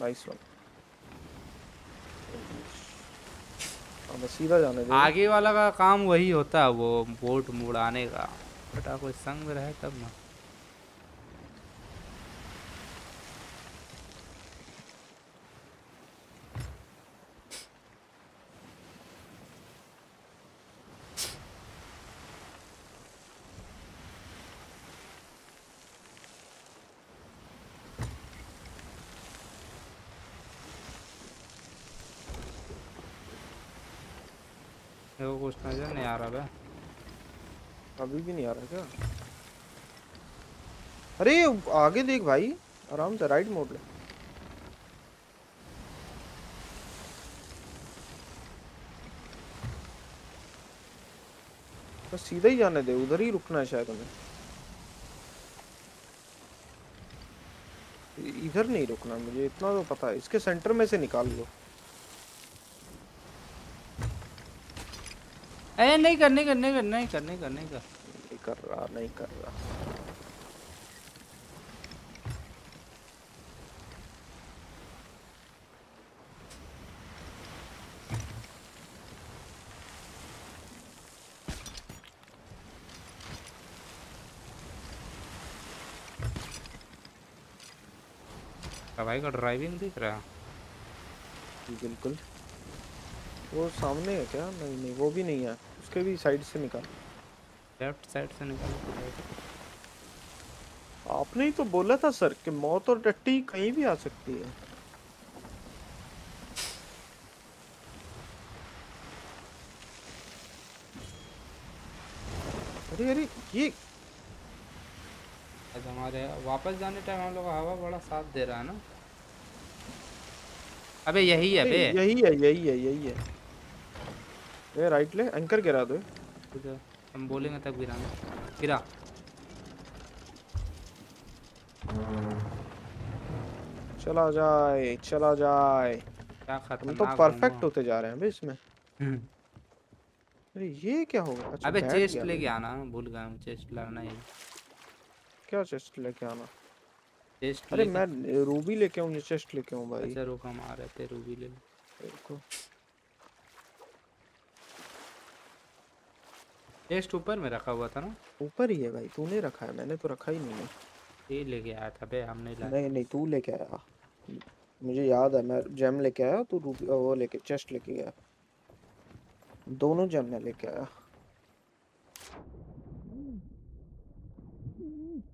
नाइस वन, सीधा जाने दे। आगे वाला का काम वही होता है, वो बोट मुड़ाने का। बटा कोई संग रहे तब ना। वो कुछ नजर नहीं आ रहा है, अभी भी नहीं आ रहा क्या? अरे आगे देख भाई, आराम से राइट मोड़ ले। तो सीधा ही जाने दे, उधर ही रुकना है शायद हमें, इधर नहीं रुकना। मुझे इतना तो पता है, इसके सेंटर में से निकाल लो। अरे नहीं कर नहीं कर नहीं कर नहीं कर नहीं कर नहीं कर नहीं कर रहा नहीं कर रहा भाई का ड्राइविंग दिख रहा है बिल्कुल। वो सामने है क्या? नहीं नहीं वो भी नहीं है, उसके भी साइड से निकाल, लेफ्ट साइड से निकाल। आपने ही तो बोला था सर कि मौत और टट्टी कहीं भी आ सकती है। अरे अरे ये आज हमारे वापस जाने टाइम हम लोग हवा बड़ा साथ दे रहा है ना। अबे यही है बे, यही है यही है यही है। ए राइट ले, एंकर गिरा दो। हम बोलेंगे तब गिराना। गिरा चला जाए चला जाए। क्या खतरनाक, हम तो परफेक्ट होते जा रहे हैं भाई इसमें। अरे ये क्या होगा? अच्छा, अबे चेस्ट लेके आना, भूल गया हम चेस्ट लाना है। क्या चेस्ट लेके आना? चेस्ट, अरे मैं रूबी लेके आऊं, चेस्ट लेके आऊं भाई। अच्छा रुक, हम आ रहे थे, रूबी ले लो। टेस्ट ऊपर में रखा हुआ था ना? ऊपर ही है भाई, तूने रखा है, मैंने तो रखा ही नहीं है। ये लेके आया था बे, हमने लाया नहीं नहीं तू लेके आया। मुझे याद है मैं जेम लेके आया, तू रूबी वो लेके चेस्ट लेके गया, दोनों जेम मैं लेके आया।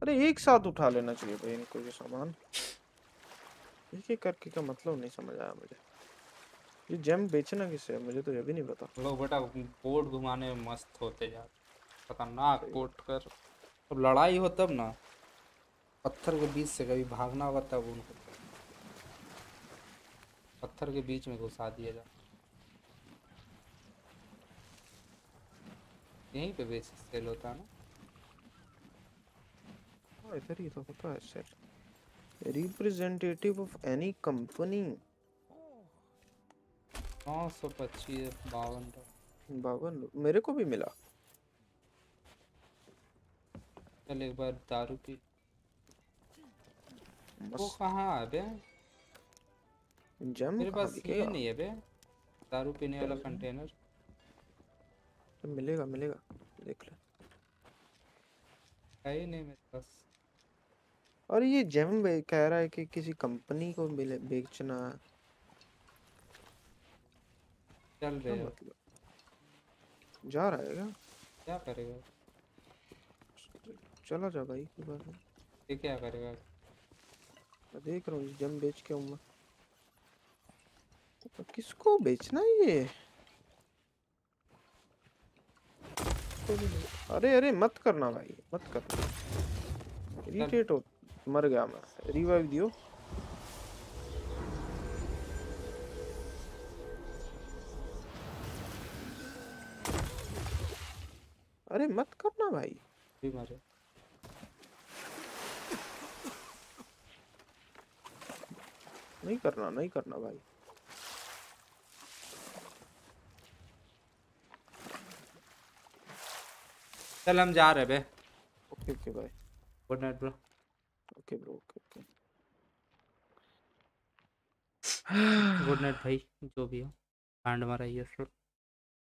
अरे एक साथ उठा लेना चाहिए भाई इनको ये सामान। एक एक करके का मतलब नहीं समझ आया मुझे। ये जेम बेचना किसे है मुझे तो ये भी नहीं पता। लोग बेटा कोर्ट घुमाने में मस्त होते जा, खतरनाक कोर्ट कर। तो लड़ाई हो तब ना, पत्थर के बीच से कभी भागना होगा तब उनको पत्थर के बीच में घुसा दिया जा। यहीं पे बेच सेल होता है ना, इधर ही तो होता है sale. Representative of any company नौ सौ पच्चीस बावन बावन मेरे को भी मिला। चल एक बार दारू पी। वो कहाँ है बे? मेरे पास ये नहीं है बे दारू पीने वाला कंटेनर। तो मिलेगा मिलेगा देख ले। है ही नहीं मेरे पास। और ये जेम कह रहा है कि किसी कंपनी को बेचना। चल रहे हो मतलब जा रहा है क्या? क्या करेगा? चला जा भाई की बात है। ये क्या करेगा? मैं देख रहा हूँ जम बेच के आऊँगा। तो किसको बेचना है ये? अरे अरे मत करना भाई मत करना, इरिटेट हो मर गया मैं। रिवाइव दियो। अरे मत करना भाई। नहीं करना नहीं करना भाई। चल हम जा रहे बे। ओके ओके भाई, good night bro. Okay bro okay okay good night भाई। जो भी हो हैंड मारा ये सर।